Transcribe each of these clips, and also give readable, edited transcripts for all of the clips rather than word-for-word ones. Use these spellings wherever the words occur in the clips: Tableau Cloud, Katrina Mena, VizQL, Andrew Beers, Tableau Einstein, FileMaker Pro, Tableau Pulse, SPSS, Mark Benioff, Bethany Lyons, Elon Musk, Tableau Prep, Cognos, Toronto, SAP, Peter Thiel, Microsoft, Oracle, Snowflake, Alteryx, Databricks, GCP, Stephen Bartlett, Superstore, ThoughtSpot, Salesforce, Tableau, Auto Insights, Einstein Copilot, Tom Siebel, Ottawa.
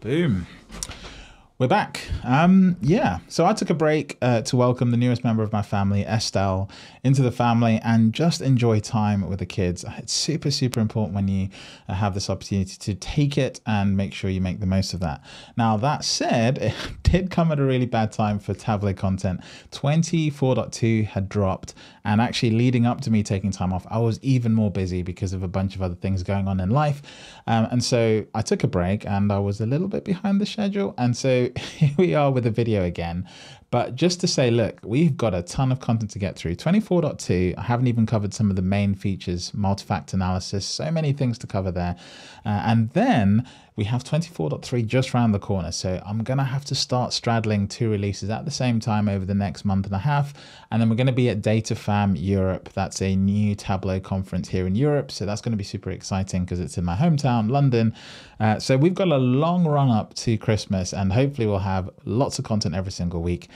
Boom. We're back. Yeah, so I took a break to welcome the newest member of my family, Estelle, into the family and just enjoy time with the kids. It's super, super important when you have this opportunity to take it and make sure you make the most of that. Now, that said, it did come at a really bad time for Tableau content. 24.2 had dropped, and actually leading up to me taking time off, I was even more busy because of a bunch of other things going on in life. And so I took a break and I was a little bit behind the schedule. And so here we are with a video again, but just to say, look, we've got a ton of content to get through. 24.2, I haven't even covered some of the main features, multi-factor analysis, so many things to cover there. And then we have 24.3 just round the corner. So I'm going to have to start straddling two releases at the same time over the next month and a half. And then we're going to be at DataFam Europe. That's a new Tableau conference here in Europe. So that's going to be super exciting because it's in my hometown, London. So we've got a long run up to Christmas, and hopefully we'll have lots of content every single week.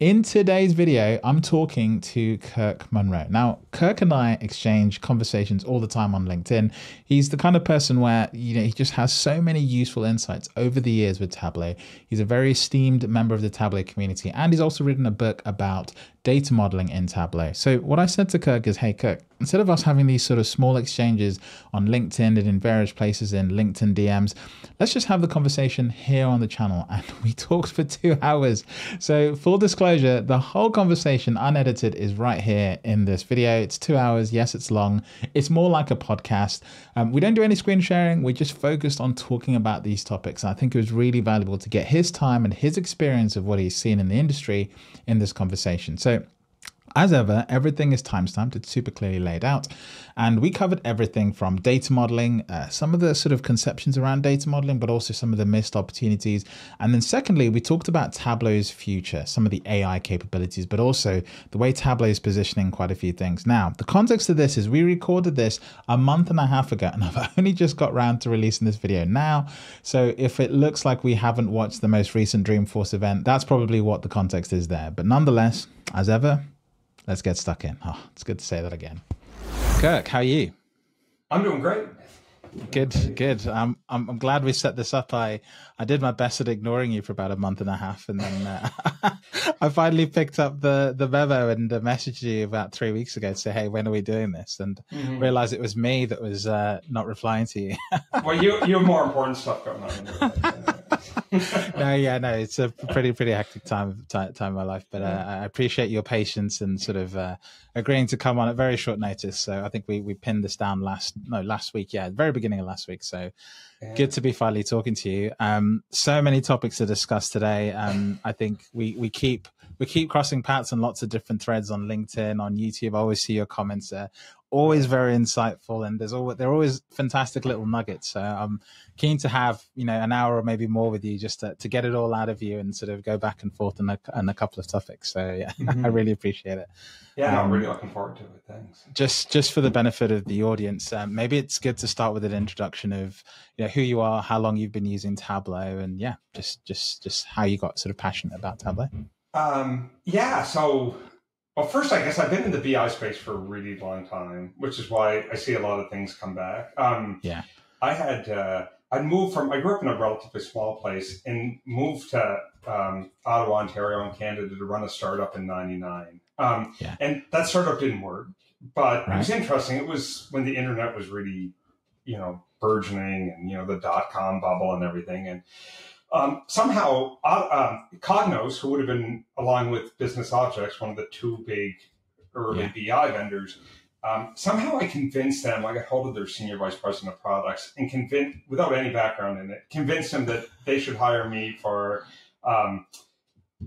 In today's video, I'm talking to Kirk Munroe. Now, Kirk and I exchange conversations all the time on LinkedIn. He's the kind of person where, you know, he just has so many useful insights over the years with Tableau. He's a very esteemed member of the Tableau community, and he's also written a book about data modeling in Tableau. So what I said to Kirk is, hey, Kirk, instead of us having these sort of small exchanges on LinkedIn and in various places in LinkedIn DMs, let's just have the conversation here on the channel. And we talked for 2 hours. So full disclosure, the whole conversation unedited is right here in this video. It's 2 hours. Yes, it's long. It's more like a podcast. We don't do any screen sharing. We just focused on talking about these topics. And I think it was really valuable to get his time and his experience of what he's seen in the industry in this conversation. So as ever, everything is timestamped. It's super clearly laid out. And we covered everything from data modeling, some of the sort of conceptions around data modeling, but also some of the missed opportunities. And then secondly, we talked about Tableau's future, some of the AI capabilities, but also the way Tableau is positioning quite a few things. Now, the context of this is we recorded this a month and a half ago, and I've only just got around to releasing this video now. So if it looks like we haven't watched the most recent Dreamforce event, that's probably what the context is there. But nonetheless, as ever, let's get stuck in. Oh, it's good to say that again. Kirk, how are you? I'm doing great. Good, good. I'm glad we set this up. I did my best at ignoring you for about a month and a half, and then I finally picked up the memo and messaged you about 3 weeks ago to say, hey, when are we doing this? And realized it was me that was not replying to you. Well, you have more important stuff going on. No, yeah, no, it's a pretty hectic time of my life, but I appreciate your patience and sort of agreeing to come on at very short notice. So I think we pinned this down last week, yeah, very beginning of last week. So yeah, good to be finally talking to you. So many topics to discuss today. I think we keep crossing paths on lots of different threads on LinkedIn, on YouTube. I always see your comments there. Always very insightful, and they're always fantastic little nuggets. So I'm keen to have, you know, an hour or maybe more with you just to get it all out of you and sort of go back and forth on a couple of topics. So yeah, I really appreciate it. Yeah, I'm really looking forward to it. Thanks. Just for the benefit of the audience, maybe it's good to start with an introduction of, you know, who you are, how long you've been using Tableau, and yeah, just how you got sort of passionate about Tableau. Yeah, so. Well, first, I guess I've been in the BI space for a really long time, which is why I see a lot of things come back. Yeah, I moved from, I grew up in a relatively small place and moved to Ottawa, Ontario in Canada to run a startup in '99. Yeah. And that startup didn't work, but it was interesting. It was when the internet was really, you know, burgeoning and, you know, the dot-com bubble and everything. And somehow, Cognos, who would have been, along with Business Objects, one of the two big early BI vendors, somehow I convinced them, I got hold of their senior vice president of products, and without any background in it, convinced them that they should hire me for,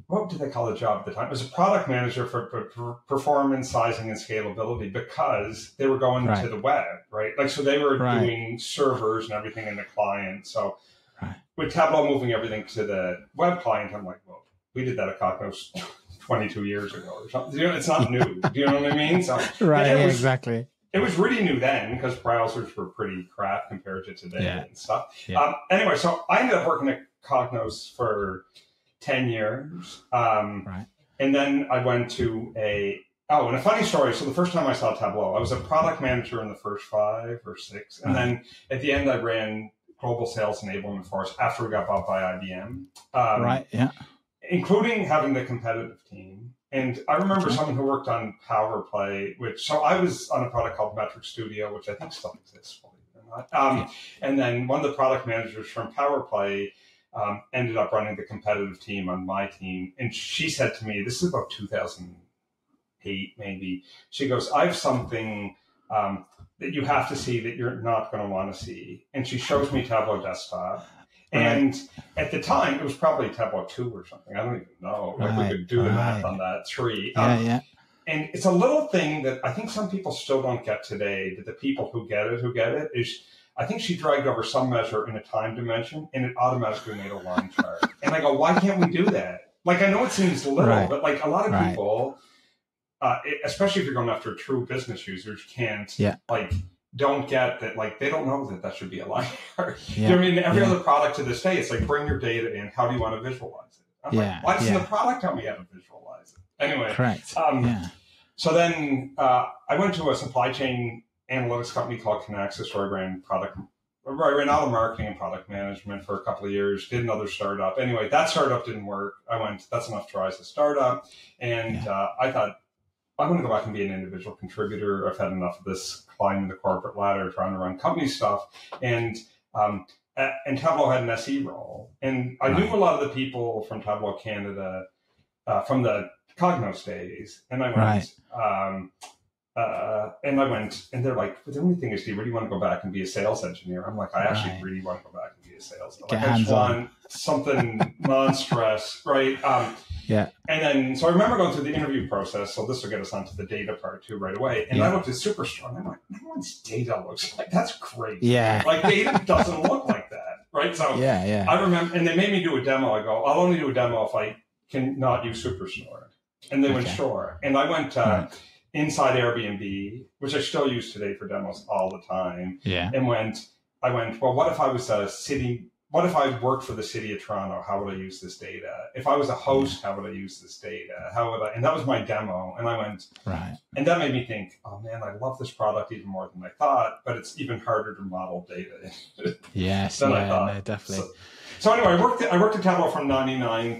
what did they call the job at the time? It was a product manager for performance, sizing, and scalability, because they were going to the web, right? Like, so they were doing servers and everything in the client, so... With Tableau moving everything to the web client, I'm like, well, we did that at Cognos 22 years ago or something. You know, it's not new. Do you know what I mean? So, exactly. It was really new then because browsers were pretty crap compared to today and stuff. Yeah. Anyway, so I ended up working at Cognos for 10 years. And then I went to a... Oh, and a funny story. So the first time I saw Tableau, I was a product manager in the first 5 or 6. And then at the end, I ran... global sales enablement force after we got bought by IBM. Right, yeah. Including having the competitive team. And I remember someone who worked on PowerPlay, which, so I was on a product called Metric Studio, which I think still exists, believe it or not. And then one of the product managers from PowerPlay ended up running the competitive team on my team. And she said to me, this is about 2008, maybe. She goes, I have something that you have to see that you're not going to want to see. And she shows me Tableau Desktop. And at the time, it was probably Tableau 2 or something. I don't even know. Like we could do the math on that, 3. And it's a little thing that I think some people still don't get today, that the people who get it, is I think she dragged over some measure in a time dimension, and it automatically made a line chart. And I go, why can't we do that? Like, I know it seems little, but like a lot of people, especially if you're going after true business users, can't like... don't get that, like, they don't know that that should be a line chart. You know what I mean? Every other product to this day, it's like, bring your data in. How do you want to visualize it? I'm like, why doesn't the product tell me how to visualize it? Anyway. So then I went to a supply chain analytics company called Kinaxis, where I ran product, where I ran all the marketing and product management for a couple of years, did another startup. Anyway, that startup didn't work. I went, that's enough to rise a startup. And I thought, I'm going to go back and be an individual contributor. I've had enough of this climbing the corporate ladder, trying to run company stuff. And Tableau had an SE role. And I knew a lot of the people from Tableau Canada from the Cognos days. And I went, and they're like, the only thing is, do you really want to go back and be a sales engineer? I'm like, I actually really want to go back and be a sales engineer. Like, I just want something non-stress, right? And then, so I remember going through the interview process. So this will get us onto the data part too right away. And I looked at Superstore and I'm like, no one's data looks like, that's crazy. Like, data doesn't look like that. Right. So I remember, and they made me do a demo. I go, I'll only do a demo if I can not use Superstore. And they went, sure. And I went inside Airbnb, which I still use today for demos all the time. And I went, well, what if I was a city? What if I worked for the city of Toronto? How would I use this data? If I was a host, how would I use this data? How would I? And that was my demo. And I went, and that made me think, oh man, I love this product even more than I thought, but it's even harder to model data. I thought. No, definitely. So anyway, I worked at Tableau from 2017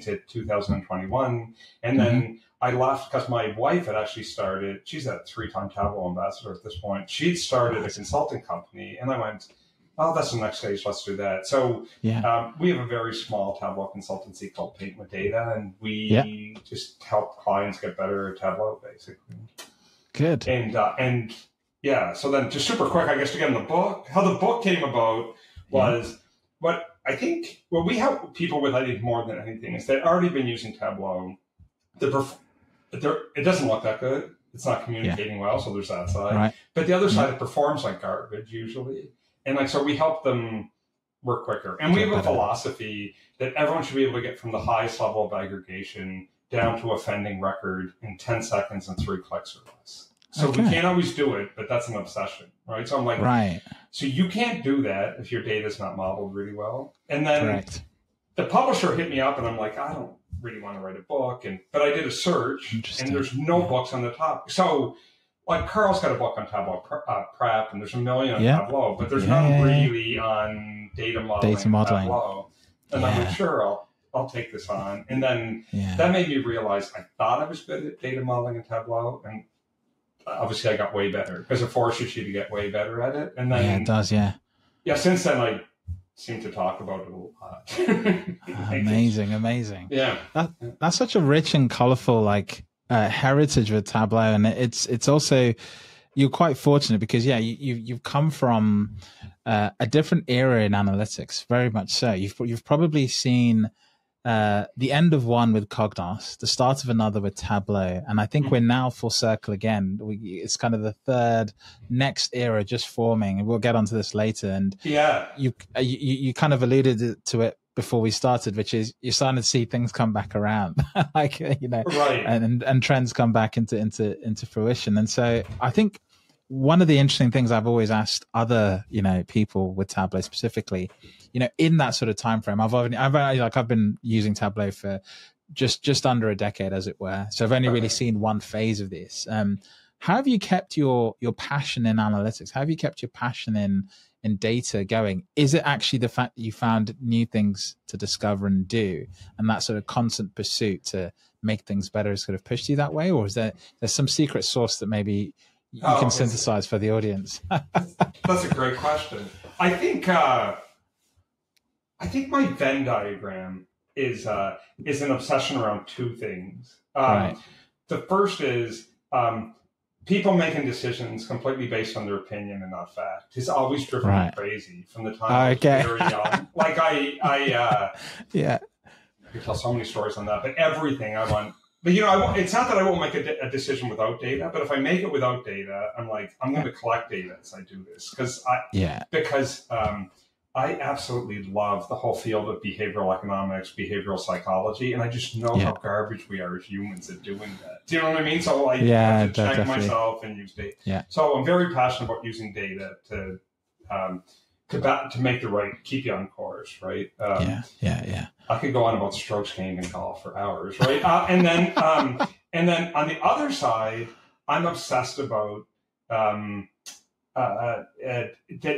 to 2021. And then I left because my wife had actually started, she's a 3-time Tableau ambassador at this point. She'd started a consulting company, and I went, oh, that's the next stage. Let's do that. So we have a very small Tableau consultancy called Paint with Data, and we just help clients get better at Tableau, basically. Good. And yeah, so then just super quick, I guess, to get in the book, how the book came about was what I think, what we help people with, I think, more than anything, is they've already been using Tableau. It doesn't look that good. It's not communicating well, so there's that side. But the other side, it performs like garbage usually. And like, so we help them work quicker. And we have a philosophy that everyone should be able to get from the highest level of aggregation down to offending record in 10 seconds and 3 clicks or less. So we can't always do it, but that's an obsession, right? So I'm like, so you can't do that if your data is not modeled really well. And then the publisher hit me up, and I'm like, I don't really want to write a book, but I did a search, and there's no books on the topic. So, like, Carl's got a book on Tableau prep, and there's a million on Tableau, but there's none really on data modeling. Tableau. And I'm like, sure, I'll take this on. And then that made me realize I thought I was good at data modeling in Tableau, and obviously I got way better because it forces you to get way better at it. And then it does, since then I seem to talk about it a lot. amazing. That's such a rich and colorful heritage with Tableau, and it's also, you're quite fortunate because you've come from a different era in analytics, very much so. You've probably seen the end of one with Cognos, the start of another with Tableau, and I think we're now full circle again. It's kind of the third next era just forming, and we'll get onto this later. And you kind of alluded to it before we started, which is you're starting to see things come back around, like, you know, and trends come back into fruition. And so I think one of the interesting things I've always asked other, people with Tableau specifically, in that sort of time frame, I've been using Tableau for just under a decade, as it were. So I've only really seen one phase of this. How have you kept your passion in analytics? How have you kept your passion in data going? Is it actually the fact that you found new things to discover and do, and that sort of constant pursuit to make things better has sort of pushed you that way? Or is there's some secret sauce that maybe you can synthesize for the audience? That's a great question. I think my Venn diagram is an obsession around two things. Right. The first is people making decisions completely based on their opinion and not fact. It's always driven me crazy from the time I was very young. Like I could tell so many stories on that, but everything I want. But, you know, it's not that I won't make a decision without data, but if I make it without data, I'm like, I'm going to collect data as I do this. Because I absolutely love the whole field of behavioral economics, behavioral psychology, and I just know how garbage we are as humans at doing that. Do you know what I mean? So I have to check myself and use data. Yeah. So I'm very passionate about using data to make the right, keep you on course, right? I could go on about strokes gained in golf for hours, right? and then on the other side, I'm obsessed about that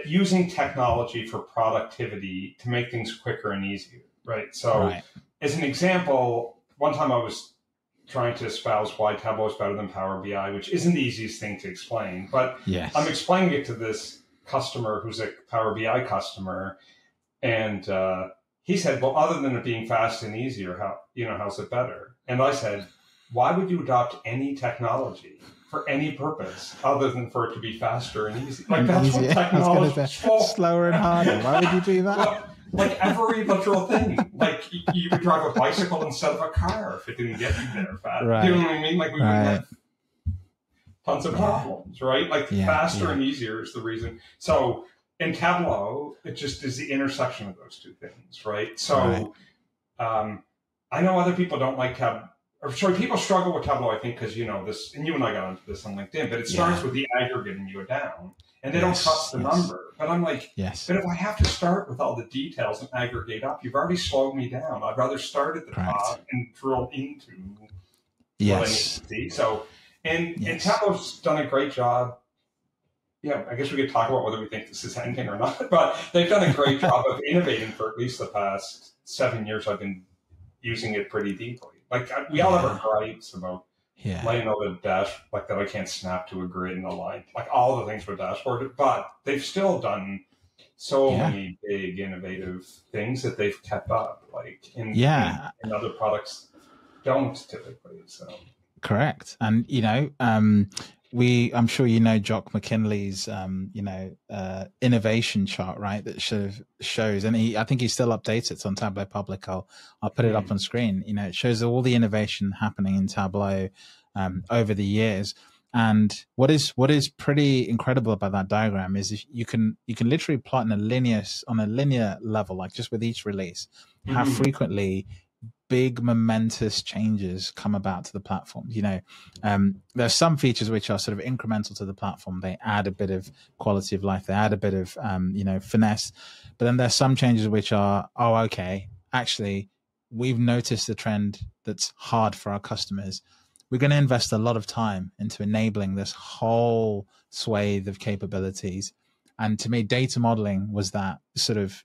using technology for productivity to make things quicker and easier, right? So, as an example, one time I was trying to espouse why Tableau is better than Power BI, which isn't the easiest thing to explain, but I'm explaining it to this customer who's a Power BI customer, and he said, well, other than it being fast and easier, how's it better? And I said, why would you adopt any technology for any purpose other than for it to be faster and easy? Like, that's what technology is for. Slower and harder, why would you do that? Well, like every literal thing, like you would drive a bicycle instead of a car if it didn't get you there fast. You know what I mean? Like, we would have tons of problems, right? Like faster and easier is the reason. So in Tableau, it just is the intersection of those two things, right? So I know other people don't like Tableau. People struggle with Tableau, I think, because, you know, this, and you and I got into this on LinkedIn, but it starts with the aggregate and you're down, and they don't trust the number. But I'm like, but if I have to start with all the details and aggregate up, you've already slowed me down. I'd rather start at the top and drill into what I need to see. So, and Tableau's done a great job. Yeah, I guess we could talk about whether we think this is ending or not, but they've done a great job of innovating for at least the past 7 years. I've been using it pretty deeply. Like, we all have our gripes about laying out a dash, like that I can't snap to a grid and a line, like all the things with dashboard, but they've still done so many big innovative things that they've kept up, like in other products don't typically. So correct. And, you know, I'm sure you know Jock McKinley's, innovation chart, right? That shows, and I think he's still updated. It's on Tableau Public. I'll put it up on screen. You know, it shows all the innovation happening in Tableau over the years. And what is pretty incredible about that diagram is if you can literally plot on a linear level, like just with each release, how frequently big momentous changes come about to the platform. You know, there's some features which are sort of incremental to the platform. They add a bit of quality of life. They add a bit of, finesse. But then there's some changes which are, actually, we've noticed the trend that's hard for our customers. We're going to invest a lot of time into enabling this whole swathe of capabilities. And to me, data modeling was that sort of,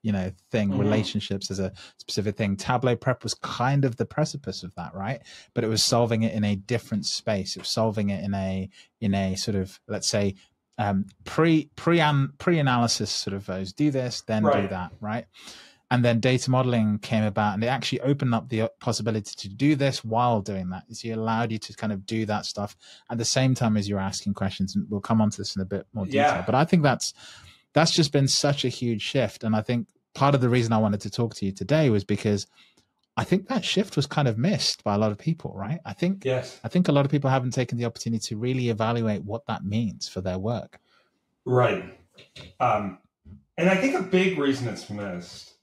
thing, relationships as a specific thing. Tableau prep was kind of the precipice of that, right? But it was solving it in a different space. It was solving it in a sort of, let's say, pre-analysis sort of those, do this, then do that, right? And then data modeling came about, and it actually opened up the possibility to do this while doing that. So it allowed you to kind of do that stuff at the same time as you're asking questions. And we'll come onto this in a bit more detail. Yeah. But I think that's just been such a huge shift. And I think part of the reason I wanted to talk to you today was because I think that shift was kind of missed by a lot of people, right? I think a lot of people haven't taken the opportunity to really evaluate what that means for their work. Right. And I think a big reason it's missed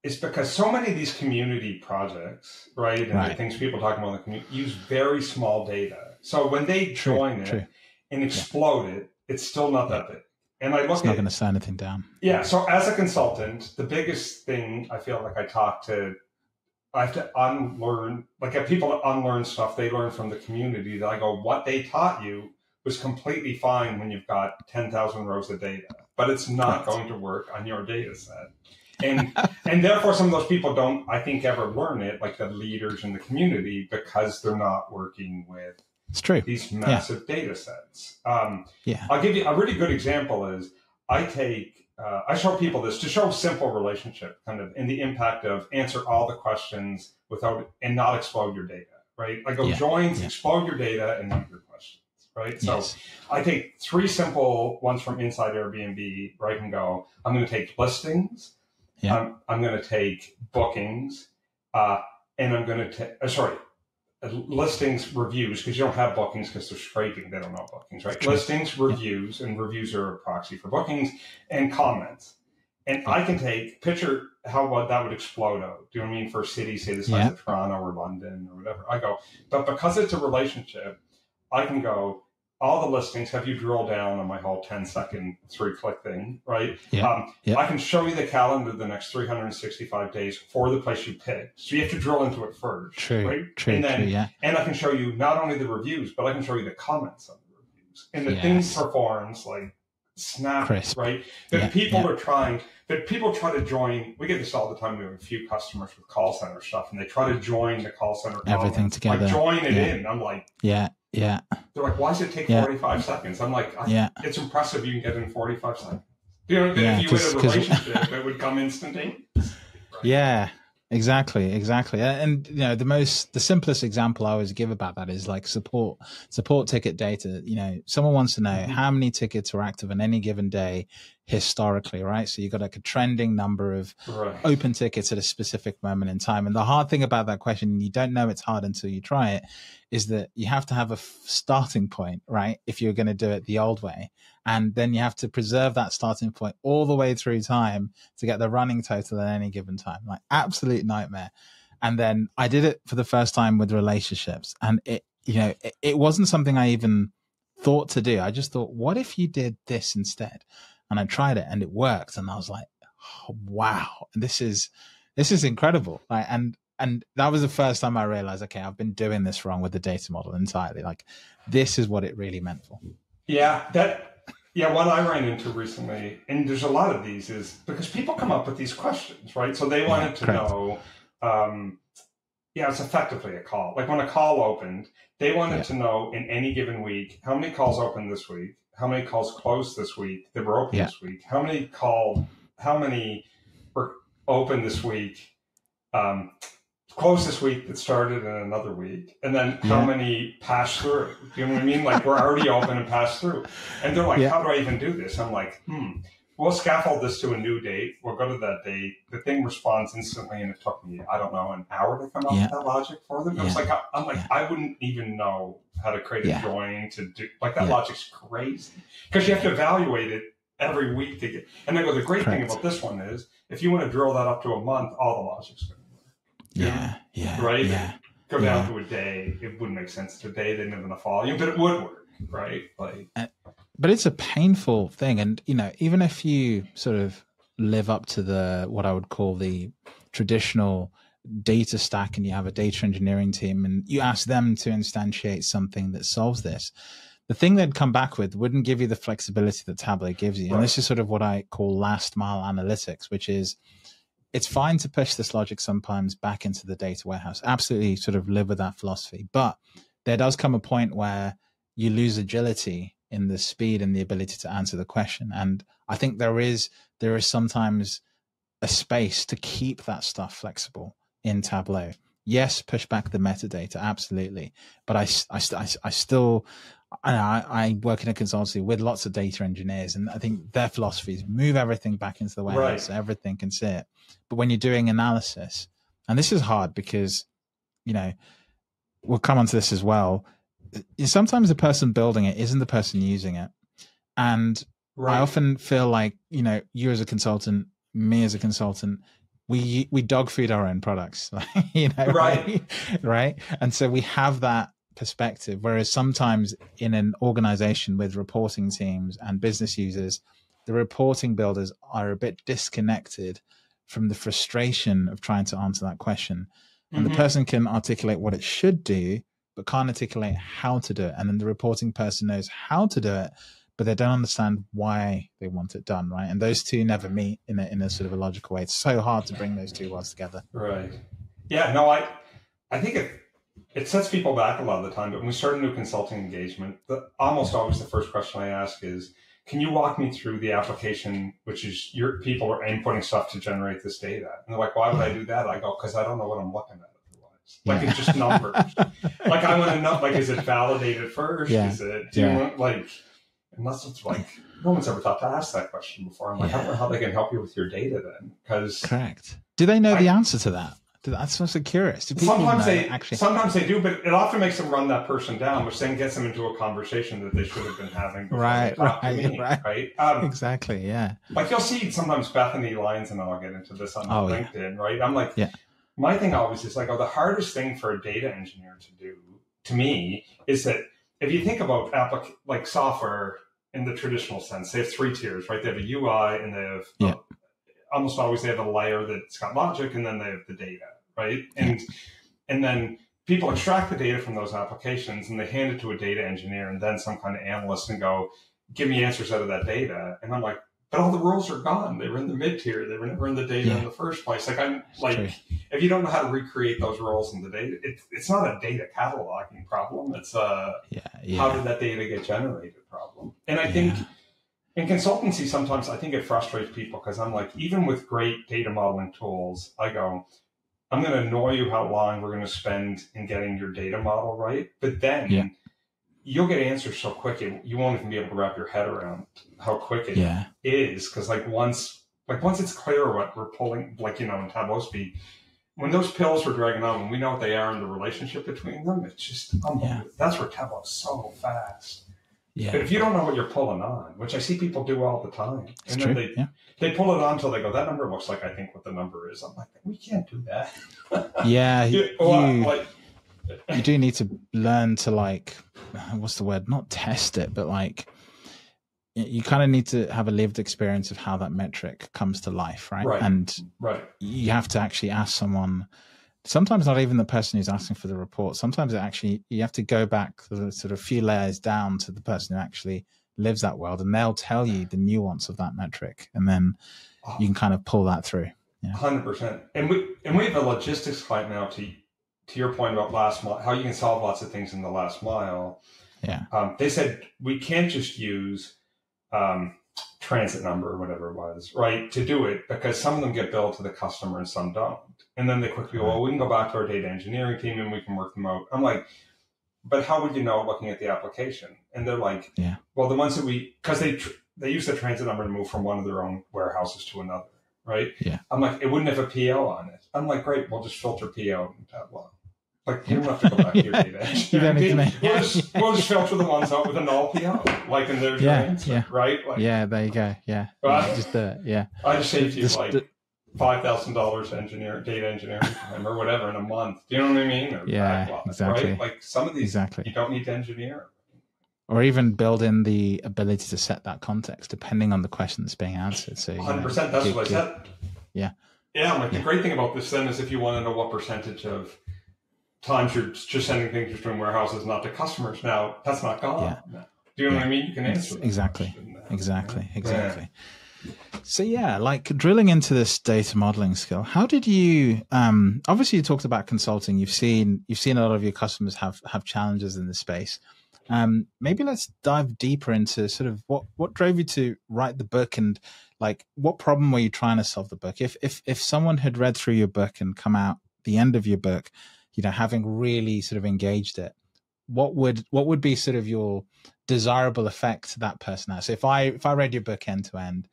it's because so many of these community projects, right, and the things people talk about in the community use very small data. So when they join and explode it, it's still not that big. And I look it's not going to sign anything down. Yeah. So as a consultant, the biggest thing I feel like I talk to I have to unlearn, like if people unlearn stuff, they learn from the community. That I go, what they taught you was completely fine when you've got 10,000 rows of data, but it's not going to work on your data set. And, and therefore some of those people don't, I think, ever learn it, like the leaders in the community, because they're not working with these massive data sets. I'll give you a really good example is I take, I show people this to show simple relationship kind of and the impact of answer all the questions without and not explode your data, right? I go joins, explode your data and not your questions, right? Yes. So I take three simple ones from inside Airbnb where I can go, I'm going to take listings, I'm going to take bookings, and I'm going to take, listings, reviews, because you don't have bookings because they're scraping. They don't know bookings, right? Listings, reviews, and reviews are a proxy for bookings, and comments. And I can take, picture how that would explode out. Do you know what I mean? For a city, say the size of Toronto or London or whatever. I go, but because it's a relationship, I can go, all the listings, have you drill down on my whole 10-second, three-click thing, right? I can show you the calendar the next 365 days for the place you picked. So you have to drill into it first, right? And I can show you not only the reviews, but I can show you the comments on the reviews. And the thing performs like snap, right? That people are trying, that people try to join. We get this all the time. We have a few customers with call center stuff, and they try to join the call center. Everything together. Like, join it in. I'm like, they're like, why does it take 45 seconds? I'm like, it's impressive you can get in 45 seconds. You know, if you had a relationship, it would come instantaneously. Right? Yeah, exactly, exactly. And you know, the simplest example I always give about that is like support ticket data. You know, someone wants to know how many tickets are active on any given day historically, right? So you've got like a trending number of open tickets at a specific moment in time. And the hard thing about that question, you don't know it's hard until you try it, is that you have to have a starting point, right? If you're going to do it the old way. And then you have to preserve that starting point all the way through time to get the running total at any given time. Like absolute nightmare. And then I did it for the first time with relationships. And it, you know, it wasn't something I even thought to do. I just thought, what if you did this instead? And I tried it and it worked. And I was like, oh, wow, this is incredible. Like, and that was the first time I realized, okay, I've been doing this wrong with the data model entirely. Like, this is what it really meant for. Yeah. What I ran into recently, and there's a lot of these, is because people come up with these questions, right? So they wanted to know, it's effectively a call. Like when a call opened, they wanted to know in any given week, how many calls opened this week? How many calls closed this week that were open this week? How many were open this week, closed this week that started in another week? And then how many passed through? Do you know what I mean? Like we're already open and passed through. And they're like, how do I even do this? I'm like, we'll scaffold this to a new date. We'll go to that date. The thing responds instantly. And it took me, I don't know, an hour to come up with that logic for them. It was like, I'm like, I wouldn't even know how to create a join to do like that. Logic's crazy because you have to evaluate it every week to get. And I go, the great thing about this one is if you want to drill that up to a month, all the logic's going to work. Right. Go down to a day. It wouldn't make sense today. They live in the volume, but it would work. Right. Like. But it's a painful thing. And, you know, even if you sort of live up to what I would call the traditional data stack and you have a data engineering team and you ask them to instantiate something that solves this, the thing they'd come back with wouldn't give you the flexibility that Tableau gives you. And this is sort of what I call last mile analytics, which is it's fine to push this logic sometimes back into the data warehouse. Absolutely sort of live with that philosophy. But there does come a point where you lose agility in the speed and the ability to answer the question. And I think there is sometimes a space to keep that stuff flexible in Tableau. Yes, push back the metadata, absolutely. But I work in a consultancy with lots of data engineers, and I think their philosophy is move everything back into the warehouse so everything can sit. But when you're doing analysis, and this is hard because, you know, we'll come onto this as well, sometimes the person building it isn't the person using it. And I often feel like, you know, you as a consultant, me as a consultant, we dog food our own products, you know, right? And so we have that perspective, whereas sometimes in an organization with reporting teams and business users, the reporting builders are a bit disconnected from the frustration of trying to answer that question. And the person can articulate what it should do, but can't articulate how to do it. And then the reporting person knows how to do it, but they don't understand why they want it done, right? And those two never meet in a sort of a logical way. It's so hard to bring those two worlds together. Right. Yeah, no, I think it sets people back a lot of the time, but when we start a new consulting engagement, almost always the first question I ask is, can you walk me through the application, which is your people are inputting stuff to generate this data? And they're like, why would I do that? I go, because I don't know what I'm looking at otherwise. Like, it's just numbers. Like, I want to know, like, is it validated first? Yeah. Is it, unless it's like, no one's ever thought to ask that question before. I'm like, I don't know how they can help you with your data then. Correct. Do they know the answer to that? That's also curious. Sometimes they do, but it often makes them run that person down, which then gets them into a conversation that they should have been having. Right. Exactly. Yeah. Like, you'll see sometimes Bethany Lyons, and I'll get into this on LinkedIn, right? I'm like, my thing always is like, the hardest thing for a data engineer to do, to me, is that if you think about like software in the traditional sense, they have three tiers, right? They have a UI and they have almost always they have a layer that's got logic, and then they have the data, right? And then people extract the data from those applications and they hand it to a data engineer and then some kind of analyst and go, give me answers out of that data. And I'm like, but all the rules are gone. They were in the mid tier. They were never in the data in the first place. Like, I'm like, if you don't know how to recreate those roles in the data, it's not a data cataloging problem. It's how did that data get generated problem. And I think in consultancy, sometimes I think it frustrates people because I'm like, even with great data modeling tools, I go, I'm going to annoy you how long we're going to spend in getting your data model right. But then you'll get answers so quick, you won't even be able to wrap your head around how quick it is. Because once it's clear what we're pulling, in Tableau speak, when those pills were dragging on, when we know what they are and the relationship between them, it's just unbelievable. That's where Tableau is so fast. Yeah. But if you don't know what you're pulling on, which I see people do all the time, they pull it on until they go, that number looks like I think what the number is. I'm like, we can't do that. You do need to learn to not test it, but you kind of need to have a lived experience of how that metric comes to life, right? You have to actually ask someone. Sometimes not even the person who's asking for the report. Sometimes you have to go back the sort of few layers down to the person who actually lives that world, and they'll tell you the nuance of that metric, and then you can kind of pull that through. 100%. And we have a logistics client now. To your point about last mile, how you can solve lots of things in the last mile. Yeah. They said we can't just use transit number or whatever it was, right, to do it, because some of them get billed to the customer and some don't. And then they quickly go, well, we can go back to our data engineering team and we can work them out. I'm like, but how would you know looking at the application? And they're like, well, the ones that because they use the transit number to move from one of their own warehouses to another, right? Yeah. I'm like, it wouldn't have a PO on it. I'm like, great, we'll just filter PO in Tableau. Like, you don't have to go back to your data. You don't need to make we'll just filter the ones out with a null PO, like in their transit, right? Like, there you go. Yeah. But just do it. Yeah. I just saved you $5,000 data engineering time or whatever in a month. Do you know what I mean? Or backlog, exactly. Right? Like some of these, you don't need to engineer. Or even build in the ability to set that context depending on the question that's being answered. So 100%, that's what I said. Yeah. Yeah, I'm like, the great thing about this then is if you want to know what percentage of times you're just sending things between warehouses, not to customers now, that's not gone. Yeah. Do you know what I mean? You can answer that. Exactly. Yeah. So drilling into this data modeling skill, how did you obviously you talked about consulting, you've seen a lot of your customers have challenges in this space. Maybe let's dive deeper into sort of what drove you to write the book, and like what problem were you trying to solve the book? If someone had read through your book and come out the end of your book, having really sort of engaged it, what would be sort of your desirable effect to that person has? So if I read your book end to end,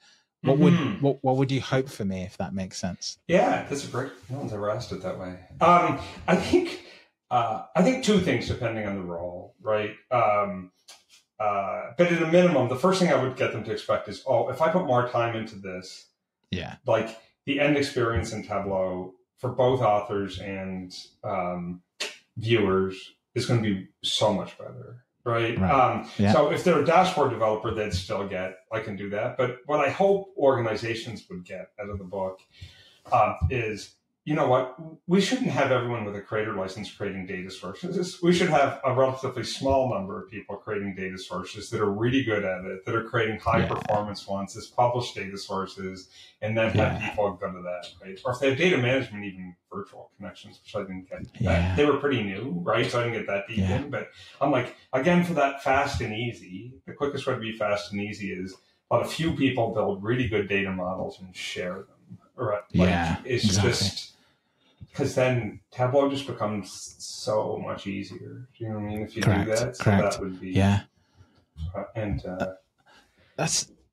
what would you hope for me, if that makes sense? Yeah, that's a great. No one's ever asked it that way. I think two things depending on the role, right? But at a minimum, the first thing I would get them to expect is, if I put more time into this, like the end experience in Tableau for both authors and viewers is going to be so much better. Right. So if they're a dashboard developer, they'd still get, I can do that. But what I hope organizations would get out of the book is you know what, we shouldn't have everyone with a creator license creating data sources. We should have a relatively small number of people creating data sources that are really good at it, that are creating high performance ones as published data sources, and then have people go to that, right? Or if they have data management, even virtual connections, which I didn't get. They were pretty new, right? So I didn't get that deep in, but I'm like, again, for that fast and easy, the quickest way to be fast and easy is a few people build really good data models and share them, right? Like, just, because then Tableau just becomes so much easier. Do you know what I mean? If you do that, so that would be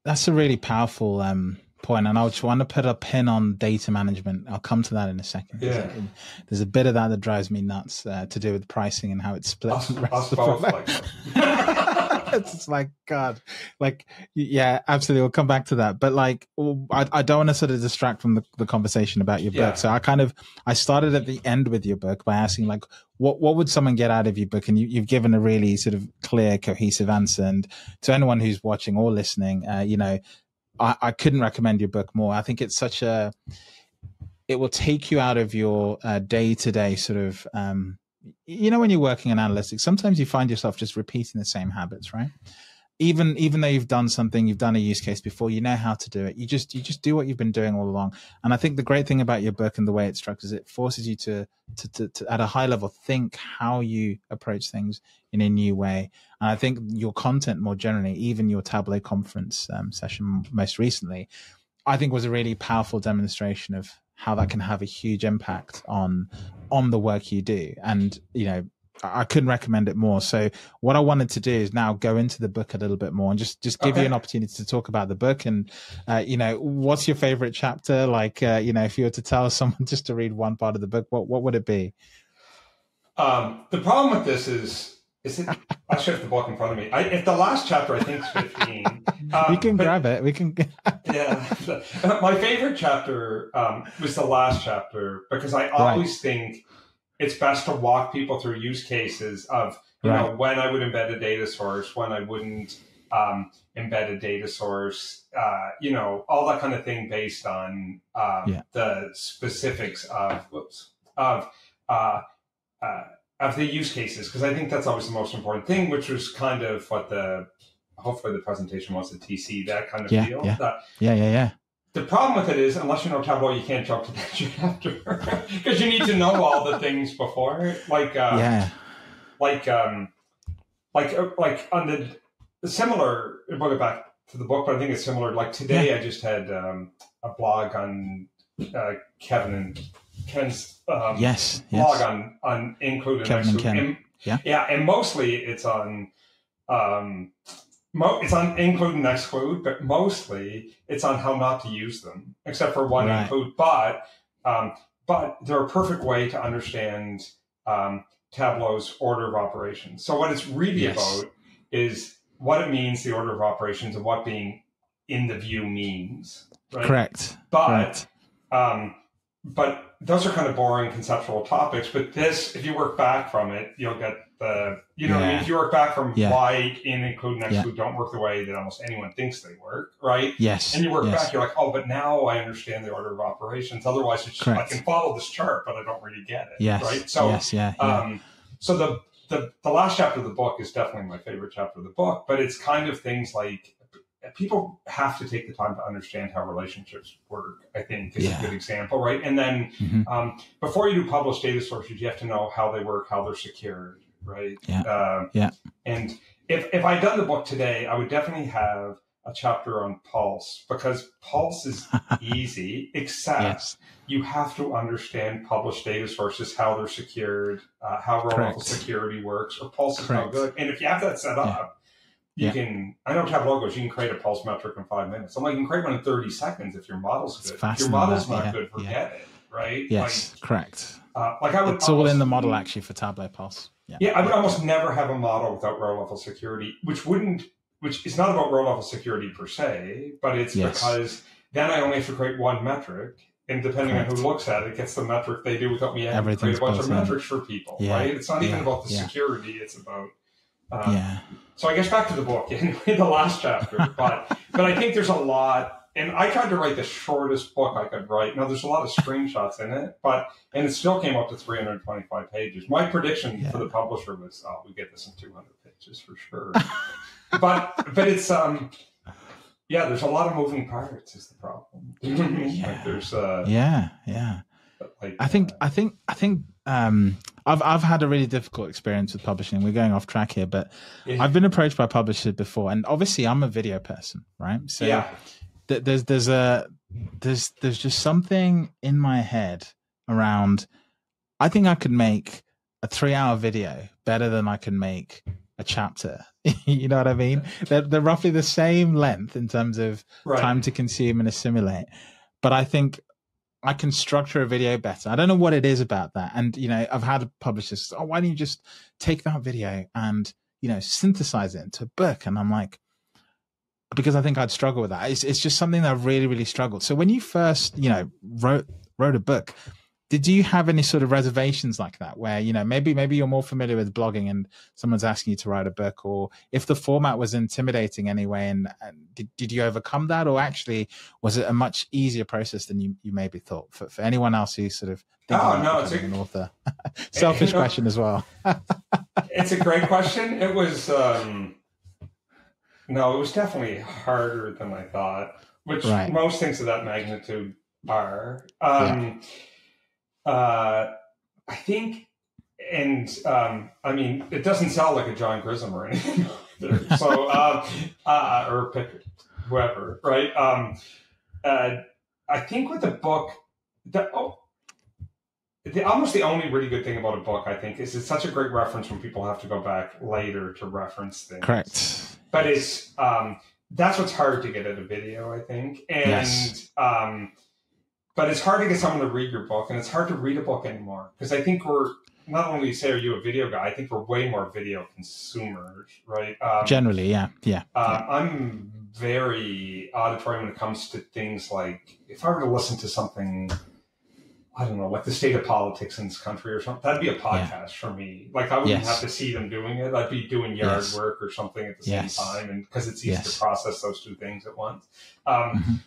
that's a really powerful point, and I just want to put a pin on data management. I'll come to that in a second. There's a bit of that that drives me nuts to do with pricing and how it splits. It's like, God, like, yeah, absolutely. We'll come back to that. But like, I don't want to sort of distract from the conversation about your book. So I started at the end with your book by asking, like, what would someone get out of your book? And you've given a really sort of clear, cohesive answer. And to anyone who's watching or listening, you know, I couldn't recommend your book more. I think it's such a, it will take you out of your day-to-day sort of, you know, when you're working in analytics, sometimes you find yourself just repeating the same habits, right? Even though you've done something, you've done a use case before, you know how to do it. You just do what you've been doing all along. And I think the great thing about your book and the way it's structured is it forces you to at a high level, think how you approach things in a new way. And I think your content more generally, even your Tableau conference session most recently, I think was a really powerful demonstration of how that can have a huge impact on the work you do. And, you know, I couldn't recommend it more. So what I wanted to do is now go into the book a little bit more and just give you an opportunity to talk about the book. And, you know, what's your favorite chapter? Like, you know, if you were to tell someone just to read one part of the book, what would it be? The problem with this is I should have the book in front of me. If the last chapter, I think, is 15. We can grab it. We can. My favorite chapter was the last chapter, because I always think it's best to walk people through use cases of, you know, when I would embed a data source, when I wouldn't embed a data source, you know, all that kind of thing based on the specifics of the use cases, because I think that's always the most important thing, which was kind of what hopefully the presentation was, the TC, that kind of deal. The problem with it is, unless you know Tableau, you can't jump to that chapter, because you need to know all the things before, like on the similar. We'll get back to the book, but I think it's similar. Like today, I just had a blog on Kevin and Ken's blog on include Kevin and Ken. And mostly it's on it's on include and exclude, but mostly it's on how not to use them, except for one include. But they're a perfect way to understand Tableau's order of operations. So what it's really about is what it means, the order of operations, and what being in the view means. Right? Correct. But those are kind of boring conceptual topics. But this, if you work back from it, you'll get the, you know what I mean? If you work back from why in, include, and exclude don't work the way that almost anyone thinks they work, right? Yes. And you work back, you're like, oh, but now I understand the order of operations. Otherwise, it's just, I can follow this chart, but I don't really get it, right? So, so the last chapter of the book is definitely my favorite chapter of the book, but it's kind of things like, people have to take the time to understand how relationships work, I think, is a good example, right? And then before you do publish data sources, you have to know how they work, how they're secured, right? And if I'd done the book today, I would definitely have a chapter on Pulse, because Pulse is easy, except you have to understand published data sources, how they're secured, how Oracle security works, or Pulse is no good. And if you have that set up, you can, I don't have logos, you can create a pulse metric in 5 minutes. I'm like, you can create one in 30 seconds if your model's good. If your model's not good, forget it, right? Yes, like, like I would, it's all in the model actually for Tableau Pulse. I would almost never have a model without row level security, which is not about row level security per se, but it's because then I only have to create one metric. And depending on who looks at it, it gets the metric they do without me having to create a bunch of metrics for people, right? It's not even about the security, it's about... So I guess back to the book, anyway, the last chapter, but I think there's a lot And I tried to write the shortest book I could write. Now, there's a lot of screenshots in it, but and it still came up to 325 pages. My prediction for the publisher was, oh, we get this in 200 pages for sure. but it's, yeah, there's a lot of moving parts is the problem. Like there's, I think I've had a really difficult experience with publishing. We're going off track here, but I've been approached by publishers before, and obviously I'm a video person, right? So there's just something in my head around, I think I could make a 3-hour video better than I can make a chapter. You know what I mean? They're roughly the same length in terms of time to consume and assimilate, but I think I can structure a video better. I don't know what it is about that. And, you know, I've had publishers say, oh, why don't you just take that video and, you know, synthesize it into a book? And I'm like, because I think I'd struggle with that. It's just something that I've really, really struggled. So when you first, you know, wrote a book, did you have any sort of reservations like that where, you know, maybe you're more familiar with blogging and someone's asking you to write a book, or if the format was intimidating anyway, and did you overcome that, or actually was it a much easier process than you maybe thought for anyone else who's sort of thinking an author? Selfish question as well. It's a great question. It was, no, it was definitely harder than I thought, which most things of that magnitude are. I think, and I mean, it doesn't sound like a John Grisham or anything either. So, or Pickard, whoever, right? I think with a book, almost the only really good thing about a book, I think, is it's such a great reference when people have to go back later to reference things. Correct. But it's, that's what's hard to get at a video, I think. And, but it's hard to get someone to read your book, and it's hard to read a book anymore. Because I think we're, not only say, are you a video guy? I think we're way more video consumers, right? Generally, I'm very auditory when it comes to things like, if I were to listen to something, I don't know, like the state of politics in this country or something, that'd be a podcast for me. Like I wouldn't have to see them doing it. I'd be doing yard work or something at the same time. And because it's easy to process those two things at once.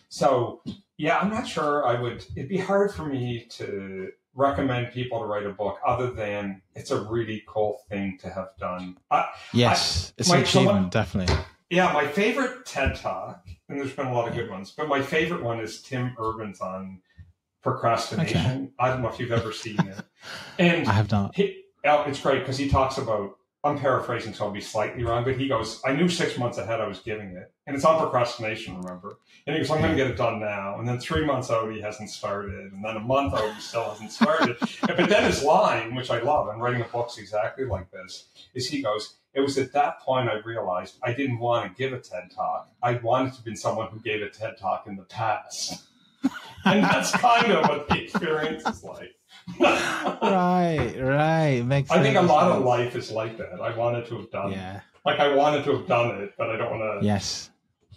So yeah, I'm not sure I would, it'd be hard for me to recommend people to write a book other than it's a really cool thing to have done. It's an achievement, definitely. Yeah, my favorite TED Talk, and there's been a lot of good ones, but my favorite one is Tim Urban's on procrastination. I don't know if you've ever seen it. And I have not. It's great because he talks about, I'm paraphrasing, so I'll be slightly wrong, but he goes, I knew 6 months ahead I was giving it. And it's on procrastination, remember? And he goes, I'm going to get it done now. And then 3 months out, he hasn't started. And then a month out, he still hasn't started. But then his line, which I love, and writing a book's exactly like this, is he goes, it was at that point I realized I didn't want to give a TED Talk. I wanted to be someone who gave a TED Talk in the past. And that's kind of what the experience is like. Right. Makes sense. I think a lot of life is like that. I wanted to have done it. Like I wanted to have done it, but I don't want to. Yes.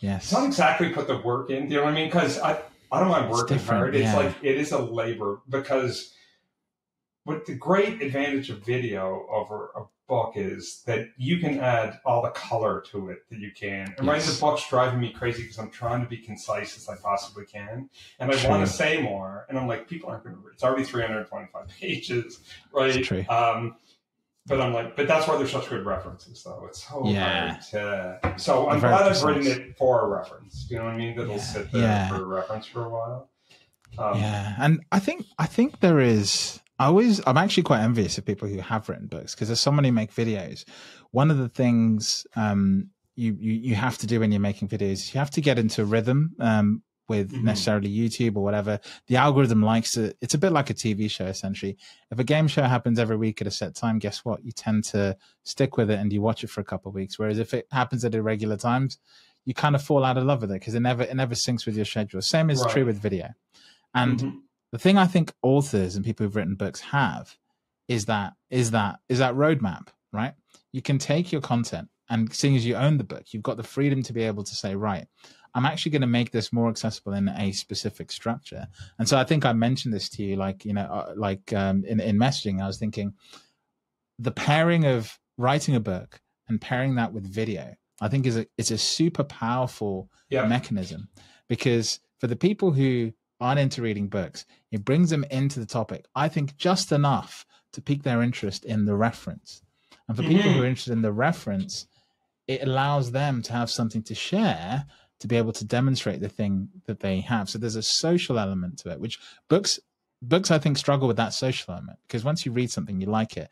Not exactly put the work in. Do you know what I mean? Because I don't mind working hard. It's like it is a labor, because what the great advantage of video over a book is that you can add all the color to it that you can. And writing the book's driving me crazy because I'm trying to be concise as I possibly can. And I want to say more. And I'm like, people aren't going to read. It's already 325 pages, right? That's true. But I'm like, but that's why there's such good references, though. It's so hard to... So I'm glad I've written it for a reference. Do you know what I mean? That'll sit there for a reference for a while. And I think there is... I'm actually quite envious of people who have written books, because there's so many make videos. One of the things you have to do when you're making videos is you have to get into a rhythm with necessarily YouTube or whatever. The algorithm likes to, it's a bit like a TV show, essentially. If a game show happens every week at a set time, guess what? You tend to stick with it and you watch it for a couple of weeks. Whereas if it happens at irregular times, you kind of fall out of love with it because it never syncs with your schedule. Same is true with video. And the thing I think authors and people who've written books have is that roadmap, right? You can take your content, and seeing as you own the book, you've got the freedom to be able to say, right, I'm actually going to make this more accessible in a specific structure. And so I think I mentioned this to you, like, you know, like in messaging, I was thinking the pairing of writing a book and pairing that with video, I think is a super powerful mechanism. because for the people who aren't into reading books, it brings them into the topic, I think, just enough to pique their interest in the reference. And for people who are interested in the reference, it allows them to have something to share, to be able to demonstrate the thing that they have. So there's a social element to it, which books I think struggle with, that social element, because once you read something, you like it.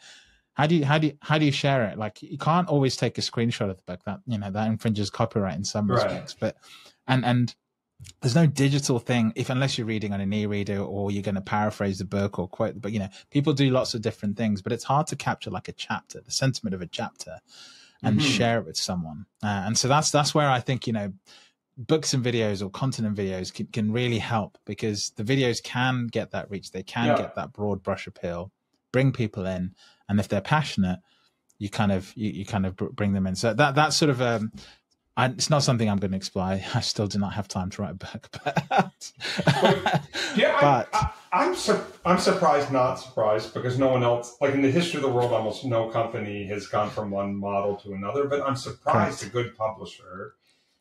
How do you share it? Like, you can't always take a screenshot of the book, that, you know, that infringes copyright in some respects, but, and there's no digital thing, if, unless you're reading on an e-reader or you're going to paraphrase the book or quote, but, you know, people do lots of different things, but it's hard to capture like a chapter, the sentiment of a chapter, and share it with someone. And so that's where I think, you know, books and videos or content and videos can really help, because the videos can get that reach. They can get that broad brush appeal, bring people in. And if they're passionate, you kind of bring them in. So that's sort of, it's not something I'm going to explore. I still do not have time to write a book. But, I'm surprised, not surprised, because no one else, like in the history of the world, almost no company has gone from one model to another, but I'm surprised a good publisher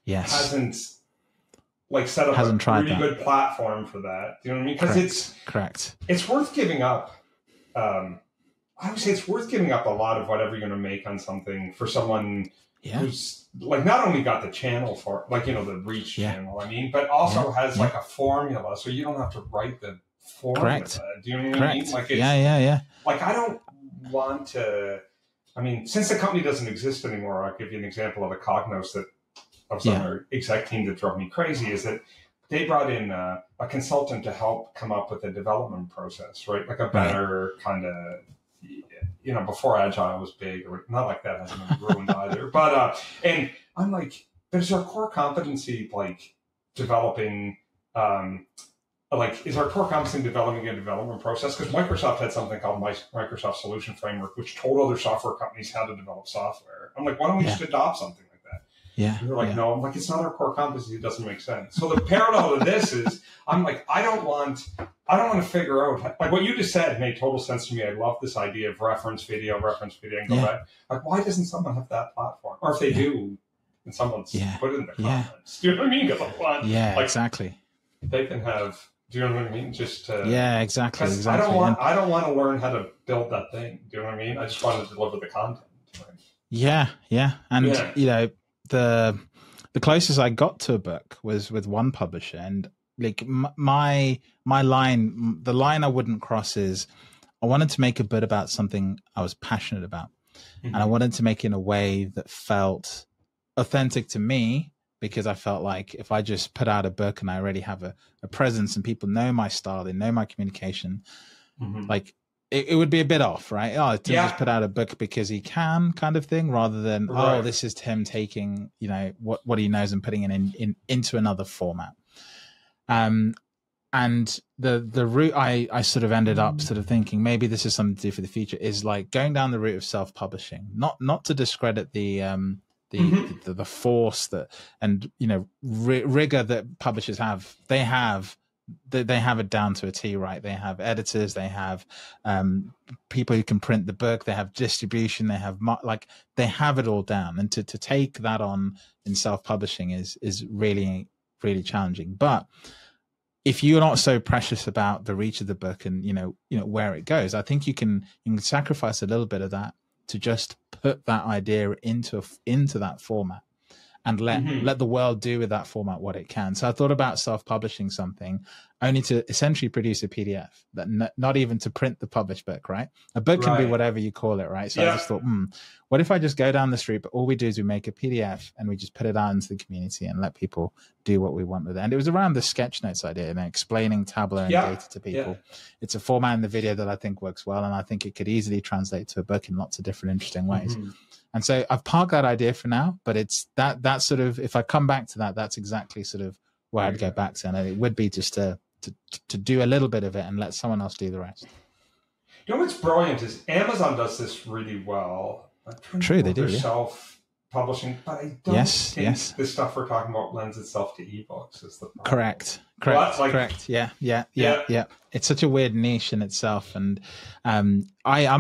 hasn't set up a good platform for that. You know what I mean? Because it's worth giving up. I would say it's worth giving up a lot of whatever you're going to make on something for someone who's like not only got the channel for, like, you know, the reach channel, I mean, but also has like a formula, so you don't have to write the formula. Do you know what I mean? Like, it's, like, I don't want to. I mean, since the company doesn't exist anymore, I'll give you an example of a Cognos that of some exec team that drove me crazy is that they brought in a consultant to help come up with a development process, right? Like a better kind of, you know, before Agile was big, or not like that hasn't been ruined either. But, and I'm like, there's our core competency, like developing, like, is our core competency developing a development process? Because Microsoft had something called Microsoft Solution Framework, which told other software companies how to develop software. I'm like, why don't we just adopt something? Yeah, they're like, no, I'm like, it's not our core competency. It doesn't make sense. So the parallel to this is, I'm like, I don't want to figure out, like what you just said made total sense to me. I love this idea of reference video, and go back. Like, why doesn't someone have that platform? Or if they do, and someone's put it in the comments. Do you know what I mean? Because I want, like, exactly, they can have. Do you know what I mean? Just exactly. I don't want to learn how to build that thing. Do you know what I mean? I just want to deliver the content. Right? And you know. The closest I got to a book was with one publisher, and like the line I wouldn't cross is, I wanted to make a book about something I was passionate about, and I wanted to make it in a way that felt authentic to me, because I felt like if I just put out a book and I already have a presence and people know my style, they know my communication, like it would be a bit off, right? Oh, Tim just put out a book because he can, kind of thing, rather than, oh, this is Tim taking, you know, what he knows and putting it into another format. And the route I sort of ended up sort of thinking, maybe this is something to do for the future, is like going down the route of self-publishing, not to discredit the force that, and, you know, rigor that publishers have. They have it down to a T, right? They have editors, they have people who can print the book, they have distribution, they have like they have it all down. And to take that on in self-publishing is really, really challenging. But if you're not so precious about the reach of the book and you know where it goes, I think you can sacrifice a little bit of that to just put that idea into that format. And let the world do with that format what it can. So I thought about self-publishing something, only to essentially produce a PDF, that not even to print the published book, right? A book can be whatever you call it, right? So I just thought, what if I just go down the street, but all we do is we make a PDF and we just put it out into the community and let people do what we want with it. And it was around the sketch notes idea and explaining Tableau and data to people. It's a format in the video that I think works well, and I think it could easily translate to a book in lots of different interesting ways. And so I've parked that idea for now, but it's that sort of, if I come back to that, that's exactly sort of where I'd go back to. And it would be just to do a little bit of it and let someone else do the rest. You know, what's brilliant is Amazon does this really well. True, they do. Self-publishing, but I don't think the stuff we're talking about lends itself to ebooks. Is the problem. Correct. Correct. Like, correct. Yeah. It's such a weird niche in itself. And I'm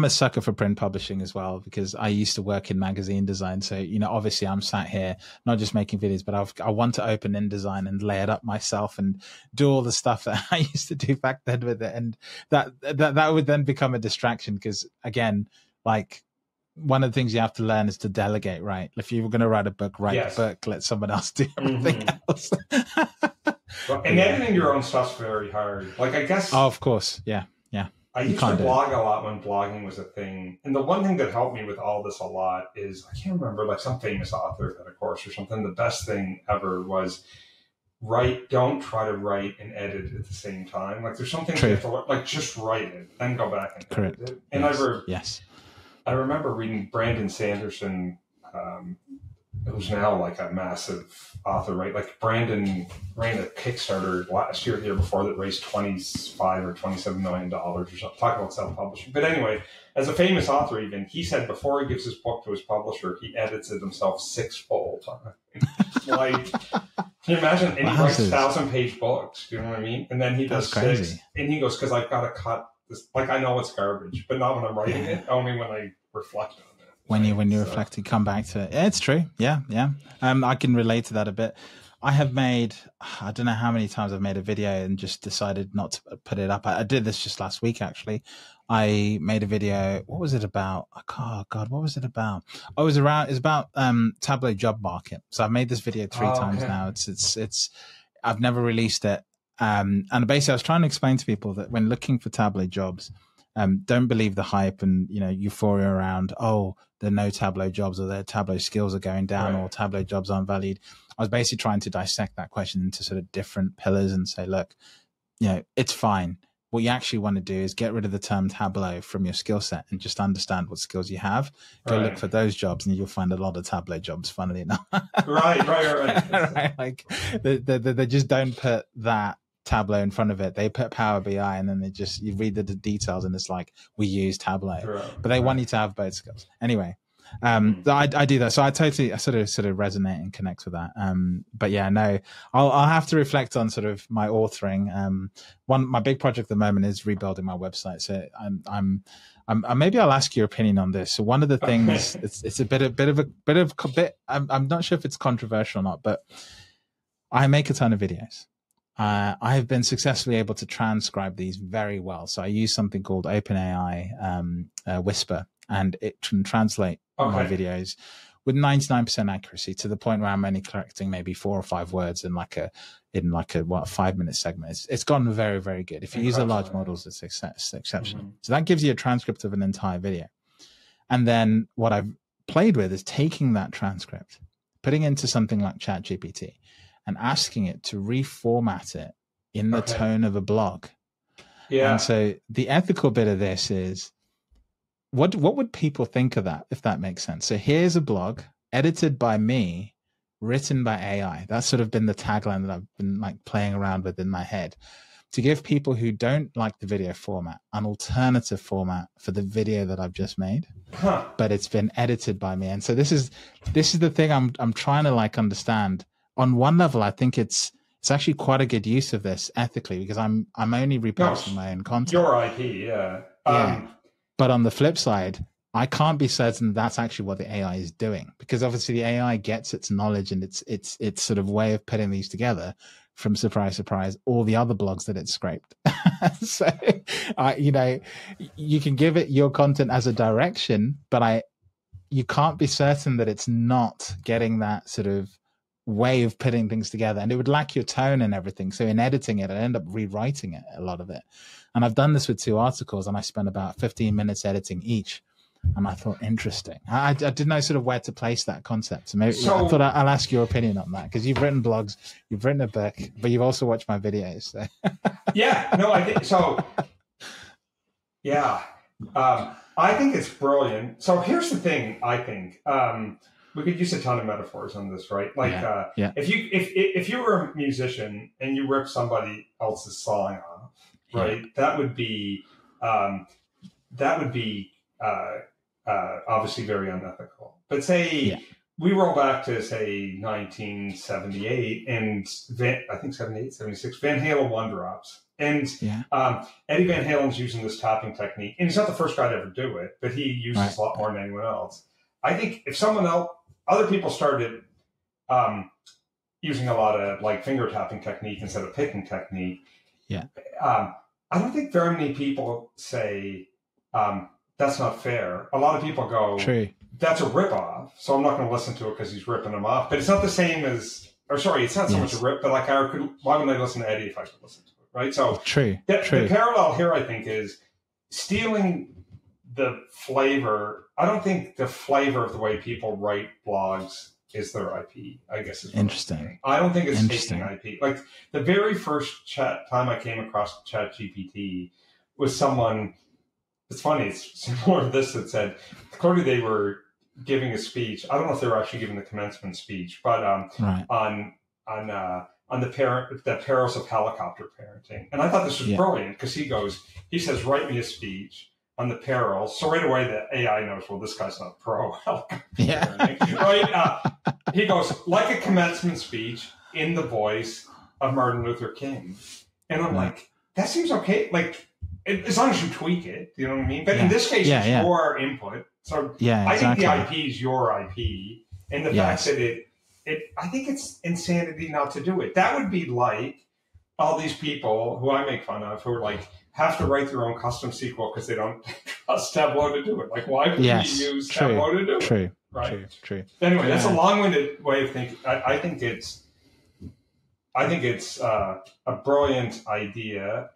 a sucker for print publishing as well, because I used to work in magazine design. So, you know, obviously I'm sat here, not just making videos, but I want to open InDesign and lay it up myself and do all the stuff that I used to do back then with it. And that would then become a distraction, because again, like, one of the things you have to learn is to delegate, right? If you were going to write a book, write a book, let someone else do everything else. And editing your own stuff's very hard. Like, I guess. Oh, of course. Yeah. I used to blog a lot when blogging was a thing. And the one thing that helped me with all this a lot is, I can't remember, like, some famous author had a course or something. The best thing ever was don't try to write and edit at the same time. Like, there's something you have to learn, like, just write it, then go back and edit it. And I remember reading Brandon Sanderson, who's now like a massive author, right? Like, Brandon ran a Kickstarter last year, the year before, that raised $25 or $27 million or something. Talking about self-publishing, but anyway, as a famous author, even he said before he gives his book to his publisher, he edits it himself sixfold. Like, can you imagine? And he writes 1,000-page books. Do you know what I mean? And then he does six, and he goes, "Because I've got to cut." Like, I know it's garbage, but not when I'm writing it, only when I reflect on it. When you reflect, you come back to it. Yeah, it's true. Yeah. I can relate to that a bit. I have made, I don't know how many times I've made a video and just decided not to put it up. I did this just last week, actually. I made a video. What was it about? Oh God, what was it about? Oh, it was about Tableau job market. So I've made this video three times now. It's I've never released it. And basically I was trying to explain to people that when looking for Tableau jobs, don't believe the hype and, you know, euphoria around, oh, there are no Tableau jobs, or their Tableau skills are going down, or Tableau jobs aren't valued. I was basically trying to dissect that question into sort of different pillars and say, look, you know, it's fine. What you actually want to do is get rid of the term Tableau from your skill set and just understand what skills you have. Go look for those jobs, and you'll find a lot of Tableau jobs, funnily enough. Right. Right. Like, they just don't put that Tableau in front of it. They put Power BI, and then they just, you read the details and it's like, we use Tableau, but they want you to have both skills anyway. I do that, so I sort of resonate and connect with that. But yeah, no, I'll have to reflect on sort of my authoring. My big project at the moment is rebuilding my website, so I'm maybe I'll ask your opinion on this. So one of the things, it's a bit of I'm not sure if it's controversial or not, but I make a ton of videos. I have been successfully able to transcribe these very well. So I use something called OpenAI Whisper, and it can translate my videos with 99% accuracy, to the point where I'm only correcting maybe 4 or 5 words in a 5-minute segment. It's gone very, very good. If you use a large model, it's exceptional. Mm-hmm. So that gives you a transcript of an entire video. And then what I've played with is taking that transcript, putting it into something like ChatGPT, and asking it to reformat it in the tone of a blog. Yeah. And so the ethical bit of this is, what would people think of that, if that makes sense? So here's a blog edited by me, written by AI. That's sort of been the tagline that I've been like playing around with in my head, to give people who don't like the video format an alternative format for the video that I've just made, but it's been edited by me. And so this is the thing I'm trying to like understand. On one level, I think it's actually quite a good use of this ethically, because I'm only reposting my own content. Your IP, but on the flip side, I can't be certain that's actually what the AI is doing, because obviously the AI gets its knowledge and its sort of way of putting these together from, surprise, surprise, all the other blogs that it scraped. So, you know, you can give it your content as a direction, but you can't be certain that it's not getting that sort of way of putting things together, and it would lack your tone and everything. So in editing it, I end up rewriting it, a lot of it. And I've done this with 2 articles, and I spent about 15 minutes editing each. And I thought, interesting. I didn't know sort of where to place that concept. So maybe I thought I'll ask your opinion on that, because you've written blogs, you've written a book, but you've also watched my videos. So. I think so. Yeah. I think it's brilliant. So here's the thing, I think, we could use a ton of metaphors on this, right? Like, if you were a musician and you ripped somebody else's song off, right? That would be obviously very unethical. But say we roll back to, say, 1978, and I think 78, 76, Van Halen one drops. And Eddie Van Halen's using this topping technique, and he's not the first guy to ever do it, but he uses a lot more than anyone else. I think if someone else, other people started using a lot of like finger tapping technique instead of picking technique. Yeah. I don't think very many people say that's not fair. A lot of people go, that's a ripoff, so I'm not going to listen to it because he's ripping them off. But it's not the same as, or sorry, it's not so much a rip, but like I could, why wouldn't I listen to Eddie if I could listen to it, right? So the parallel here, I think, is stealing the flavor. I don't think the flavor of the way people write blogs is their IP, I guess. Is interesting. I don't think it's taking IP. Like the very first time I came across ChatGPT was someone, it's funny, it's similar to this, that said, clearly they were giving a speech. I don't know if they were actually giving the commencement speech, but on the perils of helicopter parenting. And I thought this was brilliant because he says, write me a speech on the peril. So right away, the AI knows, well, this guy's not pro. He goes, like a commencement speech in the voice of Martin Luther King. And I'm like, that seems okay. Like, as long as you tweak it, you know what I mean? But in this case, it's your input. So I think the IP is your IP. And the fact that I think it's insanity not to do it. That would be like all these people who I make fun of who are like, have to write their own custom SQL because they don't trust Tableau to do it. Like, why would we use Tableau to do it? Right? Anyway, that's a long-winded way of thinking. I think it's a brilliant idea.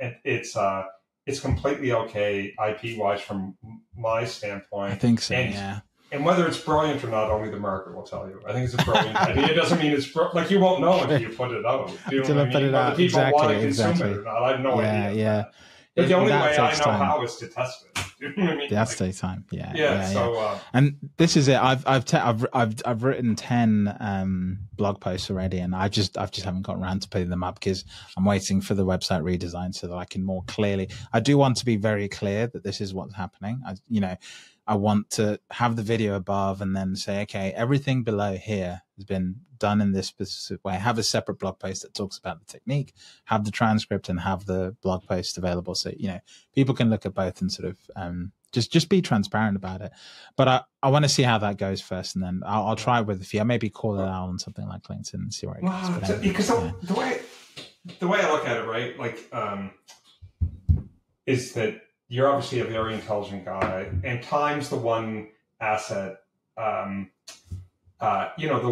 It's completely okay IP-wise from my standpoint. I think so. And, and whether it's brilliant or not, only the market will tell you. I think it's a brilliant idea. It doesn't mean it's like you won't know until you put it out. You know what I mean? Whether people want to consume it or not, I have no idea. But the only way I know how is to test it. You know what I mean? That's day time. And this is it. I've written 10 blog posts already, and I've just haven't gotten around to putting them up because I'm waiting for the website redesign so that I can more clearly. I do want to be very clear that this is what's happening. I want to have the video above and then say, okay, everything below here has been done in this specific way. Have a separate blog post that talks about the technique, have the transcript and have the blog post available. So, people can look at both and sort of just be transparent about it. But I want to see how that goes first. And then I'll try it with a few. I maybe call it out on something like LinkedIn and see where it goes. Well, because the way I look at it, right, like is that you're obviously a very intelligent guy, and time's the one asset, the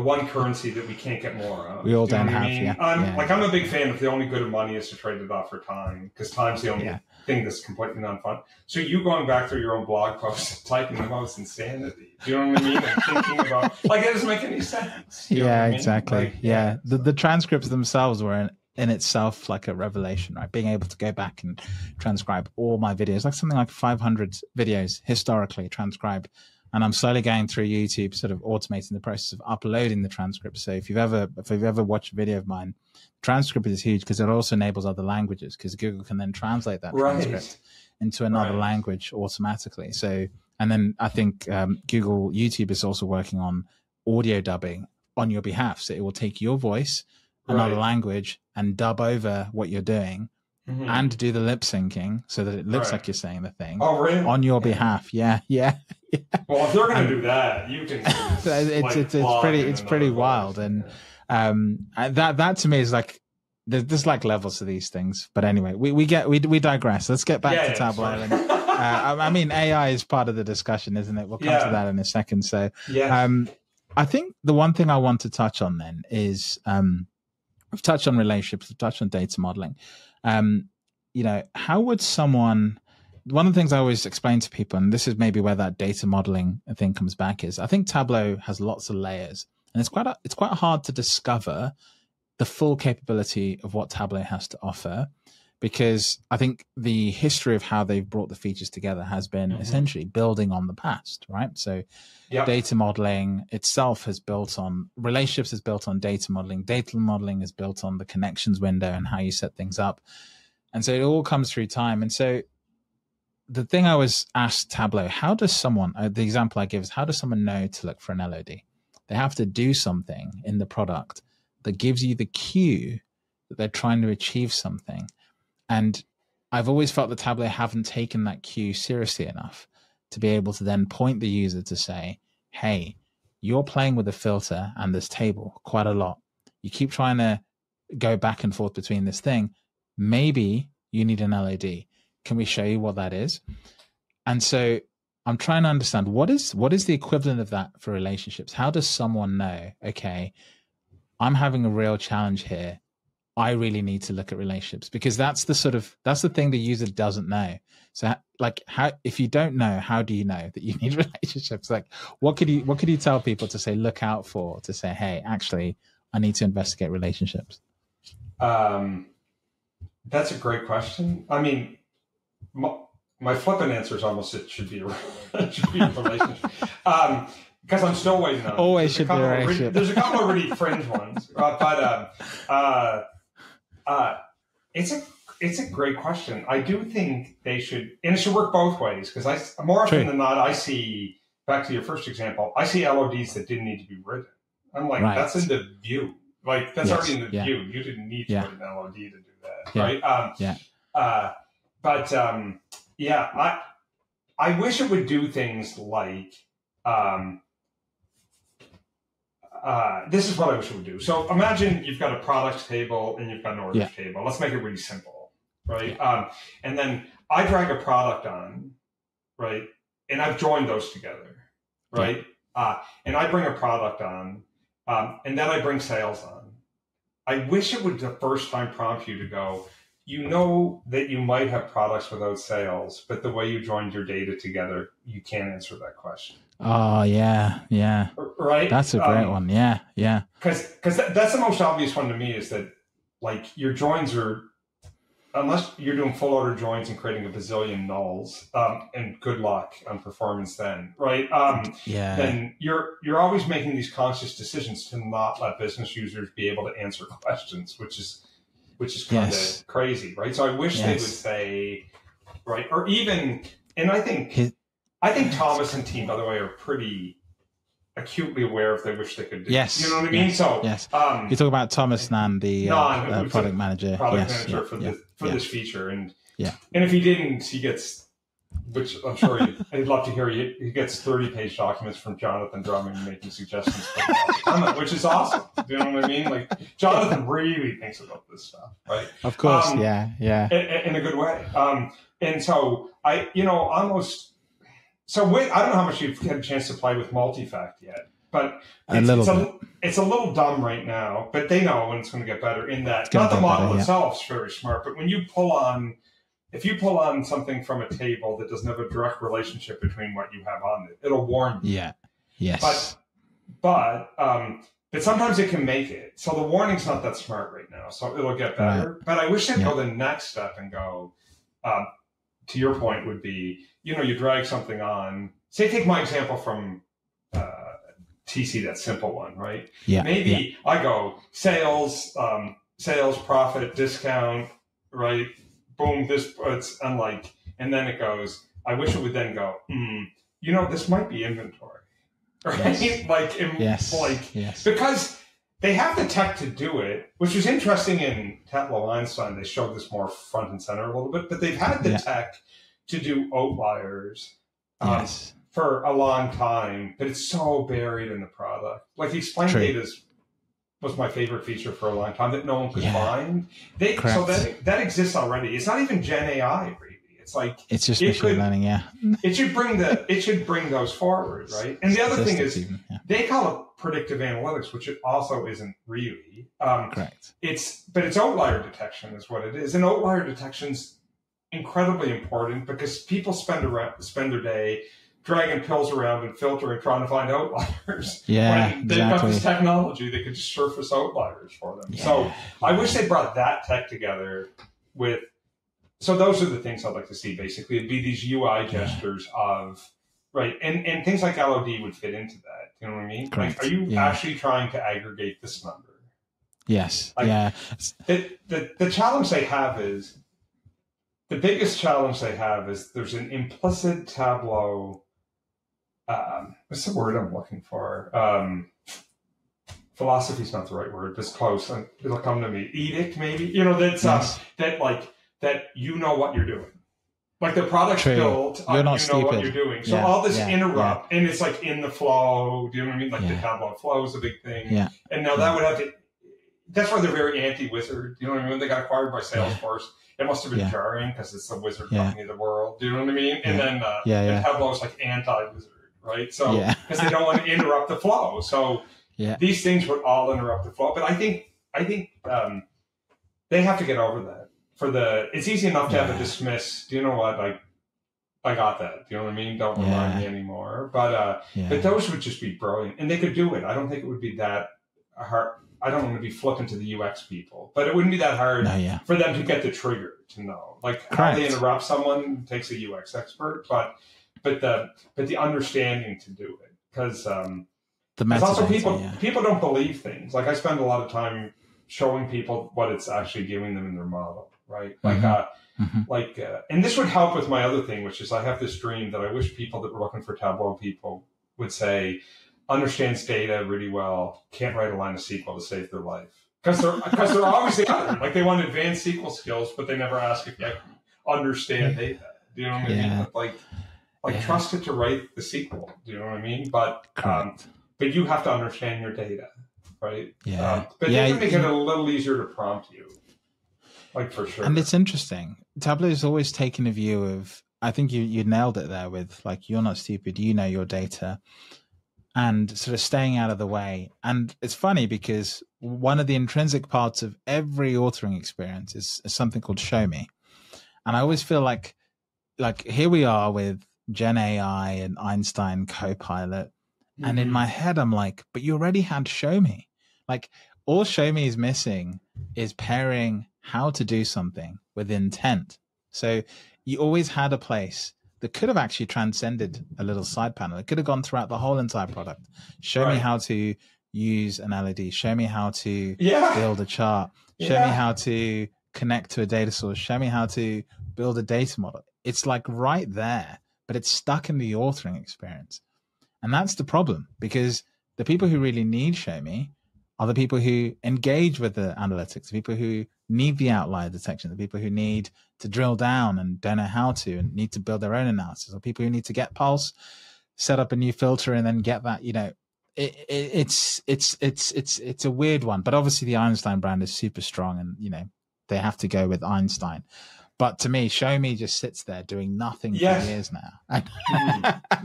one currency that we can't get more of. We all don't have, I'm a big fan of the only good of money is to trade it off for time, because time's the only thing that's completely non-fun. So you going back through your own blog posts, typing the most insanity. Do you know what I mean? And thinking about, like, it doesn't make any sense. Exactly. Like, The transcripts themselves were in itself like a revelation, right? Being able to go back and transcribe all my videos, like something like 500 videos historically transcribed. And I'm slowly going through YouTube, sort of automating the process of uploading the transcript. So if you've ever watched a video of mine, transcript is huge because it also enables other languages, because Google can then translate that transcript into another language automatically. So, and then I think YouTube is also working on audio dubbing on your behalf. So it will take your voice, another language, and dub over what you're doing and do the lip syncing so that it looks like you're saying the thing on your behalf. Yeah. Well, if they're going to do that, you can. It's pretty wild. And that to me is like, there's like levels to these things. But anyway, we digress. Let's get back to Tableau. And, I mean, AI is part of the discussion, isn't it? We'll come to that in a second. So I think the one thing I want to touch on then is, we've touched on relationships, we've touched on data modeling. How would someone, one of the things I always explain to people, and this is maybe where that data modeling thing comes back, is I think Tableau has lots of layers, and it's quite hard to discover the full capability of what Tableau has to offer, because I think the history of how they've brought the features together has been essentially building on the past, right? So data modeling itself has built on relationships, is built on data modeling. Data modeling is built on the connections window and how you set things up. And so it all comes through time. And so the thing I was asked Tableau, the example I give is, how does someone know to look for an LOD? They have to do something in the product that gives you the cue that they're trying to achieve something. And I've always felt that Tableau haven't taken that cue seriously enough to be able to then point the user to say, hey, you're playing with a filter and this table quite a lot. You keep trying to go back and forth between this thing. Maybe you need an LOD. Can we show you what that is? And so I'm trying to understand what is the equivalent of that for relationships? How does someone know, okay, I'm having a real challenge here. I really need to look at relationships, because that's the thing the user doesn't know. So like, how, if you don't know, how do you know that you need relationships? Like what could you tell people to say, look out for, to say, hey, actually I need to investigate relationships? That's a great question. I mean, my flippant answer is almost, it should be a relationship. Because I'm still waiting on it. Always should be a relationship. There's a couple of really fringe ones, but it's a great question. I do think they should, and it should work both ways, because I more often than not, I see, back to your first example, I see LODs that didn't need to be written. I'm like, that's in the view. Like, that's already in the view. You didn't need to write an LOD to do that, right? I wish it would do things like, this is what I wish it would do. So imagine you've got a product table and you've got an orders table. Let's make it really simple, right? And then I drag a product on, right? And I've joined those together, right? And I bring a product on, and then I bring sales on. I wish it would the first time prompt you to go, you know that you might have products without sales, but the way you joined your data together, you can't answer that question. Oh, yeah, yeah. Right? That's a great one, yeah, yeah. Because that's the most obvious one to me, is that, like, your joins are, unless you're doing full order joins and creating a bazillion nulls, and good luck on performance then, right? Then you're always making these conscious decisions to not let business users be able to answer questions, which is kind of crazy, right? So I wish they would say, right, or even, and I think Thomas and team, by the way, are pretty acutely aware if they wish they could do. Yes. You know what I mean? So you talk about Thomas Nan, the product manager. Product manager for this feature. And and if he didn't, he gets, which I'm sure I'd love to hear, he gets 30-page documents from Jonathan Drummond making suggestions for comment, which is awesome. You know what I mean? Like, Jonathan really thinks about this stuff, right? Of course, in a good way. And so I don't know how much you've had a chance to play with multifact yet, but it's a little dumb right now, but they know when it's going to get better in that, not the model itself is very smart, but when you pull on, if you pull on something from a table that doesn't have a direct relationship between what you have on it, it'll warn you. Yeah. Yes. But sometimes it can make it. So the warning's not that smart right now, so it'll get better. Right. But I wish they'd go the next step and go, to your point would be, you drag something on, say, take my example from TC, that simple one, right? Yeah. Maybe I go sales, profit, discount, right? Boom, this, it's unlike, and then it goes, I wish it would then go, this might be inventory. Right? Yes. Because they have the tech to do it, which was interesting in Tableau Einstein. They showed this more front and center a little bit, but they've had the tech to do outliers for a long time, but it's so buried in the product. Like, the explain data was my favorite feature for a long time that no one could find. So that exists already. It's not even Gen AI, really. It's like, it's just machine learning, it should bring those forward, right? And the other thing is, they call it predictive analytics, which it also isn't really. Correct. But it's outlier detection is what it is. And outlier detection's incredibly important, because people spend their day dragging pills around and filtering, trying to find outliers. Yeah, when they've got this technology that could just surface outliers for them. Yeah. So I wish they brought that tech together with. So those are the things I'd like to see. Basically, it'd be these UI gestures of. Right. And things like LOD would fit into that. You know what I mean? Correct. Like, are you actually trying to aggregate this number? Yes. Like, yeah. The challenge they have is, there's an implicit Tableau, what's the word I'm looking for? philosophy's not the right word, this close, and it'll come to me, edict maybe, you know, that's that like, that you know what you're doing. Like the product's built, you know what you're doing. So all this interrupt, and it's like in the flow, do you know what I mean? Like the Tableau flow is a big thing. Yeah. And now that would have to, that's why they're very anti-wizard, you know what I mean? When they got acquired by Salesforce, it must have been jarring because it's the wizard company of the world, do you know what I mean? And then Tableau's like anti-wizard, right? So, because they don't want to interrupt the flow. So these things would all interrupt the flow. But I think they have to get over that. For the, it's easy enough to have a dismiss. Do you know what? Like, I got that. Do you know what I mean? Don't remind me anymore. But but those would just be brilliant, and they could do it. I don't think it would be that hard. I don't want to be flippant to the UX people, but it wouldn't be that hard for them to get the trigger to know, like how they interrupt someone takes a UX expert, but the understanding to do it, because there's also people don't believe things. Like I spend a lot of time showing people what it's actually giving them in their model. Right. Like, and this would help with my other thing, which is I have this dream that I wish people that were looking for Tableau people would say, understands data really well, can't write a line of SQL to save their life. Because they're obviously like they want advanced SQL skills, but they never ask if they understand data. Do you know what I mean? Like trust it to write the SQL. Do you know what I mean? But you have to understand your data, right? Yeah. But they can make it a little easier to prompt you. Like for sure. And it's interesting. Tableau's always taken a view of, I think you nailed it there with like, you're not stupid, you know your data, and sort of staying out of the way. And it's funny because one of the intrinsic parts of every authoring experience is something called show me. And I always feel like here we are with Gen AI and Einstein Copilot. Mm-hmm. And in my head, I'm like, but you already had show me. Like all show me is missing is pairing how to do something with intent. So you always had a place that could have actually transcended a little side panel. It could have gone throughout the whole entire product. Show me how to use an LED. Show me how to build a chart. Show me how to connect to a data source. Show me how to build a data model. It's like right there, but it's stuck in the authoring experience. And that's the problem, because the people who really need show me are the people who engage with the analytics, the people who need the outlier detection, the people who need to drill down and don't know how to and need to build their own analysis, or people who need to get Pulse, set up a new filter and then get that, you know, it's a weird one. But obviously the Einstein brand is super strong and, you know, they have to go with Einstein. But to me, show me just sits there doing nothing for years now.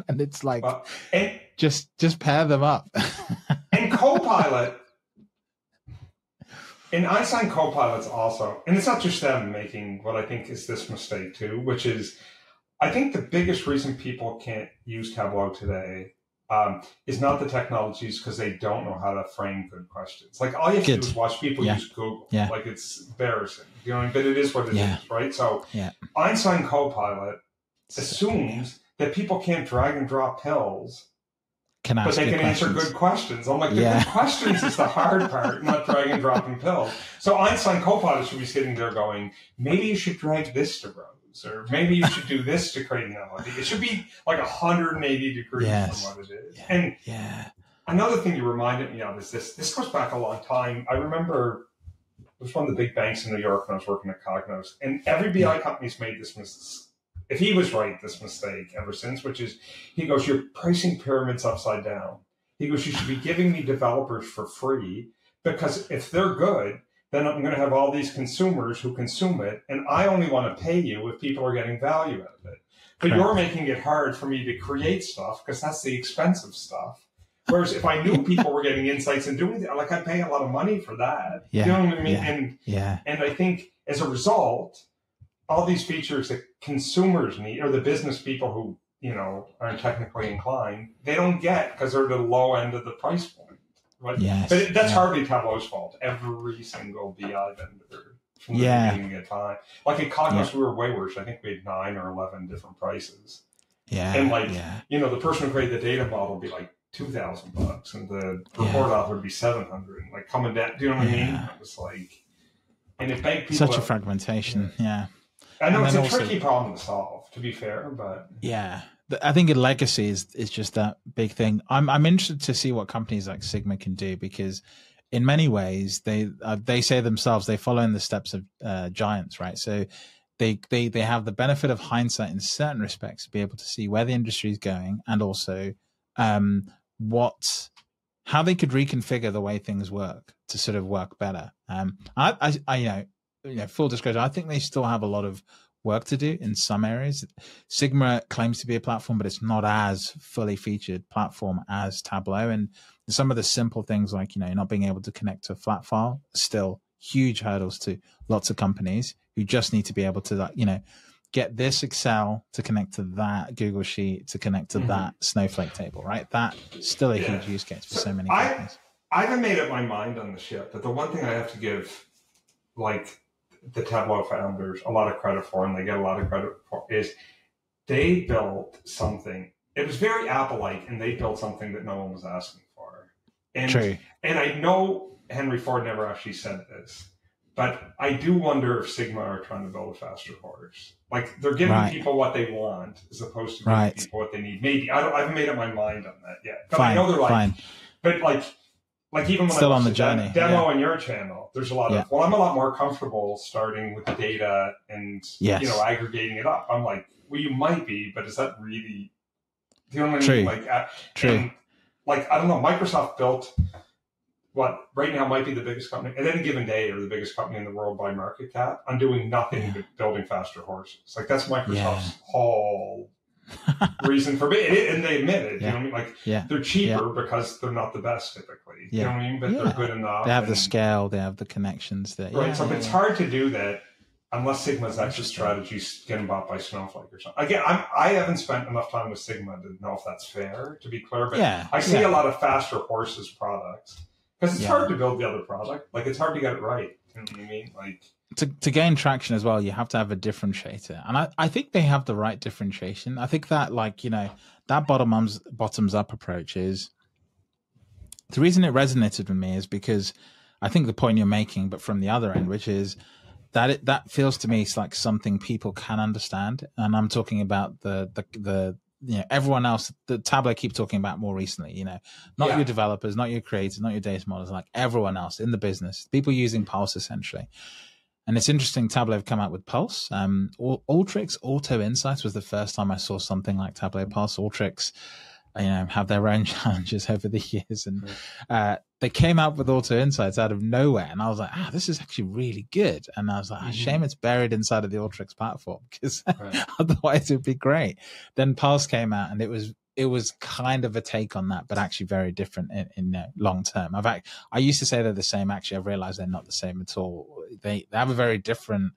And it's like, well, and, just pair them up. And Copilot. And Einstein Copilots also, and it's not just them making what I think is this mistake too, which is, I think the biggest reason people can't use Tableau today is not the technologies, because they don't know how to frame good questions. Like all you have to do is watch people use Google. Yeah. Like it's embarrassing, you know what I mean? But it is what it is, right? So Einstein Copilot assumes that people can't drag and drop pills, but they can answer good questions. I'm like, the good questions is the hard part, not drag and dropping pills. So Einstein Copilot should be sitting there going, maybe you should drag this to Rose, or maybe you should do this to create an LLD. It should be like 180 degrees from what it is. Yeah. And another thing you reminded me of is this goes back a long time. I remember it was one of the big banks in New York when I was working at Cognos, and every BI company's made this mistake. If he was right, this mistake ever since, which is, he goes, you're pricing pyramids upside down. He goes, you should be giving me developers for free, because if they're good, then I'm going to have all these consumers who consume it, and I only want to pay you if people are getting value out of it. But you're making it hard for me to create stuff, because that's the expensive stuff. Whereas if I knew people were getting insights and doing that, like I'd pay a lot of money for that. Yeah. You know what I mean? Yeah. And I think as a result, all these features that consumers need, or the business people who, you know, aren't technically inclined, they don't get, because they're the low end of the price point. Right? Yes, but that's hardly Tableau's fault. Every single BI vendor from the beginning of time. Like in Cognos, we were way worse. I think we had 9 or 11 different prices. Yeah. And like, you know, the person who created the data model would be like $2,000 and the report author would be $700. Like coming down, do you know what I mean? It was like, and it begged people. Such a fragmentation. I know it's a tricky problem to solve, to be fair, but... Yeah, I think a legacy is just that big thing. I'm interested to see what companies like Sigma can do, because in many ways they say themselves they follow in the steps of giants, right? So they have the benefit of hindsight in certain respects to be able to see where the industry is going, and also how they could reconfigure the way things work to sort of work better. You know, full disclosure, I think they still have a lot of work to do in some areas. Sigma claims to be a platform, but it's not as fully featured platform as Tableau. And some of the simple things like, you know, not being able to connect to a flat file, still huge hurdles to lots of companies who just need to be able to, you know, get this Excel to connect to that Google Sheet to connect to that Snowflake table, right? That's still a huge use case for so many companies. I haven't made up my mind on this yet, but the one thing I have to give, like, the Tableau founders a lot of credit for, and they get a lot of credit for, is they built something. It was very Apple-like, and they built something that no one was asking for. And, true. And I know Henry Ford never actually said this, but I do wonder if Sigma are trying to build a faster horse. Like, they're giving people what they want as opposed to giving people what they need. Maybe. I haven't made up my mind on that yet. But I know they're like, but like even when I'm on the journey demo on your channel, there's a lot of, well, I'm a lot more comfortable starting with the data and, you know, aggregating it up. I'm like, well, you might be, but is that really, do you know what I mean? Like, and, like, I don't know, Microsoft built what right now might be the biggest company at any given day, or the biggest company in the world by market cap. I'm doing nothing but building faster horses. Like, that's Microsoft's whole reason for it, and they admit it. You know what I mean? Like, they're cheaper because they're not the best typically. You know what I mean? But they're good enough. They have the scale. They have the connections. That so it's hard to do that unless Sigma's actual strategy getting bought by Snowflake or something. Again, I haven't spent enough time with Sigma to know if that's fair. To be clear, but I see a lot of faster horses products, because it's hard to build the other product. Like, it's hard to get it right. You know what I mean? Like. To gain traction as well, you have to have a differentiator, and I think they have the right differentiation. I think that, like, you know, that bottoms up approach is the reason it resonated with me, is because I think the point you're making, but from the other end, which is that that feels to me like something people can understand. And I'm talking about the you know, everyone else that Tableau keep talking about more recently, you know, not your developers, not your creators, not your data models, like everyone else in the business, people using Pulse essentially. And it's interesting, Tableau have come out with Pulse. Alteryx Auto Insights was the first time I saw something like Tableau Pulse. Alteryx, you know, have their own challenges over the years. And they came out with Auto Insights out of nowhere. And I was like, ah, this is actually really good. And I was like, shame it's buried inside of the Alteryx platform, because otherwise it would be great. Then Pulse came out, and it was kind of a take on that, but actually very different in long term. I used to say they're the same. Actually, I've realized they're not the same at all. They have a very different,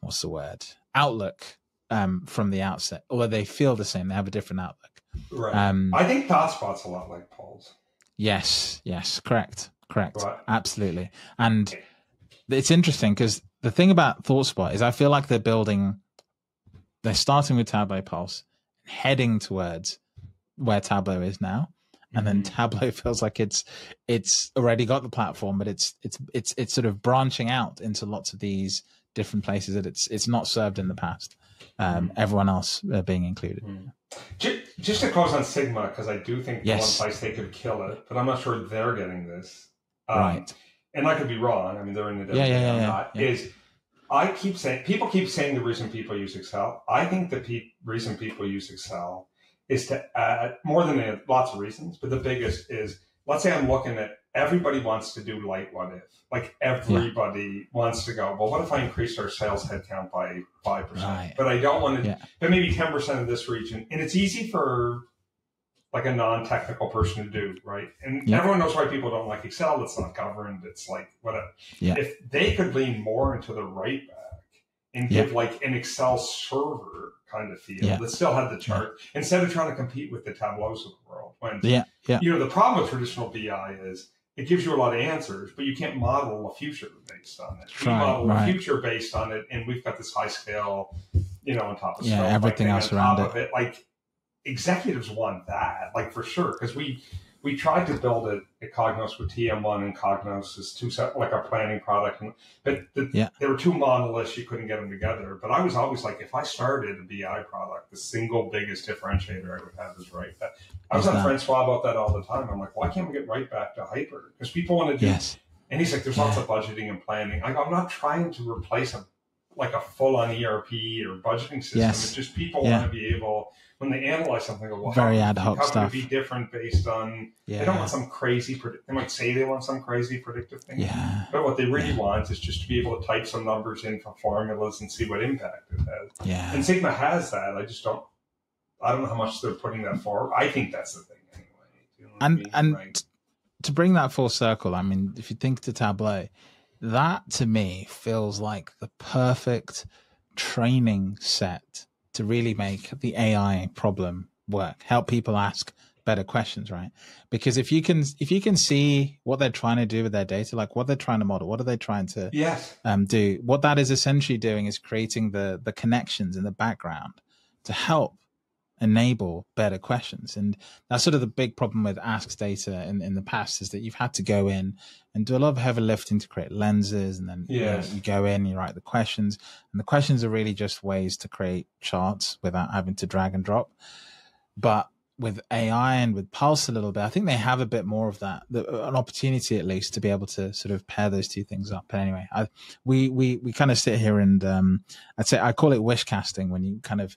what's the word, outlook from the outset. Although they feel the same, they have a different outlook. Right. I think ThoughtSpot's a lot like Pulse. Yes, correct, right. Absolutely. And it's interesting, because the thing about ThoughtSpot is I feel like they're starting with Tableau Pulse, heading towards where Tableau is now, and then Tableau feels like it's already got the platform, but it's sort of branching out into lots of these different places that it's not served in the past, everyone else being included. Just to close on Sigma, because I do think one place they could kill it, but I'm not sure they're getting this and I could be wrong. I mean, they're in the I keep saying, people keep saying the reason people use Excel. I think the reason people use Excel is to add, more than lots of reasons, but the biggest is, let's say I'm looking at, everybody wants to do light what if. Like, everybody wants to go, well, what if I increased our sales headcount by 5%? Right. But I don't want to, but maybe 10% of this region. And it's easy for like a non-technical person to do, right? And everyone knows why people don't like Excel. It's not governed. It's like, whatever. If they could lean more into the right back and give like an Excel server kind of feel that still had the chart, instead of trying to compete with the Tableaus of the world. When, you know, the problem with traditional BI is it gives you a lot of answers, but you can't model a future based on it. You model a future based on it, and we've got this high scale, you know, on top of everything else around it. Like, executives want that, like, for sure, because we we tried to build it at Cognos with TM1, and Cognos is two set, like our planning product. But there were two monoliths, you couldn't get them together. But I was always like, if I started a BI product, the single biggest differentiator I would have is right back. I was on Francois about that all the time. I'm like, why can't we get right back to Hyper? Because people want to do And he's like, there's lots of budgeting and planning. I'm not trying to replace a full-on ERP or budgeting system. It's just people want to be able, when they analyze something, go, well, very ad hoc stuff. Could it be different based on, they don't want some crazy, they might say they want some crazy predictive thing, but what they really want is just to be able to type some numbers in for formulas and see what impact it has. And Sigma has that. I don't know how much they're putting that forward. I think that's the thing anyway. You know what I mean? Right? To bring that full circle, I mean, if you think to Tableau, that to me feels like the perfect training set to really make the AI problem work, help people ask better questions, right? Because if you can see what they're trying to do with their data, like what they're trying to model, what are they trying to do, what that is essentially doing is creating the connections in the background to help enable better questions. And that's sort of the big problem with Ask Data in the past, is that you've had to go in and do a lot of heavy lifting to create lenses, and then you go in, you write the questions, and the questions are really just ways to create charts without having to drag and drop. But with AI and with Pulse a little bit, I think they have a bit more of that, an opportunity at least to be able to sort of pair those two things up. But anyway, we kind of sit here and I'd say I call it wish casting, when you kind of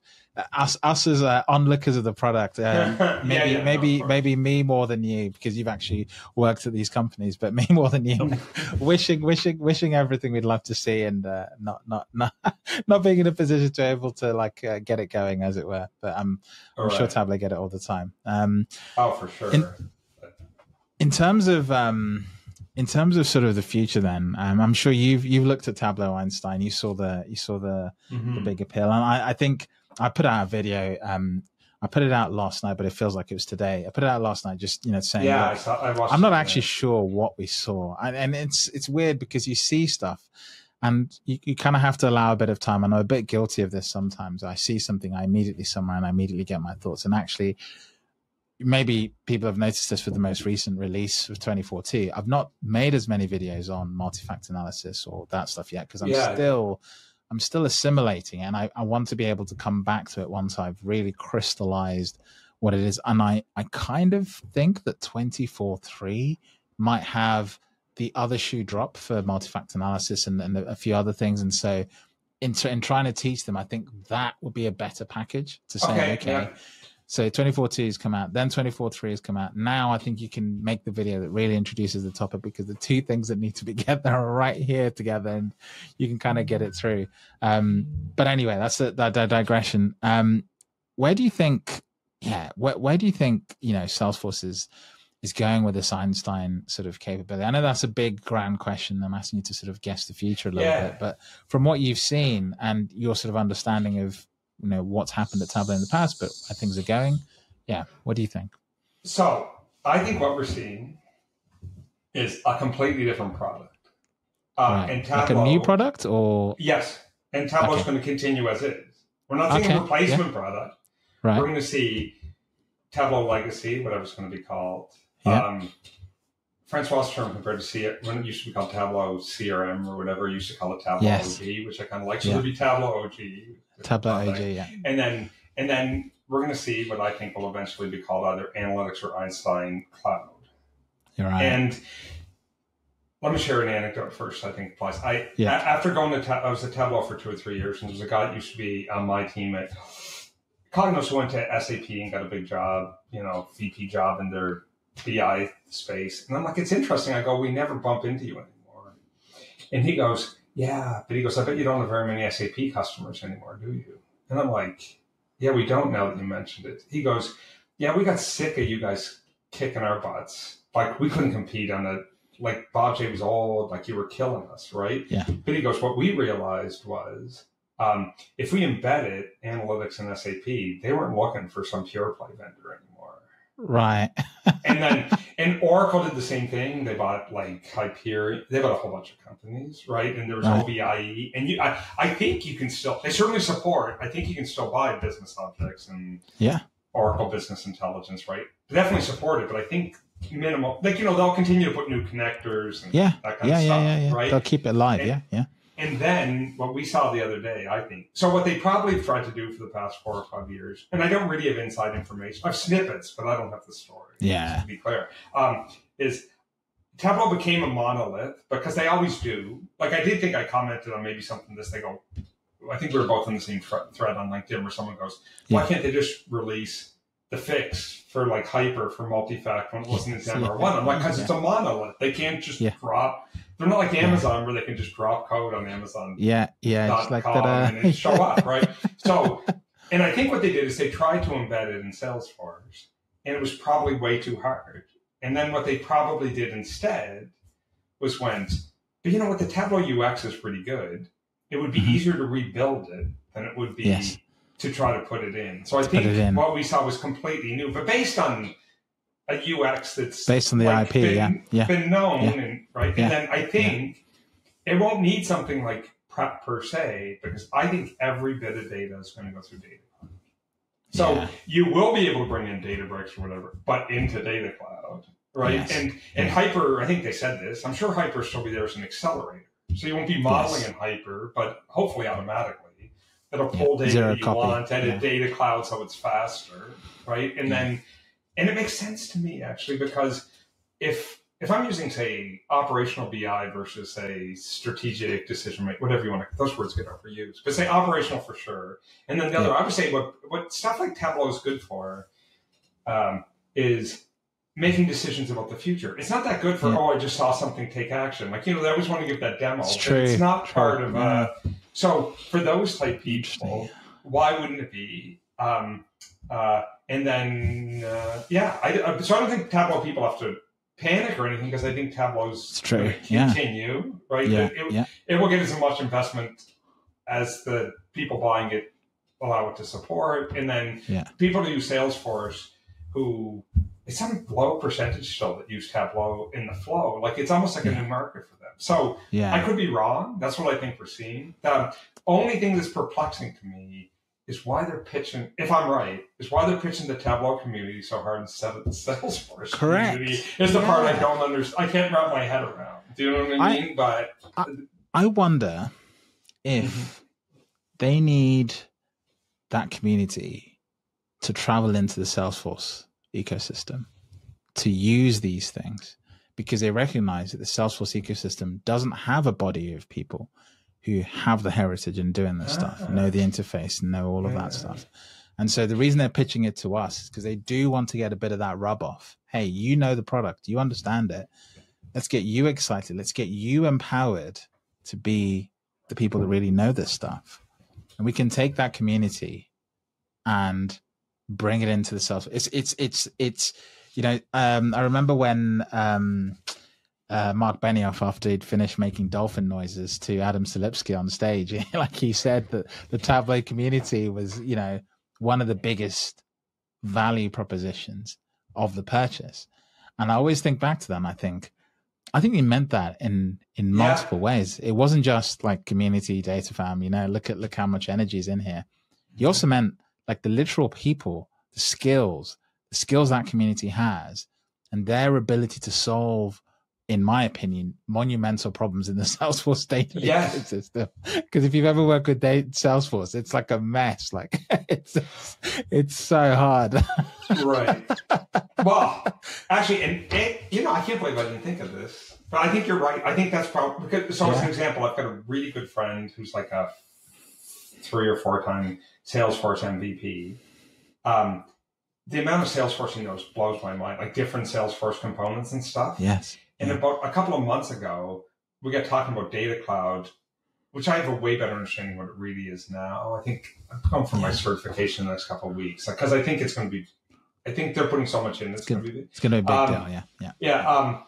us as onlookers of the product, maybe me more than you, because you've actually worked at these companies, but me more than you, wishing everything we'd love to see, and not being in a position to able to get it going, as it were. But I'm sure Tableau get it all the time. For sure. In terms of sort of the future, then I'm sure you've looked at Tableau Einstein. You saw the the big appeal, and I think I put out a video. I put it out last night, but it feels like it was today. I put it out last night, just saying. Yeah, I'm not actually sure what we saw, and it's weird because you see stuff, and you kind of have to allow a bit of time. And I'm a bit guilty of this sometimes. I see something, I immediately summarize, and I immediately get my thoughts. And actually, maybe people have noticed this with the most recent release of 2042. I've not made as many videos on multi-factor analysis or that stuff yet, because I'm still assimilating, and I want to be able to come back to it once I've really crystallized what it is. And I kind of think that 24.3 might have the other shoe drop for multi-factor analysis and a few other things. And so in trying to teach them, I think that would be a better package to say, so 24.2 has come out, then 24.3 has come out. Now I think you can make the video that really introduces the topic, because the two things that need to be together are right here together, and you can kind of get it through. But anyway, that's that digression. Where do you think, Salesforce is going with this Einstein sort of capability? I know that's a big, grand question. I'm asking you to sort of guess the future a little bit, but from what you've seen and your sort of understanding of, what's happened at Tableau in the past, but how things are going. Yeah. What do you think? So I think what we're seeing is a completely different product. And Tableau, like a new product or? Yes. And Tableau is going to continue as is. We're not seeing a replacement product. Right. We're going to see Tableau legacy, whatever it's going to be called. Yeah. Francois's term compared to when it used to be called Tableau CRM or whatever, you used to call it Tableau OG, which I kind of like. So there'll be Tableau OG. Tableau OG, And then we're going to see what I think will eventually be called either Analytics or Einstein Cloud. You're right. And let me share an anecdote first, I think applies. After going to I was at Tableau for 2 or 3 years, and there was a guy that used to be on my team at Cognos who went to SAP and got a big job, VP job in their BI space. And I'm like, it's interesting. I go, we never bump into you anymore. And he goes, I bet you don't have very many SAP customers anymore, do you? And I'm like, yeah, we don't, now that you mentioned it. He goes, we got sick of you guys kicking our butts. Like, we couldn't compete on it. Like, Bob J was old, like you were killing us, right? Yeah. But he goes, what we realized was, if we embedded analytics in SAP, they weren't looking for some pure play vendor anymore. Right. And Oracle did the same thing. They bought Hyper. They bought a whole bunch of companies, right? And there was OBIE. And I think you can still, they certainly support, I think you can still buy Business Objects and Oracle Business Intelligence, right? They definitely support it, but I think minimal. Like, you know, they'll continue to put new connectors and that kind of stuff, right? They'll keep it alive, And then what we saw the other day, I think, so what they probably tried to do for the past 4 or 5 years, and I don't really have inside information. I have snippets, but I don't have the story. Yeah. To be clear, is Tableau became a monolith because they always do. Like, I did think I commented on maybe something this, they go, I think we were both in the same thread on LinkedIn where someone goes, why can't they just release the fix for like Hyper for multi-fact when it wasn't in Xamarin One? I'm like, because it's a monolith. They can't just drop. They're not like Amazon where they can just drop code on Amazon. It's like that, and it show up, right? So, and I think what they did is they tried to embed it in Salesforce, and it was probably way too hard. And then what they probably did instead was went, but you know what? The Tableau UX is pretty good. It would be easier to rebuild it than it would be to try to put it in. So I think what we saw was completely new, but based on a UX that's based on the IP, been known, and and then I think it won't need something like prep per se, because I think every bit of data is going to go through data. So you will be able to bring in Databricks or whatever, but into Data Cloud, right? And Hyper, I think they said this. I'm sure Hyper still be there as an accelerator. So you won't be modeling in Hyper, but hopefully automatically. It'll pull data that you want, edit Data Cloud so it's faster, right? And then, and it makes sense to me, actually, because if I'm using, say, operational BI versus, say, strategic decision-making, whatever you want to, those words get overused, but say operational for sure. And then the other, I would say what stuff like Tableau is good for is making decisions about the future. It's not that good for, I just saw something, take action. Like, you know, they always want to give that demo. It's not part of so for those type people, why wouldn't it be? And then, so I don't think Tableau people have to panic or anything, because I think Tableau's going to continue, right? It will get as much investment as the people buying it allow it to support. And then people who use Salesforce, who it's some low percentage still that use Tableau in the flow. Like, it's almost like a new market for them. So I could be wrong. That's what I think we're seeing. The only thing that's perplexing to me is why they're pitching, if I'm right, is why they're pitching the Tableau community so hard instead of the Salesforce community is the part I don't understand. I can't wrap my head around. Do you know what I mean? But I wonder if they need that community to travel into the Salesforce ecosystem to use these things, because they recognize that the Salesforce ecosystem doesn't have a body of people who have the heritage and doing this stuff, know the interface and know all of that stuff. And so the reason they're pitching it to us is because they do want to get a bit of that rub off. Hey, you know the product, you understand it. Let's get you excited. Let's get you empowered to be the people that really know this stuff. And we can take that community and bring it into the Salesforce. It's you know, I remember when, Mark Benioff, after he'd finished making dolphin noises to Adam Selipsky on stage, like he said that the Tableau community was, you know, one of the biggest value propositions of the purchase. And I always think back to them. I think he meant that in multiple ways. It wasn't just like community data fam, you know, look how much energy is in here. He also meant like the literal people, the skills that community has and their ability to solve, in my opinion, monumental problems in the Salesforce data system. Because if you've ever worked with Salesforce, it's like a mess. Like it's so hard. Right. Well, actually, and you know, I can't believe I didn't think of this, but I think you're right. I think that's probably because. So as an example, I've got a really good friend who's like a 3 or 4 time Salesforce MVP. The amount of Salesforce he knows blows my mind. Like different Salesforce components and stuff. Yes. And about a couple of months ago, we got talking about Data Cloud, which I have a way better understanding what it really is now. I think I'm coming for my certification in the next couple of weeks, because I think it's going to be, I think they're putting so much in. It's going to be a big deal,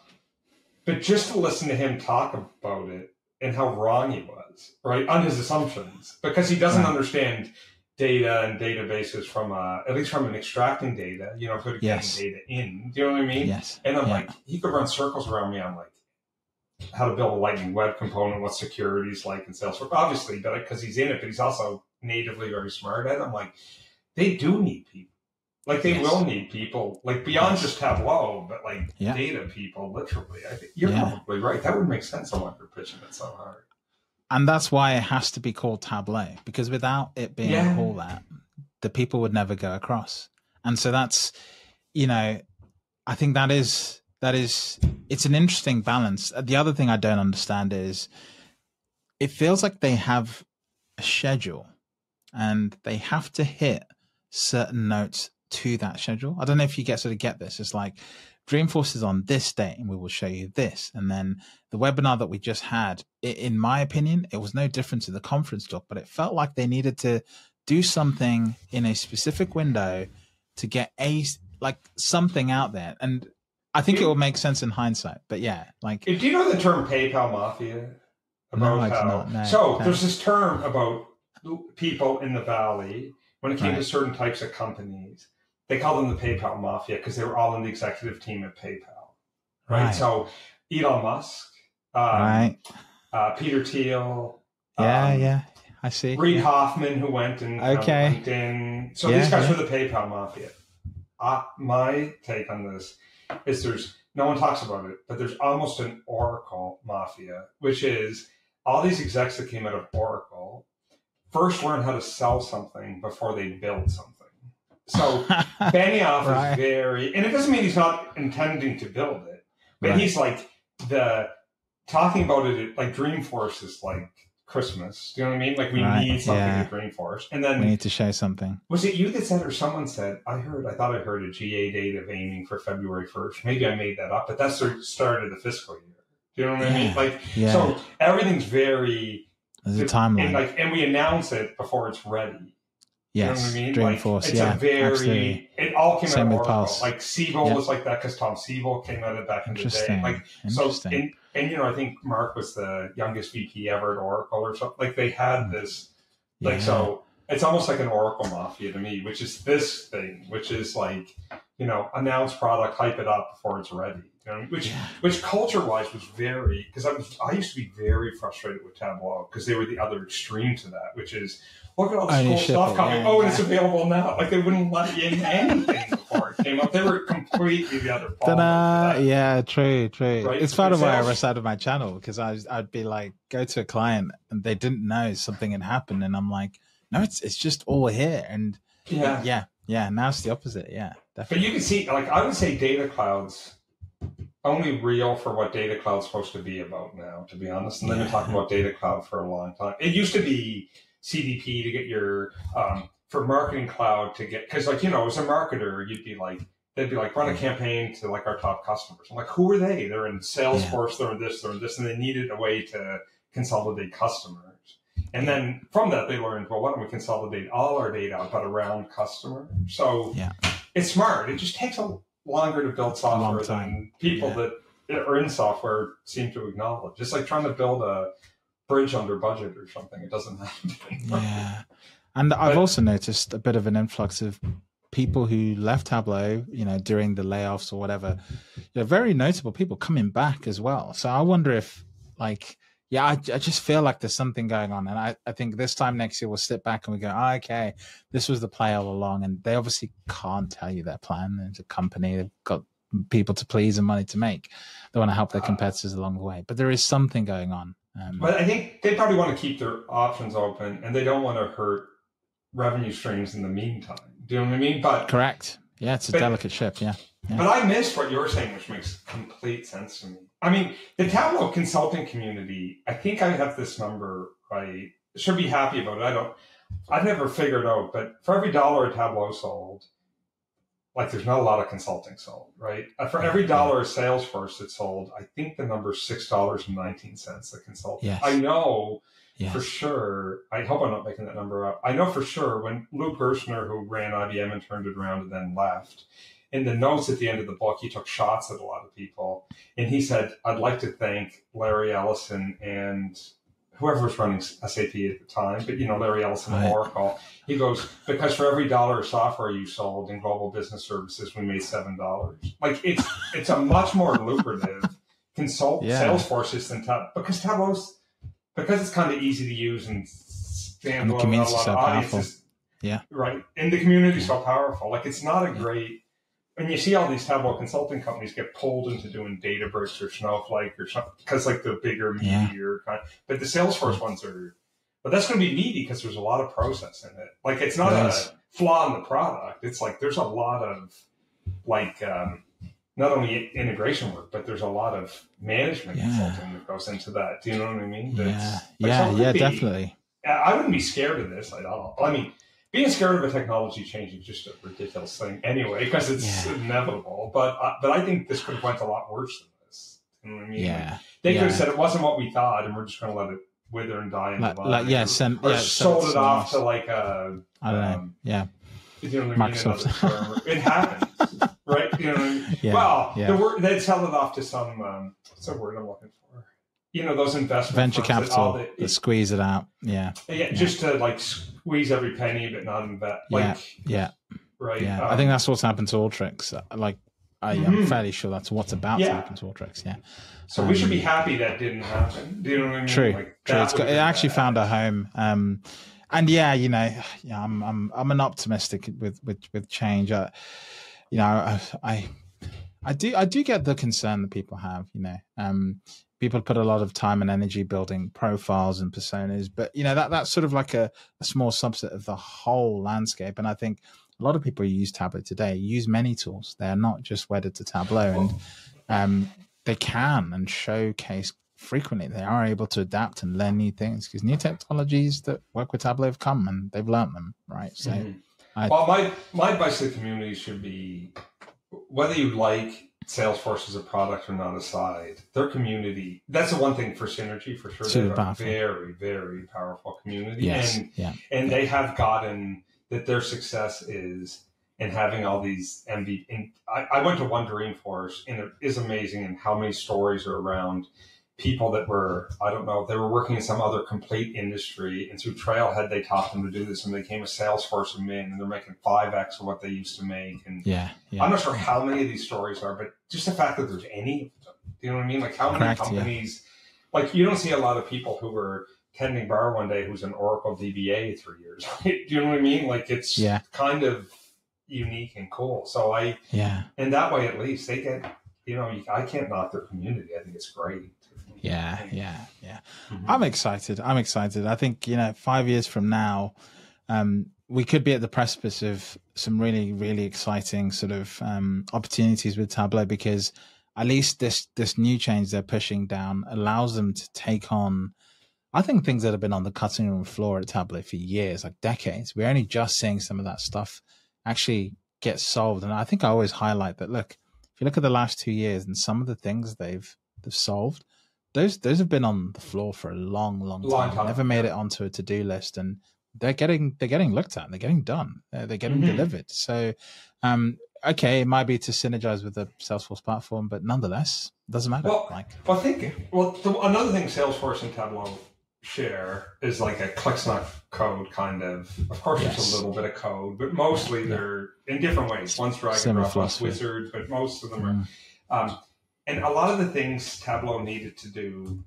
but just to listen to him talk about it and how wrong he was, right, on his assumptions, because he doesn't understand data and databases from at least from an extracting data, you know, if you're getting data in, do you know what I mean? Yes. And I'm like, he could run circles around me on like how to build a lightning web component, what security is like in Salesforce, obviously, but because he's in it, but he's also natively very smart at it. I'm like, they do need people. Like they will need people, like beyond just Tableau, but like data people, literally. I think you're probably right. That would make sense. I wonder if you're pitching it so hard. And that's why it has to be called Tableau, because without it being all that, the people would never go across. And so that's, you know, I think that is, it's an interesting balance. The other thing I don't understand is it feels like they have a schedule and they have to hit certain notes to that schedule. I don't know if you get this. It's like Dreamforce is on this date and we will show you this. And then the webinar that we just had, in my opinion, it was no different to the conference talk, but it felt like they needed to do something in a specific window to get something out there. And I think it will make sense in hindsight, but do you know the term PayPal Mafia? There's this term about people in the Valley when it came to certain types of companies. They called them the PayPal Mafia because they were all in the executive team at PayPal, right? So Elon Musk, Peter Thiel, I see Reid Hoffman, who went and LinkedIn. So these guys were the PayPal Mafia. My take on this is there's no one talks about it, but there's almost an Oracle Mafia, which is all these execs that came out of Oracle first learned how to sell something before they build something. So Benioff is very, and it doesn't mean he's not intending to build it, but he's like talking about it, like Dreamforce is like Christmas. Do you know what I mean? Like we need something at Dreamforce. And then we need to show something. Was it you that said, or someone said, I thought I heard a GA date of aiming for February 1st. Maybe I made that up, but that's the start of the fiscal year. Do you know what I mean? Like, so everything's very, there's a timeline. And, and we announce it before it's ready. Yes, you know what I mean? Dreamforce, absolutely. It all came out of Oracle. Like Siebel was like that because Tom Siebel came out of back in the day. Like, interesting. So, and you know, I think Mark was the youngest VP ever at Oracle or something. Like they had this, so it's almost like an Oracle Mafia to me, which is this thing, which is like, you know, announce product, hype it up before it's ready. You know, which culture-wise was very, because I used to be very frustrated with Tableau because they were the other extreme to that, which is look at all this cool stuff coming. And it's available now. Like they wouldn't let you in anything before it came up. They were completely the other. Yeah, true. Right? It's part of why I restarted my channel, because I'd be like, go to a client and they didn't know something had happened, and I'm like, no, it's just all here, and now it's the opposite. Yeah, definitely. But you can see, like I would say, Data Cloud's only real for what Data Cloud's supposed to be about now, to be honest. And they've been talking about Data Cloud for a long time. It used to be CDP to get your for Marketing Cloud to get, because like, you know, as a marketer, you'd be like, they'd be like, run a campaign to like our top customers. I'm like, who are they? They're in Salesforce, they're in this, and they needed a way to consolidate customers. And then from that, they learned, well, why don't we consolidate all our data but around customer? So it's smart. It just takes a longer to build software than people that are in software seem to acknowledge. It's like trying to build a bridge under budget or something. It doesn't happen. And I've also noticed a bit of an influx of people who left Tableau, you know, during the layoffs or whatever. You know, very notable people coming back as well. So I wonder if, like, I just feel like there's something going on. And I think this time next year, we'll sit back and we go, okay, this was the play all along. And they obviously can't tell you their plan. It's a company. They've got people to please and money to make. They want to help their competitors along the way. But there is something going on. But I think they probably want to keep their options open, and they don't want to hurt revenue streams in the meantime. Do you know what I mean? But correct. Yeah, it's a delicate ship. Yeah. But I missed what you were saying, which makes complete sense to me. I mean, the Tableau consulting community, I think I have this number right. Should be happy about it. I've never figured out, but for every $1 a Tableau sold, like there's not a lot of consulting sold, right? For every $1 of Salesforce that's sold, I think the number's $6.19, the consulting. Yes. I know for sure, I hope I'm not making that number up. I know for sure when Lou Gerstner, who ran IBM and turned it around and then left, in the notes at the end of the book, he took shots at a lot of people. And he said, I'd like to thank Larry Ellison and whoever was running SAP at the time, but, you know, Larry Ellison and Oracle. He goes, because for every $1 of software you sold in global business services, we made $7. Like, it's a much more lucrative Salesforce system because Tableau's, because it's kind of easy to use and stand alone, a lot of audiences. Yeah. Right. And the community is so powerful. Like, it's not a great, and you see all these Tableau consulting companies get pulled into doing Databricks or Snowflake or something, because like the bigger, meatier kind. But the Salesforce ones are, but that's going to be meaty because there's a lot of process in it. Like, it's not a flaw in the product. It's like, there's a lot of like, not only integration work, but there's a lot of management consulting that goes into that. Do you know what I mean? That's, definitely. I wouldn't be scared of this at all. I mean, being scared of a technology change is just a ridiculous thing anyway, because it's inevitable. But I think this could have went a lot worse than this. You know what I mean? Yeah. Like, they could have said it wasn't what we thought, and we're just going to let it wither and die. Sold it off to like a, I don't know. Yeah. You know what I mean? Microsoft. It happens, right? You know what I mean? Yeah. Well, yeah. They'd sell it off to some, what's the word I'm looking for? You know, those investment venture capital that squeeze it out. Yeah. Just to like squeeze every penny, but not invest. Right. Yeah. I think that's what's happened to Alteryx. Like, I'm fairly sure that's what's about to happen to Alteryx. Yeah. So we should be happy that didn't happen. Do you know what I mean? True. Like, true. It actually found a home. And I'm an optimistic with change. I do get the concern that people have. People put a lot of time and energy building profiles and personas, but that's sort of like a small subset of the whole landscape. And I think a lot of people who use Tableau today use many tools. They're not just wedded to Tableau, and they can and showcase frequently. They are able to adapt and learn new things because new technologies that work with Tableau have come and they've learned them, right? So my advice to the community should be, whether you like Salesforce as a product or not aside, their community, that's the one thing for synergy for sure. They're a very, very powerful community. Yes. And they have gotten that their success is in having all these MVP. And I went to one Dreamforce, and it is amazing and how many stories are around people that were, I don't know, they were working in some other complete industry, and through Trailhead they taught them to do this, and they became a Salesforce admin, and they're making 5x of what they used to make. And I'm not sure how many of these stories are, but just the fact that there's any of them, do you know what I mean? Like, how many companies, like, you don't see a lot of people who were tending bar one day who's an Oracle DBA 3 years. Do you know what I mean? Like, it's kind of unique and cool. So and that way at least they get, I can't knock their community. I think it's great. Yeah. Mm-hmm. I'm excited. I think, 5 years from now, we could be at the precipice of some really, really exciting sort of opportunities with Tableau, because at least this new change they're pushing down allows them to take on, I think, things that have been on the cutting room floor at Tableau for years, like decades. We're only just seeing some of that stuff actually get solved. And I think I always highlight that, look, if you look at the last 2 years and some of the things they've solved, those have been on the floor for a long time. Never made it onto a to-do list, and they're getting looked at, and they're getting done, they're getting delivered. So it might be to synergize with the Salesforce platform, but nonetheless it doesn't matter. Another thing Salesforce and Tableau share is like a clicks not code kind of course. Yes. There's a little bit of code, but mostly they're in different ways. One's drag and drop, one's wizard, but most of them are and a lot of the things Tableau needed to do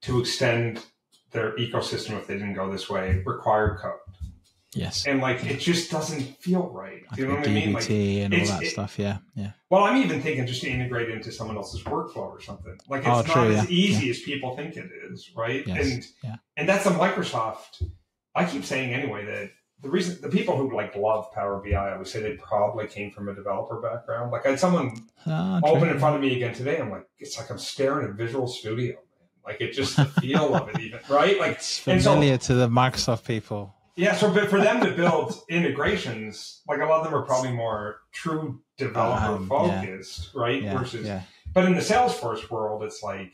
to extend their ecosystem, if they didn't go this way, required code. Yes. And like, it just doesn't feel right. Do you know what I mean? Like, and all that stuff. Yeah. Well, I'm even thinking just to integrate into someone else's workflow or something. Like, it's not as easy as people think it is. Right. Yes. And that's a Microsoft. I keep saying anyway, that the reason the people who like love Power BI, I would say they probably came from a developer background. Like, I had someone open in front of me again today. I'm like, it's like I'm staring at Visual Studio, man. Like, it just the feel of it, even right. Like, it's familiar to the Microsoft people. Yeah. So, but for them to build integrations, like a lot of them are probably more true developer focused, right? Yeah, versus, but in the Salesforce world, it's like,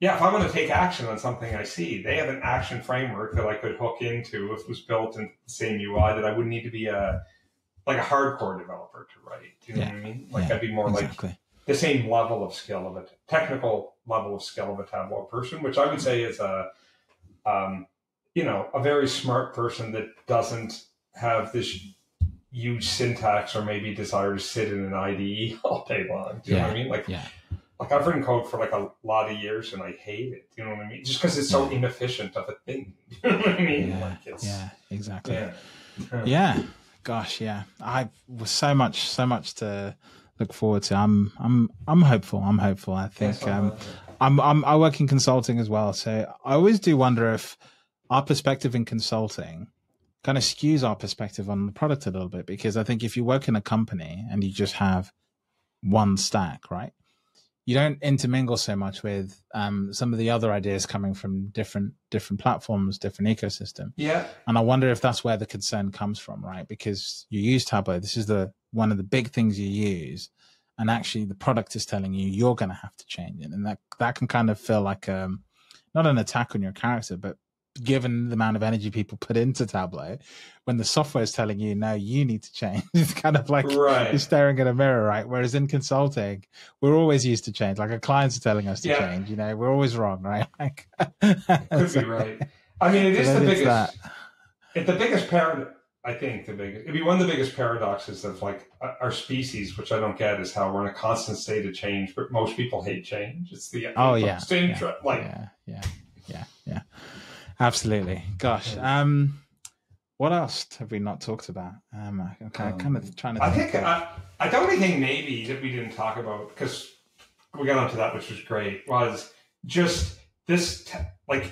if I want to take action on something I see, they have an action framework that I could hook into if it was built in the same UI, that I wouldn't need to be a hardcore developer to write. Do you know what I mean? Like, I'd be more like the same level of skill of a technical level of skill of a Tableau person, which I would say is a very smart person that doesn't have this huge syntax or maybe desire to sit in an IDE all day long. Do you know what I mean? Like. Yeah. Like, I've written code for like a lot of years and I hate it. You know what I mean? Just because it's so inefficient of a thing. You know what I mean? Yeah, exactly. Yeah. Yeah. Gosh, yeah. I was so much to look forward to. I'm hopeful. I'm hopeful. I think I work in consulting as well, so I always do wonder if our perspective in consulting kind of skews our perspective on the product a little bit, because I think if you work in a company and you just have one stack, right, you don't intermingle so much with some of the other ideas coming from different platforms, different ecosystem. Yeah. And I wonder if that's where the concern comes from, right? Because you use Tableau. This is one of the big things you use. And actually the product is telling you you're going to have to change it. And that can kind of feel like not an attack on your character, but given the amount of energy people put into Tableau, when the software is telling you, no, you need to change, it's kind of like you're staring at a mirror, right? Whereas in consulting, we're always used to change. Like our clients are telling us to change, you know, we're always wrong, right? Like, could be right. I mean, it is the biggest, it's the biggest paradox, I think, it'd be one of the biggest paradoxes of like our species, which I don't get, is how we're in a constant state of change, but most people hate change. It's the, absolutely. Gosh. What else have we not talked about? I'm kind of trying to think. I don't think maybe that we didn't talk about, because we got onto that, which was great, was just this, like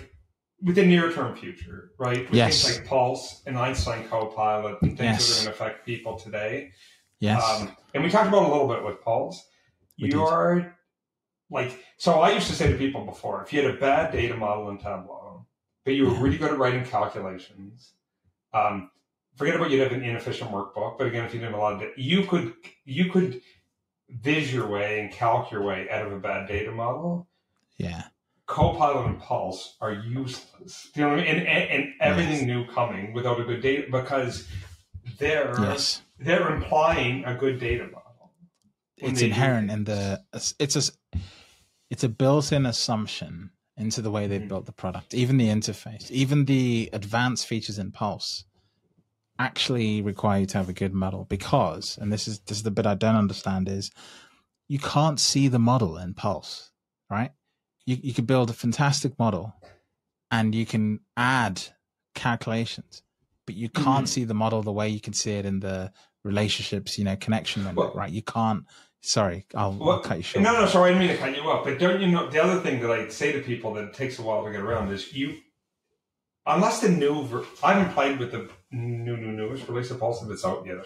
with the near-term future, right? With things like Pulse and Einstein Copilot and things that are going to affect people today. Yes. And we talked about a little bit with Pulse. So I used to say to people before, if you had a bad data model in Tableau, but you were really good at writing calculations. Forget about you'd have an inefficient workbook, but again, if you didn't have a lot of it, you could viz your way and calc your way out of a bad data model. Yeah. Copilot and Pulse are useless. Do you know what I mean? And everything new coming without a good data, because they're implying a good data model. It's inherent in it's a built-in assumption into the way they've built the product, even the interface, even the advanced features in Pulse actually require you to have a good model, because, and this is the bit I don't understand, is you can't see the model in Pulse, right? You could build a fantastic model and you can add calculations, but you can't see the model the way you can see it in the relationships, you know, connection window, right? You can't. Sorry, I'll cut you short. No, sorry, I didn't mean to cut you off. But don't you know, the other thing that I say to people that it takes a while to get around is unless the new, I haven't played with the newest release of Pulse, if it's out yet.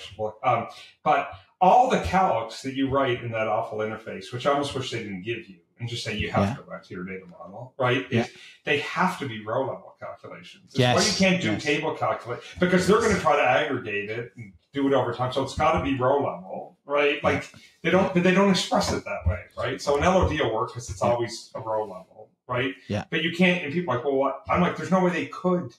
But all the calcs that you write in that awful interface, which I almost wish they didn't give you, and just say you have to go back to your data model, right? Yeah. They have to be row level calculations. That's why you can't do table calculations, because they're going to try to aggregate it and do it over time. So it's got to be row level, right? Like they don't express it that way, right? So an LOD will work because it's always a row level, right? Yeah. But you can't. And people are like, well, what? I'm like, there's no way they could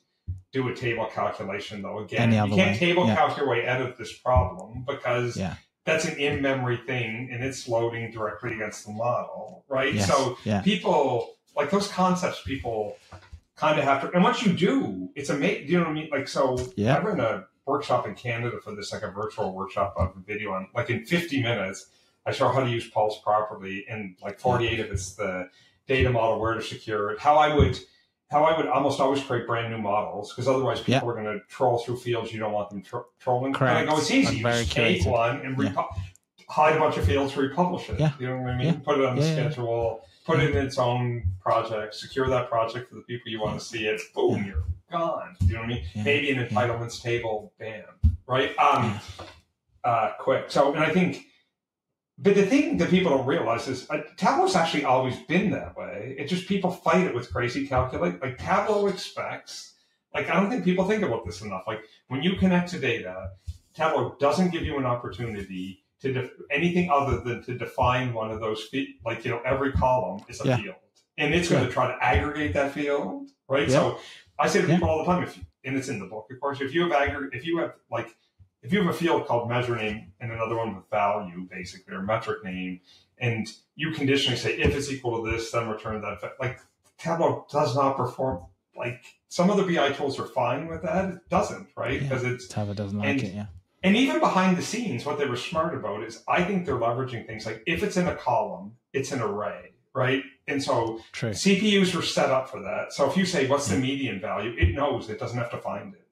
do a table calculation though. Again, you can't table calc your way out of this problem, because that's an in-memory thing, and it's loading directly against the model, right? Yes. So people, like those concepts, people kind of have to, and once you do, it's amazing. Do you know what I mean? Like, so I ran a workshop in Canada for this, like a virtual workshop of a video on, like in 50 minutes, I show how to use Pulse properly, and like 48 of it's the data model, where to secure it, how I would almost always create brand new models, because otherwise people are going to troll through fields you don't want them trolling. Correct. And I go, it's easy. You just take one and hide a bunch of fields, republish it. Yeah. You know what I mean? Yeah. Put it on the schedule, put it in its own project, secure that project for the people you want to see it. Boom, you're gone. You know what I mean? Yeah. Maybe an entitlements table, bam. Right? Quick. So, and I think, but the thing that people don't realize is Tableau's actually always been that way. It's just people fight it with crazy calculate. Like Tableau expects, like I don't think people think about this enough. Like when you connect to data, Tableau doesn't give you an opportunity to anything other than to define one of those fields. Like, you know, every column is a field, and it's going to try to aggregate that field, right? Yeah. So I say to people all the time, and it's in the book, of course, if you have a field called measure name and another one with value, basically, or metric name, and you conditionally say, if it's equal to this, then return that. Like, Tableau does not perform, like, some other BI tools are fine with that. It doesn't, right? Because Tableau doesn't like it, And even behind the scenes, what they were smart about is, I think they're leveraging things like, if it's in a column, it's an array, right? And so CPUs were set up for that. So if you say, what's the median value? It knows. It doesn't have to find it.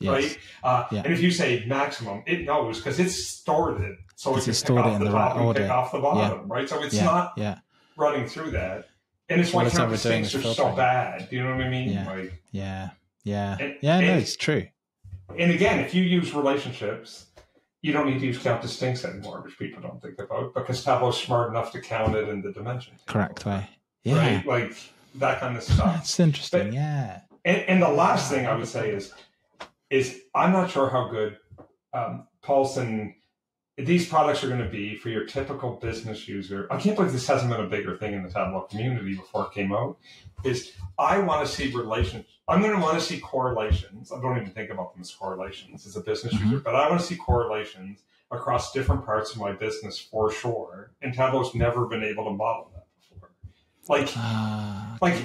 Yes. Right? And if you say maximum, it knows because it's stored it. So it can pick off the top and pick off the bottom, right? So it's not running through that. And it's why some of the things are so bad. Do you know what I mean? Yeah. Like, no, it's true. And again, if you use relationships, you don't need to use count distincts anymore, which people don't think about, because Tableau's smart enough to count it in the dimension table. Correct way. Yeah. Right? Like that kind of stuff. That's interesting. But, and the last thing I would say is I'm not sure how good Pulse and these products are going to be for your typical business user. I can't believe this hasn't been a bigger thing in the Tableau community before it came out. Is I want to see relations. I'm going to want to see correlations. I don't even think about them as correlations as a business user, but I want to see correlations across different parts of my business for sure. And Tableau's never been able to model that before. Like,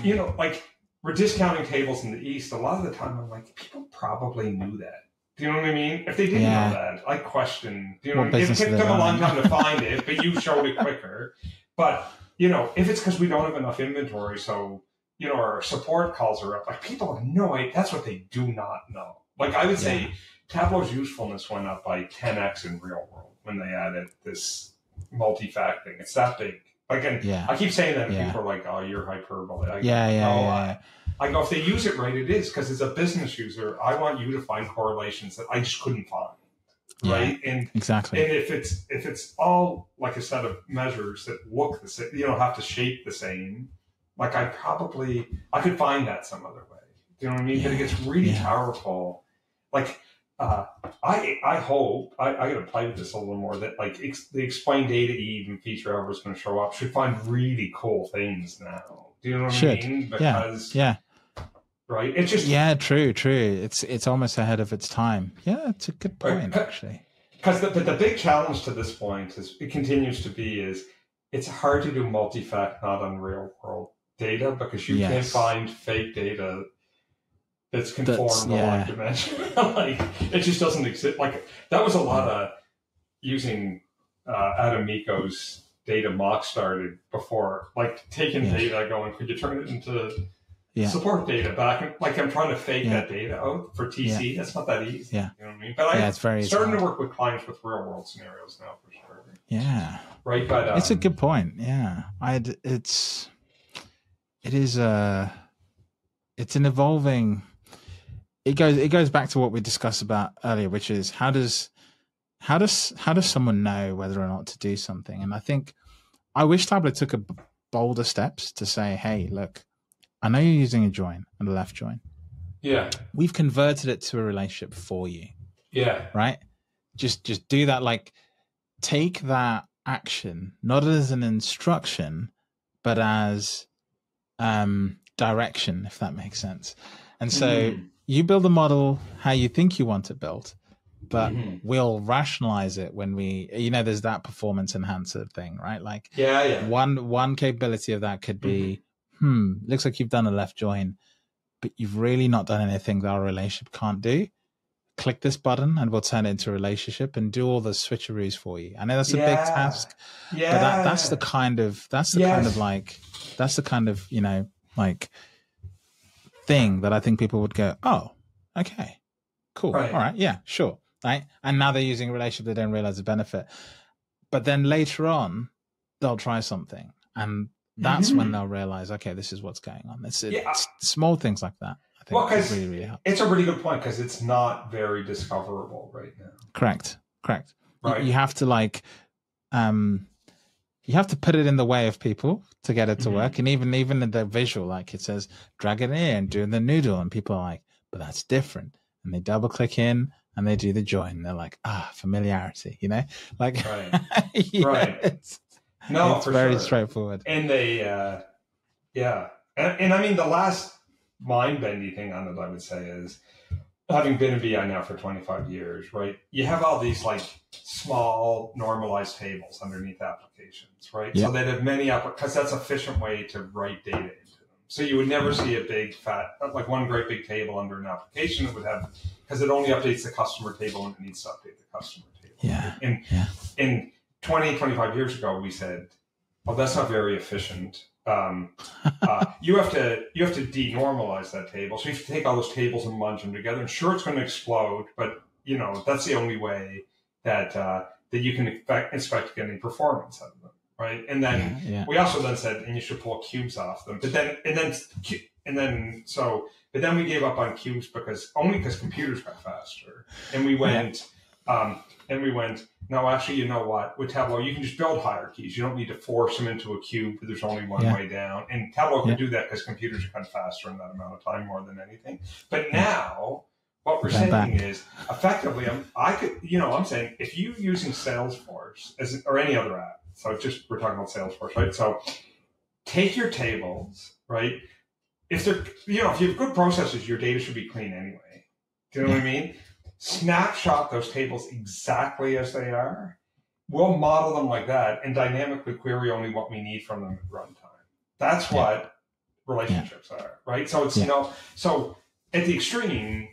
you know, like we're discounting tables in the East. A lot of the time I'm like, people probably knew that. Do you know what I mean? If they didn't know that, I question. Do you know what I mean? It took a long time to find it, but you showed it quicker. But, you know, if it's because we don't have enough inventory, so, you know, our support calls are up, like people have no idea. That's what they do not know. Like I would say Tableau's usefulness went up by 10x in real world when they added this multi-fact thing. It's that big. Again, I keep saying that and people are like, oh, you're hyperbole. I go, if they use it right, it is, because as a business user, I want you to find correlations that I just couldn't find, right? And exactly. And if it's all like a set of measures that look the same, you know, have to shape the same, like I could find that some other way. Do you know what I mean? But it gets really powerful. Like I hope I got to play with this a little more. That like the explain data even feature, however it's going to show up, should find really cool things now. Do you know what I mean? Because right. It's just true. It's almost ahead of its time. Yeah, it's a good point actually. Because the big challenge to this point is it continues to be is it's hard to do multi-fact not on real world data because you can't find fake data that's conformed to one dimension. Like it just doesn't exist. Like that was a lot of using Adam Miko's data mock started before, like taking data going, could you turn it into support data back? Like I'm trying to fake that data out for TC. That's not that easy. Yeah. You know what I mean? But I'm starting to work with clients with real world scenarios now for sure. Yeah. Right. But it's a good point. Yeah. It's an evolving, it goes back to what we discussed about earlier, which is how does someone know whether or not to do something? And I think I wish Tableau took bolder steps to say, hey, look, I know you're using a join and a left join. Yeah. We've converted it to a relationship for you. Yeah. Right? Just do that. Like take that action, not as an instruction, but as direction, if that makes sense. And so you build the model how you think you want it built. But we'll rationalize it when we, you know, there's that performance enhancer thing, right? Like one capability of that could be, looks like you've done a left join, but you've really not done anything that our relationship can't do. Click this button and we'll turn it into a relationship and do all the switcheroos for you. I know that's a big task, but that's the kind of, you know, like thing that I think people would go, oh, okay, cool. Right. All right. Yeah, sure. Right. And now they're using a relationship. They don't realize the benefit, but then later on they'll try something and that's when they'll realize, okay, this is what's going on. It's small things like that. I think really, really helps. It's a really good point. Cause it's not very discoverable right now. Correct. Right. You have to like, you have to put it in the way of people to get it to work. And even in the visual, like it says, drag it in and do the noodle. And people are like, but that's different. And they double click in and they do the join. They're like, familiarity, you know, like, it's very straightforward. And they, And I mean, the last mind bendy thing on it, I would say is having been in BI now for 25 years, right? You have all these like small normalized tables underneath applications, right? Yeah. So they'd have many, because that's an efficient way to write data. So you would never see a big fat, like one great big table under an application that would have, because it only updates the customer table and it needs to update the customer table. Yeah. And in 20, 25 years ago, we said, oh, that's not very efficient. You have to denormalize that table. So you have to take all those tables and munge them together. And sure, it's going to explode, but you know that's the only way that that you can expect to get any performance out of them, right? And then we also then said, and you should pull cubes off them. But then we gave up on cubes because computers got faster, and we went. No, actually, you know what? With Tableau, you can just build hierarchies. You don't need to force them into a cube. There's only one way down. And Tableau can do that because computers are kind of faster in that amount of time more than anything. But now what we're saying is effectively, I'm saying if you're using Salesforce or any other app, so just we're talking about Salesforce, right? So take your tables, right? If you have good processes, your data should be clean anyway. Do you know what I mean? Snapshot those tables exactly as they are. We'll model them like that and dynamically query only what we need from them at runtime. That's what relationships are, right? So it's, so at the extreme,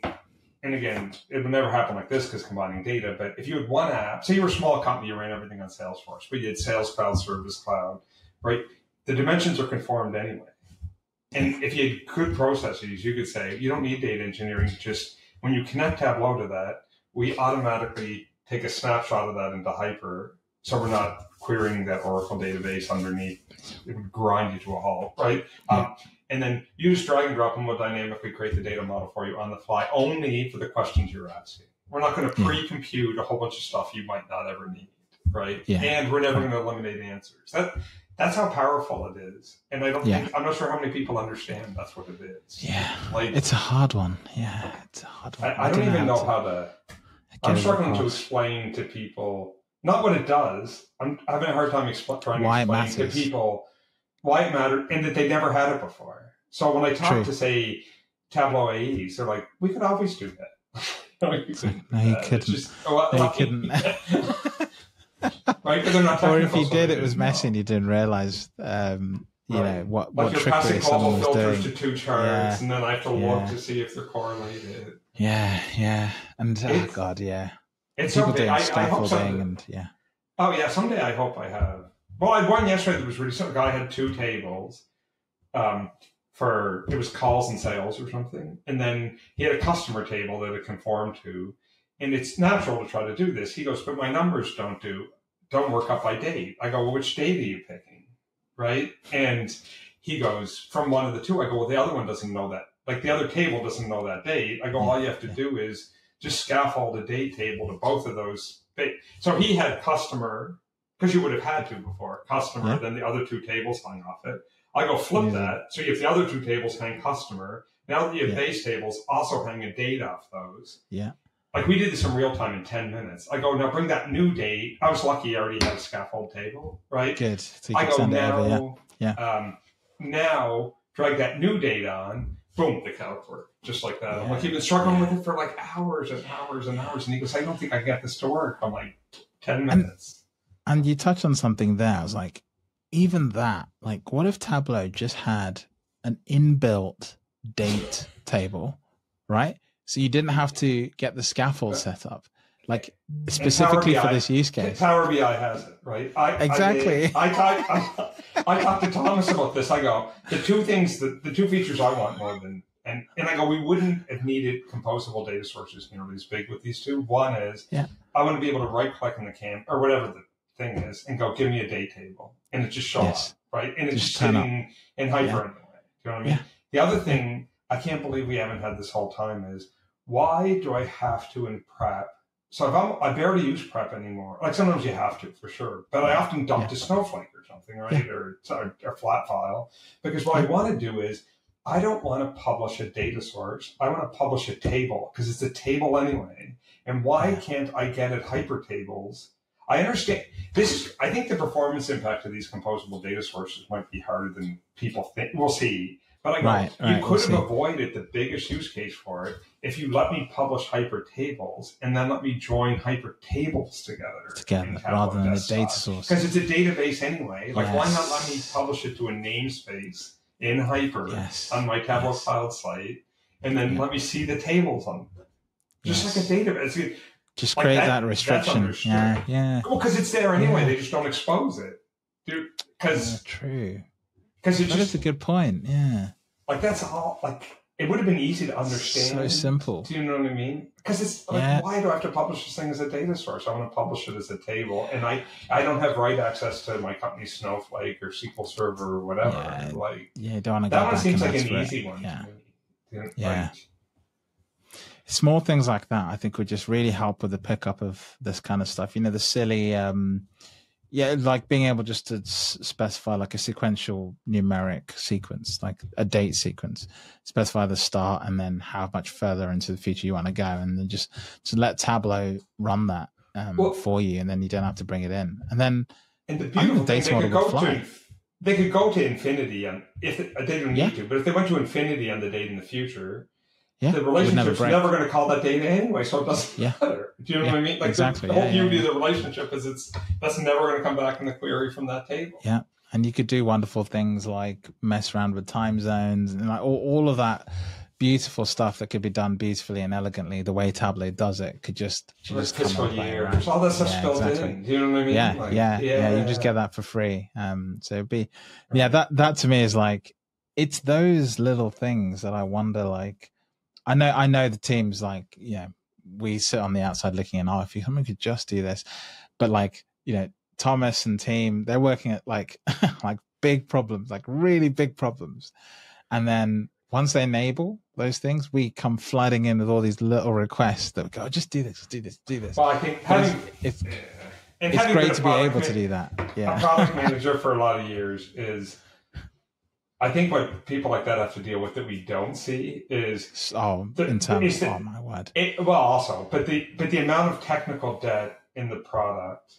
and again, it will never happen like this because combining data, but if you had one app, say you were a small company, you ran everything on Salesforce, but you had Sales Cloud, Service Cloud, right? The dimensions are conformed anyway. And if you had good processes, you could say, you don't need data engineering, just when you connect Tableau to that, we automatically take a snapshot of that into Hyper, so we're not querying that Oracle database underneath. It would grind you to a halt, right? And then you just drag and drop and we'll dynamically create the data model for you on the fly, only for the questions you're asking. We're not going to pre-compute a whole bunch of stuff you might not ever need, right? Yeah. And we're never going to eliminate answers. That's how powerful it is. And I don't think, I'm not sure how many people understand that's what it is. Yeah. Like, it's a hard one. Yeah. It's a hard one. I don't even know how to I'm struggling to explain to people, not what it does. I'm having a hard time trying to explain to people why it mattered and that they never had it before. So when I talk to, say, Tableau AEs, they're like, we could always do that. No, you couldn't. Right, but they're not technical. Or if you did, it was messy and you didn't realize, you know, what trickery someone was doing. Like you're passing all the filters to two charts, and then I have to look to see if they're correlated. Yeah. And, It's people doing scaffolding and, Oh, yeah, someday I hope I have. Well, I had one yesterday that was really simple. A guy had two tables it was calls and sales or something. And then he had a customer table that it conformed to. And it's natural to try to do this. He goes, but my numbers don't work up by date. I go, well, which date are you picking, right? And he goes, from one of the two. I go, well, the other one doesn't know that. Like the other table doesn't know that date. I go, all you have to do is just scaffold a date table to both of those. So he had customer, because you would have had to before, customer, then the other two tables hung off it. I go, flip that. So if the other two tables hang customer, now that you have base tables, also hang a date off those. Yeah. Like we did this in real time in 10 minutes. I go, now bring that new date. I was lucky I already had a scaffold table, right? Good. So I go, now drag that new date on. Boom, the calc work, just like that. Yeah. I'm like, you've been struggling with it for like hours and hours and hours. And he goes, I don't think I got this to work. I'm like, 10 minutes. And you touched on something there. I was like, even that, like what if Tableau just had an inbuilt date table, right? So you didn't have to get the scaffold set up, like specifically for this use case. Power BI has it, right? I talked to Thomas about this. I go, the two features I want more than, and I go, we wouldn't have needed composable data sources nearly as big with these two. One is I want to be able to right click on the cam or whatever the thing is and go, give me a date table, and it just shows up, right? And it's just sitting in Hyper in a way. Do you know what I mean? Yeah. The other thing I can't believe we haven't had this whole time is, why do I have to in prep? So I barely use prep anymore. Like sometimes you have to for sure, but I often dump to Snowflake or something, right? Or flat file, because what I want to do is I don't want to publish a data source. I want to publish a table because it's a table anyway. And why can't I get at Hyper tables? I understand this. I think the performance impact of these composable data sources might be harder than people think. We'll see. But I go, you could have avoided the biggest use case for it if you let me publish Hyper tables and then let me join Hyper tables together rather than a data source. Because it's a database anyway. Like, why not let me publish it to a namespace in Hyper on my Tableau Cloud site and then let me see the tables on it? Just like a database. Just like create that restriction. Well, because it's there anyway. They just don't expose it. Because true. Because that's a good point. Yeah. Like that's all. Like it would have been easy to understand. So simple. Do you know what I mean? Because it's like, why do I have to publish this thing as a data source? I want to publish it as a table, and I don't have write access to my company's Snowflake or SQL Server or whatever. Yeah. Like don't want to that one seems like an easy one. Yeah. To me. Yeah. Right. Small things like that, I think, would just really help with the pickup of this kind of stuff. You know, the silly, like being able just to specify like a sequential numeric sequence, like a date sequence, specify the start and then how much further into the future you want to go. And then just let Tableau run that for you, and then you don't have to bring it in. And then the beautiful thing, they could go to infinity, and if they didn't need to, but if they went to infinity on the date in the future, the relationship's never going to call that data anyway, so it doesn't matter. Do you know what I mean? Like exactly. The whole beauty of the relationship is that's never going to come back in the query from that table. Yeah, and you could do wonderful things like mess around with time zones and like all of that beautiful stuff that could be done beautifully and elegantly. The way Tableau does it could just come up later. There's all that stuff built in. Do you know what I mean? Yeah, like, you just get that for free. So it'd be, that to me is like, it's those little things that I wonder, like, I know the team's like, we sit on the outside looking in, if someone could just do this. But like, Thomas and team, they're working at like, like big problems, like really big problems. And then once they enable those things, we come flooding in with all these little requests that we go, just do this, do this, do this. Well, I think it's great to be able to do that. Yeah. A product manager for a lot of years is... I think what people like that have to deal with that we don't see is the amount of technical debt in the product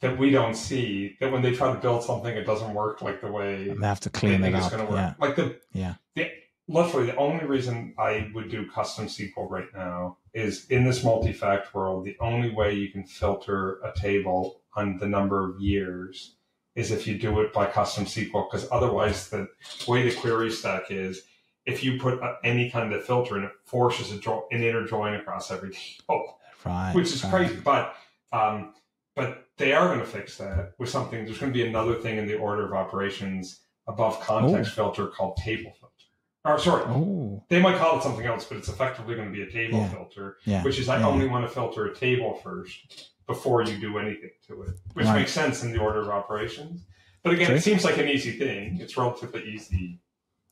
that we don't see, that when they try to build something, it doesn't work like the way and they have to clean it up. Work. Yeah. Like literally the only reason I would do custom SQL right now is in this multi-fact world. The only way you can filter a table on the number of years is if you do it by custom SQL, because otherwise the way the query stack is, if you put any kind of filter in, it forces an inner join across every table, which is crazy. But they are going to fix that with something. There's going to be another thing in the order of operations above context filter called table filter. Or sorry, they might call it something else, but it's effectively going to be a table filter, which is I only want to filter a table first before you do anything to it, which makes sense in the order of operations. But again, it seems like an easy thing. It's relatively easy.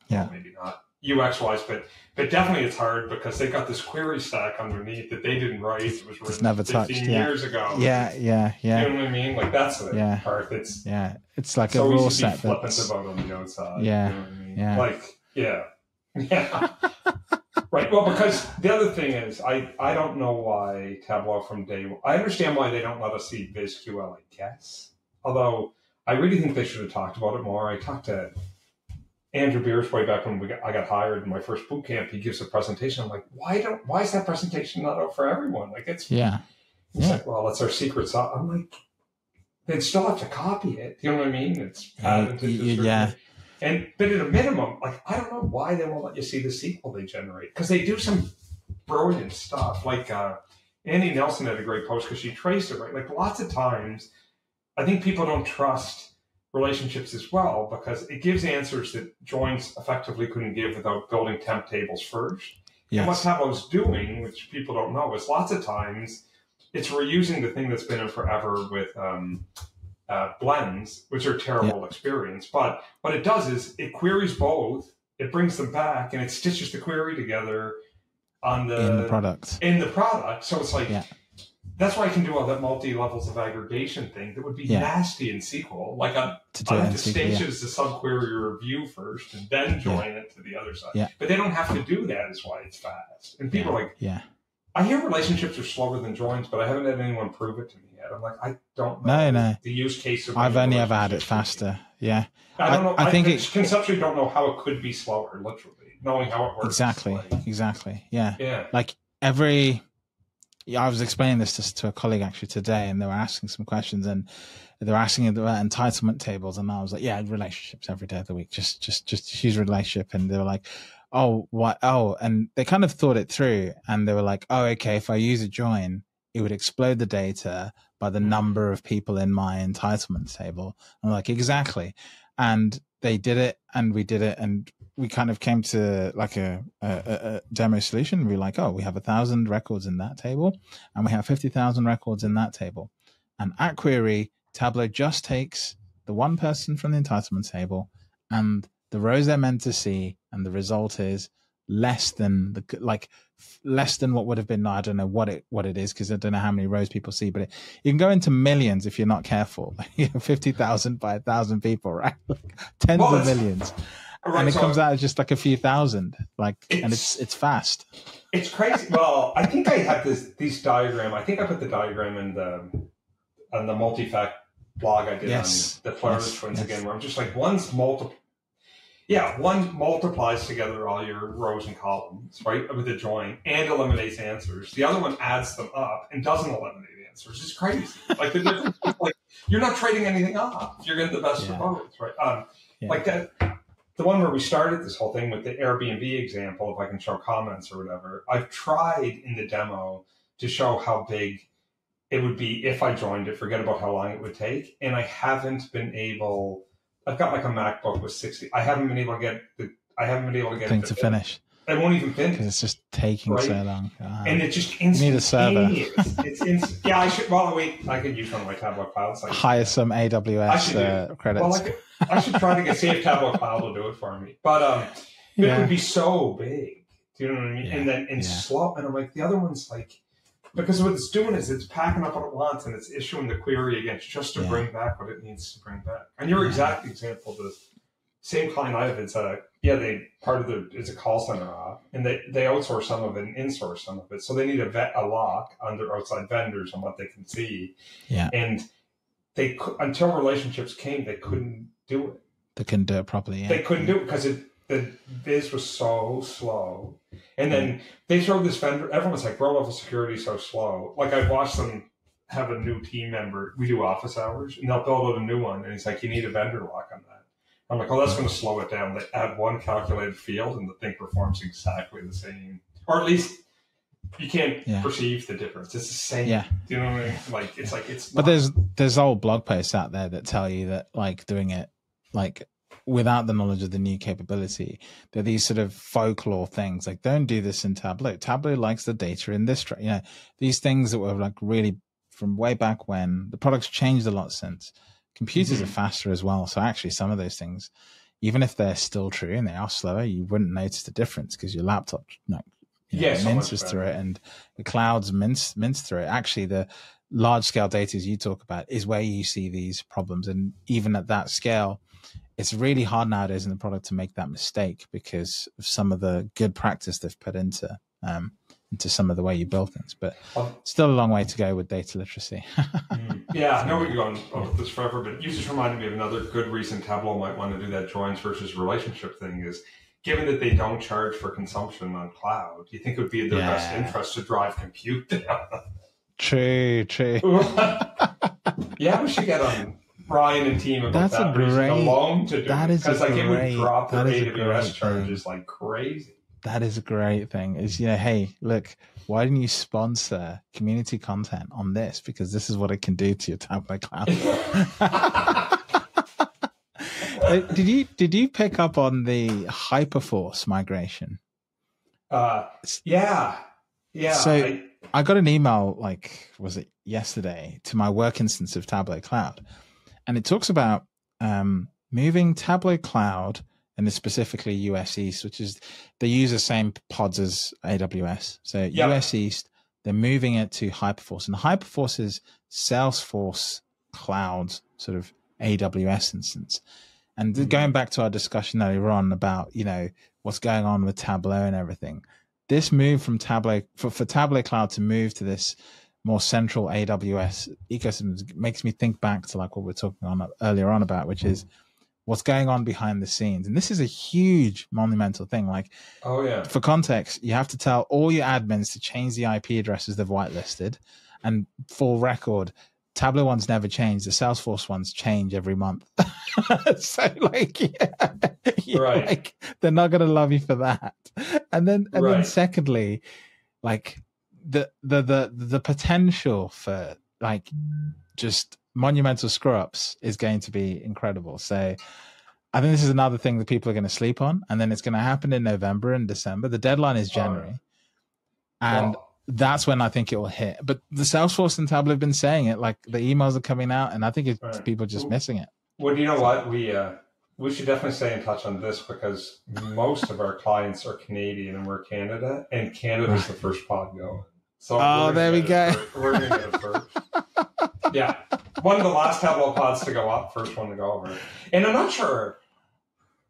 Yeah. Well, maybe not UX-wise, but definitely it's hard because they got this query stack underneath that they didn't write. It was written never 15 touched. Years ago. Yeah. You know what I mean? Like that's the part that's... Yeah, it's like a rule set. It's so easy to be flippant about on the outside. Yeah. You know what I mean? Yeah. Like, yeah. Right. Well, because the other thing is, I don't know why Tableau from day one. I understand why they don't let us see VizQL, I guess. Although I really think they should have talked about it more. I talked to Andrew Beers way back when I got hired in my first boot camp. He gives a presentation. I'm like, why is that presentation not out for everyone? Like it's like, well, it's our secret sauce. I'm like, they'd still have to copy it. You know what I mean? It's patented. But at a minimum, like I don't know why they won't let you see the SQL they generate, because they do some brilliant stuff. Like Annie Nelson had a great post because she traced it, right? Like lots of times, I think people don't trust relationships as well because it gives answers that joins effectively couldn't give without building temp tables first. Yes. And what Tableau's doing, which people don't know, is lots of times it's reusing the thing that's been in forever with blends, which are terrible experience, but what it does is it queries both, it brings them back, and it stitches the query together on in the product. So it's like that's why I can do all that multi levels of aggregation thing that would be nasty in SQL. Like I have to stage it as the subquery review first and then join it to the other side. Yeah. But they don't have to do that, is why it's fast. And people are like, I hear relationships are slower than joins, but I haven't had anyone prove it to me yet. I'm like, I don't know the use case of I've only ever had it faster. Yeah. I don't know. I think it's conceptually don't know how it could be slower, literally, knowing how it works. Exactly. Like, Yeah. Yeah. Like I was explaining this to a colleague actually today, and they were asking some questions, and they were asking about entitlement tables, and I was like, yeah, relationships every day of the week. Just use relationship. And they were like, and they kind of thought it through, and they were like, if I use a join, it would explode the data by the number of people in my entitlement table. I'm like, exactly. and they did it, and we did it, and we kind of came to like a demo solution. We were like, oh, we have 1,000 records in that table, and we have 50,000 records in that table. And at query, Tableau just takes the one person from the entitlement table and the rows they're meant to see, and the result is less than the less than what would have been. I don't know what it is, because I don't know how many rows people see, but you can go into millions if you're not careful. 50,000 by 1,000 people, right? Tens of millions. Right, and it comes out as just like a few thousand, and it's fast. It's crazy. Well, I think I had this diagram. I think I put the diagram in the multi-fact blog I did on the Flourish ones again, where I'm just like, one multiplies together all your rows and columns, right, with a join, and eliminates answers. The other one adds them up and doesn't eliminate answers. It's crazy. Like the difference, like you're not trading anything off. You're getting the best of both, right? Like that. The one where we started this whole thing with the Airbnb example, if I can show comments or whatever, I've tried in the demo to show how big it would be if I joined it, forget about how long it would take. And I haven't been able, I've got like a MacBook with 60. I haven't been able to get thing to finish. I won't even finish. It's just taking so long. And it just instantaneous. You need a server. Yeah, I should, I could use one of my Tableau Clouds. Hire some AWS credits. Well, I should try to see if Tableau Cloud will do it for me. But it would be so big. Do you know what I mean? Yeah. And then slow. And I'm like, the other one's like, because what it's doing is it's packing up what it wants and it's issuing the query against just to bring back what it needs to bring back. And your exact example, the same client I have, it's a call center app, and they outsource some of it and insource some of it. So they need a lock on their outside vendors on what they can see. Yeah. And they, until relationships came, they couldn't do it. They couldn't do it properly. Yeah. They couldn't do it because the biz was so slow. And then they showed this vendor, everyone's like, row level security is so slow. Like I've watched them have a new team member, we do office hours, and they'll build out a new one. And he's like, you need a vendor lock on that. I'm like, oh, that's going to slow it down. They add one calculated field and the thing performs exactly the same. Or at least you can't perceive the difference. It's the same. Yeah. Do you know what I mean? Like, it's like, it's. But there's old blog posts out there that tell you that like doing it, like, without the knowledge of the new capability, there are these sort of folklore things like, don't do this in Tableau. Tableau likes the data in this, these things that were like really from way back when. The product's changed a lot since. Computers are faster as well. So actually some of those things, even if they're still true and they are slower, you wouldn't notice the difference because your laptop minces through it and the clouds mince through it. Actually the large scale data as you talk about is where you see these problems. And even at that scale, it's really hard nowadays in the product to make that mistake because of some of the good practice they've put into some of the way you build things, but still a long way to go with data literacy. Yeah, I know what you're going with this forever, but you just reminded me of another good reason Tableau might want to do that joins versus relationship thing is, given that they don't charge for consumption on cloud, do you think it would be in their best interest to drive compute down? True. We should get on Brian and team about that reason alone to do that is because it would drop the AWS charges like crazy. That is a great thing. Is hey, look, why didn't you sponsor community content on this? Because this is what it can do to your Tableau Cloud. Did you pick up on the Hyperforce migration? Yeah. So I got an email was it yesterday to my work instance of Tableau Cloud. And it talks about moving Tableau Cloud, and specifically US East, which is they use the same pods as AWS. So US East, they're moving it to Hyperforce. And Hyperforce is Salesforce Cloud sort of AWS instance. And going back to our discussion earlier on about, what's going on with Tableau and everything, this move from Tableau, for Tableau Cloud to move to this more central AWS ecosystems makes me think back to what we're talking on earlier on about, which is what's going on behind the scenes. And this is a huge monumental thing. For context, you have to tell all your admins to change the IP addresses they've whitelisted, and for record, Tableau ones never change. The Salesforce ones change every month. So they're not going to love you for that. And then, then secondly, the potential for just monumental screw ups is going to be incredible. So I think this is another thing that people are going to sleep on, and then it's going to happen in November and December. The deadline is January. And that's when I think it will hit. But the Salesforce and Tableau have been saying it, like the emails are coming out, and I think it's people just missing it. Well, you know what? We should definitely stay in touch on this, because most of our clients are Canadian and we're Canada, and Canada's the first pod going. So there we go. We're going to get it first. Yeah. One of the last Tableau pods to go up, first one to go over. And I'm not sure.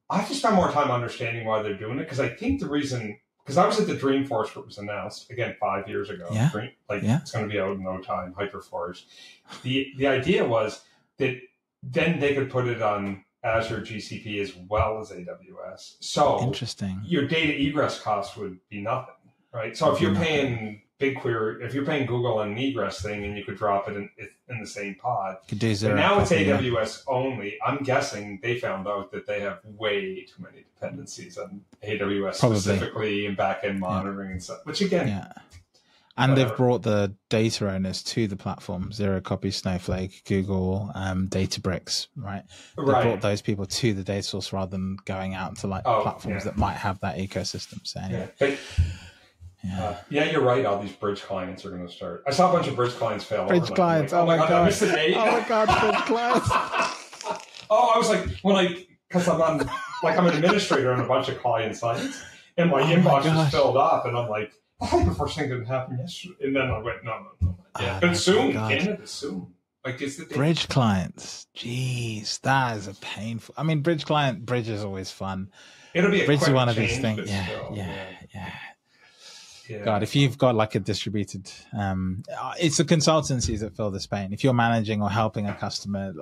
I have to spend more time understanding why they're doing it, because I think the reason, because I was at the Dreamforce that was announced, again, 5 years ago. Yeah. It's going to be out in no time, Hyperforce. The idea was that then they could put it on Azure GCP as well as AWS. So interesting. Your data egress cost would be nothing, right? So if you're paying BigQuery, if you're paying Google on an egress thing, and you could drop it in the same pod. Could do zero. But now it's AWS only. I'm guessing they found out that they have way too many dependencies on AWS specifically and back-end monitoring and stuff, which again... Yeah. And they've brought the data owners to the platform, Zero Copy, Snowflake, Google, Databricks, right? They brought those people to the data source rather than going out to like platforms that might have that ecosystem. So anyway. You're right. All these bridge clients are going to start. I saw a bunch of bridge clients fail. Bridge clients. Like, oh my God. I missed an eight. Oh my God. Bridge clients. I was like, because I'm an administrator on a bunch of client sites, and my inbox is filled up, and I'm like, the first thing didn't happen yesterday. And then I went, no. Yeah. But soon, Canada, soon. Like, it's the bridge clients. Jeez, that is a painful. I mean, bridge is always fun. It'll be a bridge quick is one change, of these things. Yeah. God, if you've got like a distributed, it's the consultancies that fill this pain. If you're managing or helping a customer,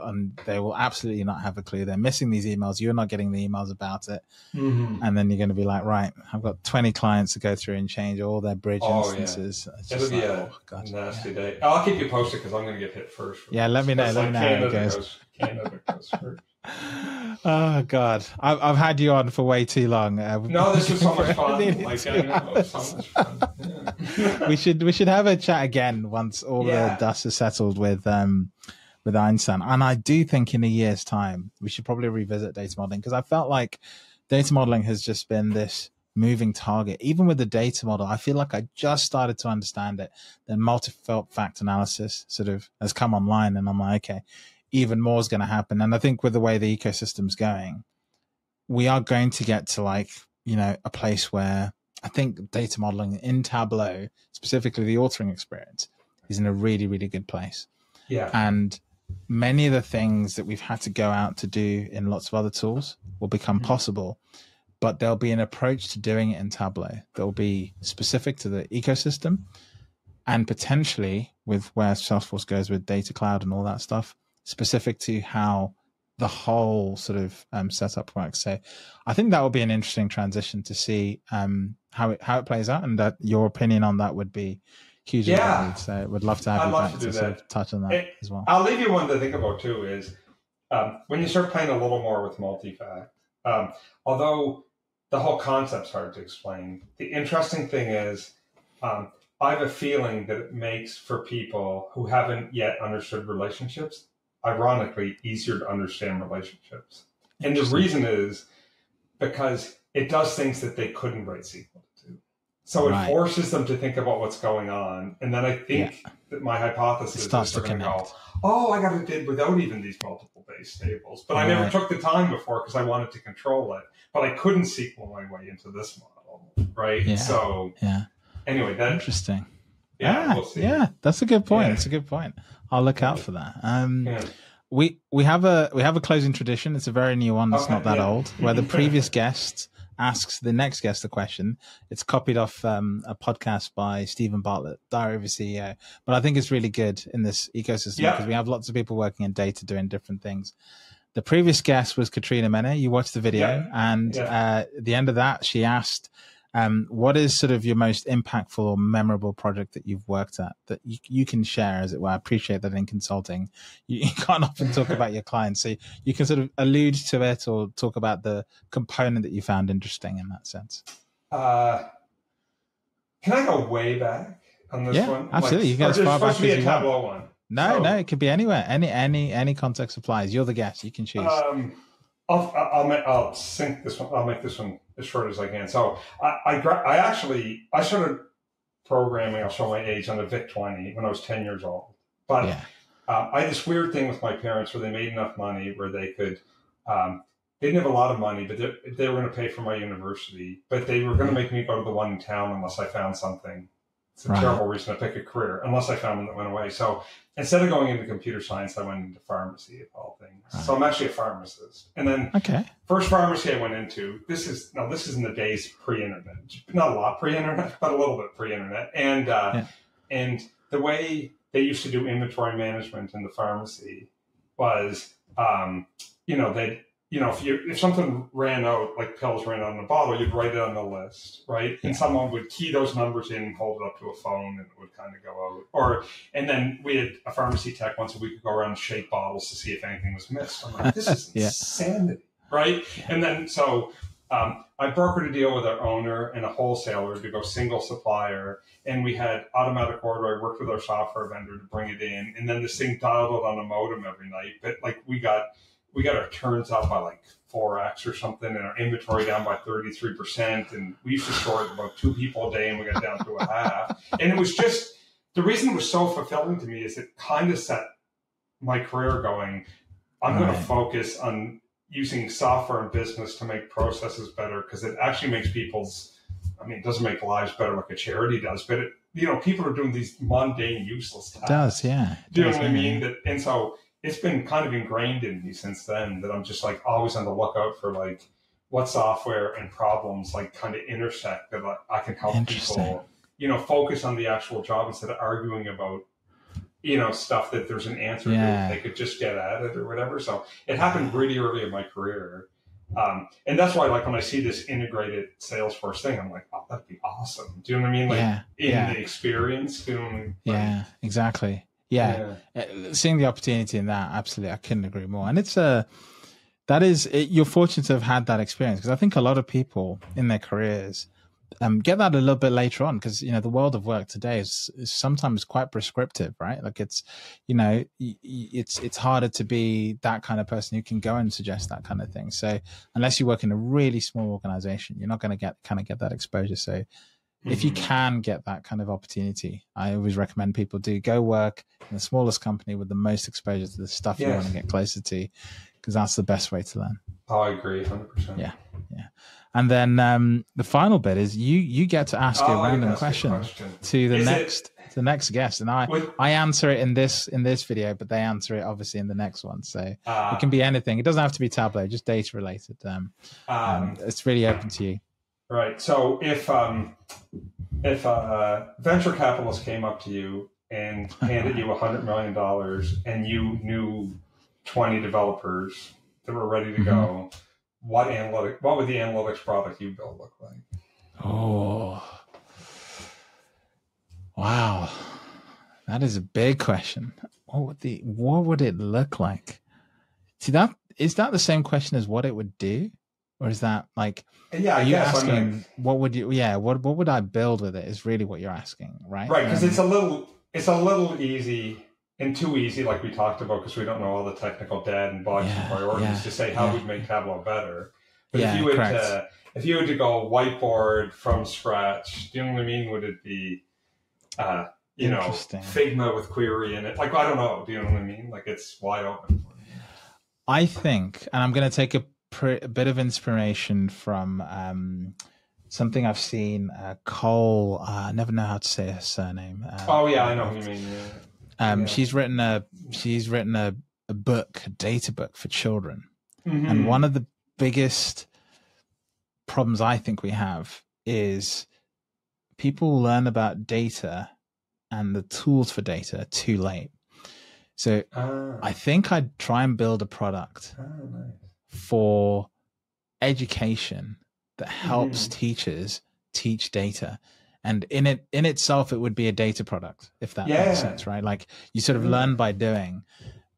they will absolutely not have a clue. They're missing these emails. You're not getting the emails about it. Mm-hmm. And then you're going to be like, right, I've got 20 clients to go through and change all their bridge instances. Yeah. It'll be like, nasty day. I'll keep you posted, because I'm going to get hit first. Yeah, let me know. Let me know how it goes. Canada goes first. Oh God, I've had you on for way too long. This was so much fun. Yeah. we should have a chat again once all the dust is settled with Einstein. And I do think in a year's time we should probably revisit data modeling, because I felt like data modeling has just been this moving target. Even with the data model, I feel like I just started to understand it. Then multi-fact analysis sort of has come online, and I'm like, okay, even more is going to happen. And I think with the way the ecosystem's going, we are going to get to a place where I think data modeling in Tableau, specifically the authoring experience, is in a really, really good place. Yeah. And many of the things that we've had to go out to do in lots of other tools will become possible, but there'll be an approach to doing it in Tableau that will be specific to the ecosystem, and potentially with where Salesforce goes with Data Cloud and all that stuff, specific to how the whole sort of setup works. So I think that will be an interesting transition to see how it plays out, and that your opinion on that would be hugely valued. So would love to have you back to sort of touch on that as well. I'll leave you one to think about too is when you start playing a little more with multi-fact, although the whole concept's hard to explain, the interesting thing is I have a feeling that it makes for people who haven't yet understood relationships, ironically, easier to understand relationships. And the reason is because it does things that they couldn't write SQL to do. So it forces them to think about what's going on. And then I think that my hypothesis is they're going to go, I got it did without even these multiple base tables. But I never took the time before because I wanted to control it. But I couldn't SQL my way into this model, right? Yeah. So anyway, that's interesting. We'll see. That's a good point. It's a good point. I'll look out for that. We have a closing tradition. It's a very new one. It's not that old, where the previous guest asks the next guest a question. It's copied off a podcast by Stephen Bartlett, Diary of a CEO. But I think it's really good in this ecosystem because we have lots of people working in data doing different things. The previous guest was Katrina Mena. You watched the video, and at the end of that, she asked, what is sort of your most impactful or memorable project that you've worked at that you can share, as it were? I appreciate that in consulting, you can't often talk about your clients. So you can sort of allude to it or talk about the component that you found interesting in that sense. Can I go way back on this one? Absolutely. You can go as far back as you want. No, it could be anywhere. Any context applies. You're the guest. You can choose. I'll sync this one. I'll make this one as short as I can. So I started programming. I'll show my age on the VIC-20 when I was 10 years old. But yeah. I had this weird thing with my parents where they made enough money where they could. They didn't have a lot of money, but they were going to pay for my university. But they were going to make me go to the one in town unless I found something. It's a terrible reason to pick a career, unless I found one that went away. So instead of going into computer science, I went into pharmacy, of all things. Right. So I'm actually a pharmacist. And then first pharmacy I went into, this is in the days pre-internet. Not a lot pre-internet, but a little bit pre-internet. And, and the way they used to do inventory management in the pharmacy was, if something ran out, like pills ran out in a bottle, you'd write it on the list, right? And someone would key those numbers in and hold it up to a phone, and it would kind of go out. And then we had a pharmacy tech once a week go around and shake bottles to see if anything was missed. I'm like, this is insanity, right? And then so I brokered a deal with our owner and a wholesaler to go single supplier, and we had automatic order. I worked with our software vendor to bring it in, and then this thing dialed it on a modem every night. But like we got our turns up by like 4x or something, and our inventory down by 33%. And we used to short about 2 people a day, and we got down to a half. And it was just, the reason it was so fulfilling to me is it kind of set my career going, I'm going to focus on using software and business to make processes better, because it actually makes people's, it doesn't make lives better like a charity does, but people are doing these mundane, useless tasks. It does, yeah. It does, what I mean? And so, it's been kind of ingrained in me since then that I'm just like always on the lookout for like what software and problems like kind of intersect that I can help people, focus on the actual job instead of arguing about, stuff that there's an answer to. They could just get at it or whatever. So it happened really early in my career. And that's why, like, when I see this integrated Salesforce thing, I'm like, oh, that'd be awesome. Do you know what I mean? Like the experience. Do you know what I mean? Like, exactly. Seeing the opportunity in that, absolutely, I couldn't agree more. And it's you're fortunate to have had that experience, because I think a lot of people in their careers get that a little bit later on, because the world of work today is sometimes quite prescriptive, right? Like it's harder to be that kind of person who can go and suggest that kind of thing. So unless you work in a really small organization, you're not going to get that exposure. So if you can get that kind of opportunity, I always recommend people do go work in the smallest company with the most exposure to the stuff you want to get closer to, because that's the best way to learn. Oh, I agree 100%. Yeah. And then the final bit is you get to ask a random question to the next guest, and I answer it in this video, but they answer it obviously in the next one. So it can be anything. It doesn't have to be Tableau, just data related. It's really open to you. Right. So if venture capitalists came up to you and handed you $100 million and you knew 20 developers that were ready to go, what would the analytics product you build look like? Oh, wow. That is a big question. What would it look like? See, is that the same question as what it would do? Or is that like, what would I build with it is really what you're asking, right? Right, because it's a little easy and too easy, like we talked about, because we don't know all the technical debt and bugs and priorities to say how we'd make Tableau better. But if you were to go whiteboard from scratch, do you know what I mean? Would it be, Figma with query in it? Like, I don't know, do you know what I mean? Like, it's wide open. I think, and I'm going to take a bit of inspiration from something I've seen, Cole, I never know how to say her surname. I know what you mean. She's written a book, a data book for children. And one of the biggest problems I think we have is people learn about data and the tools for data too late. So I think I'd try and build a product for education that helps teachers teach data, and in itself it would be a data product, if that makes sense, right? Like you sort of learn by doing,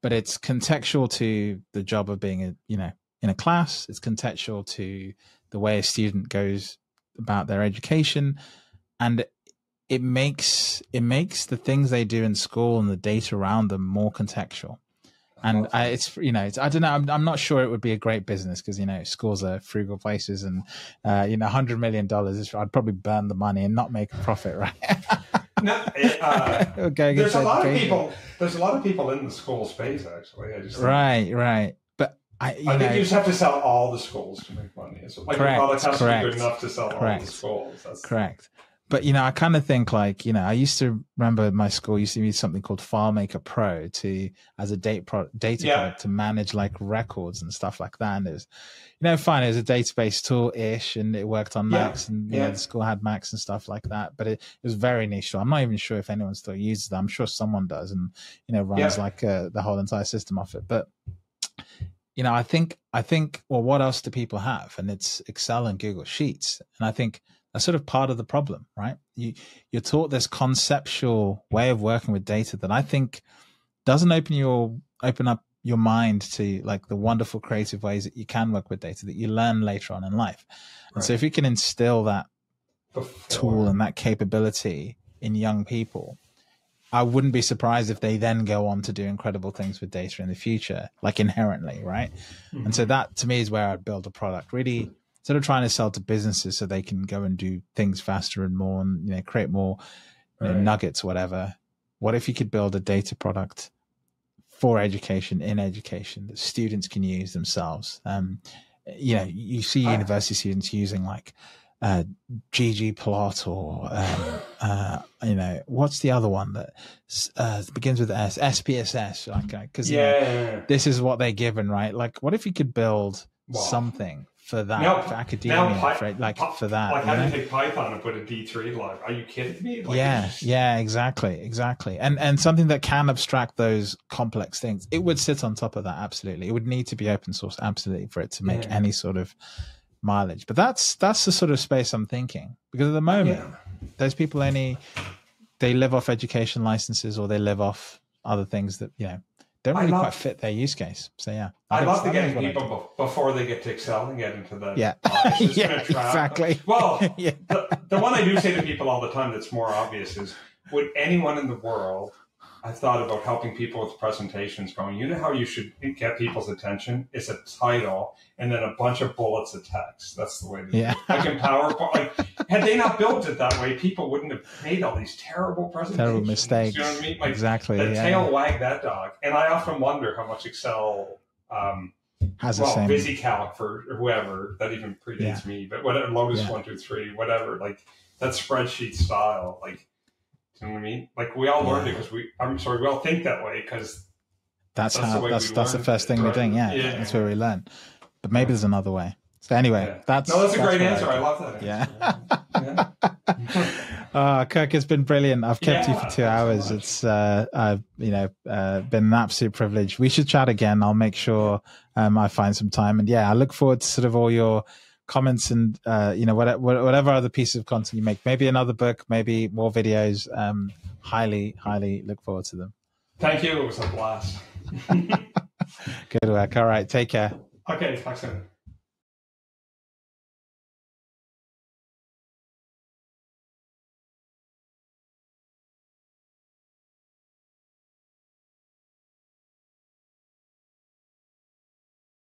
but it's contextual to the job of being in a class. It's contextual to the way a student goes about their education, and it makes the things they do in school and the data around them more contextual. And it's, you know, it's, I don't know. I'm not sure it would be a great business because, you know, schools are frugal places and, you know, $100 million, I'd probably burn the money and not make a profit, right? There's a lot of people. There's a lot of people in the school space, actually. Right. But I think you just have to sell all the schools to make money. So, like, your product has to be good enough to sell all the schools. That's correct. But, you know, I kind of think, like, you know, I used to remember my school used to use something called FileMaker Pro as a data product to manage like records and stuff like that. And it was, you know, fine. It was a database tool ish and it worked on Macs and you know, the school had Macs and stuff like that. But it was very niche. I'm not even sure if anyone still uses that. I'm sure someone does and, you know, runs like the whole entire system off it. But, you know, I think, well, what else do people have? And it's Excel and Google Sheets. And I think, that's sort of part of the problem, right? You're taught this conceptual way of working with data that I think doesn't open up your mind to like the wonderful creative ways that you can work with data that you learn later on in life. And so if you can instill that tool and that capability in young people, I wouldn't be surprised if they then go on to do incredible things with data in the future, like inherently, right? Mm-hmm. And so that to me is where I'd build a product, really sort of trying to sell to businesses so they can go and do things faster and more and, you know, create more nuggets, whatever. What if you could build a data product for education, in education, that students can use themselves? You know, you see university students using like ggplot or, you know, what's the other one that begins with S, SPSS, like, because this is what they're given, right? Like, what if you could build something for that, for academia, for that. Like, how do you take Python and put a D3 library? Are you kidding me? Like, exactly. And something that can abstract those complex things. It would sit on top of that, absolutely. It would need to be open source, absolutely, for it to make any sort of mileage. But that's the sort of space I'm thinking. Because at the moment, those people they live off education licenses or they live off other things that, you know, don't really quite fit their use case. So I love to get people before they get to Excel and get into the exactly. Well, the one I do say to people all the time that's more obvious is, would anyone in the world have thought about helping people with presentations going, you know how you should get people's attention? It's a title and then a bunch of bullets of text. That's the way to do it. Like in PowerPoint, like, had they not built it that way, people wouldn't have made all these terrible presentations. Terrible mistakes. You know what I mean? Like, exactly. The tail wagged that dog. And I often wonder how much Excel has VisiCalc or whoever, that even predates me, but whatever, Lotus 1, 2, 3, whatever, like that spreadsheet style, like, you know what I mean? Like, we all learned it because we all think that way because that's the first thing we do. Yeah, that's where we learn. But maybe there's another way. So anyway, that's a great answer. I love that answer. Kirk, it's been brilliant. I've kept you for 2 hours. It's been an absolute privilege. We should chat again. I'll make sure I find some time. And I look forward to sort of all your comments and you know, whatever other pieces of content you make, maybe another book, maybe more videos. Highly look forward to them. Thank you. It was a blast. Good work. All right, take care. Okay, talk soon.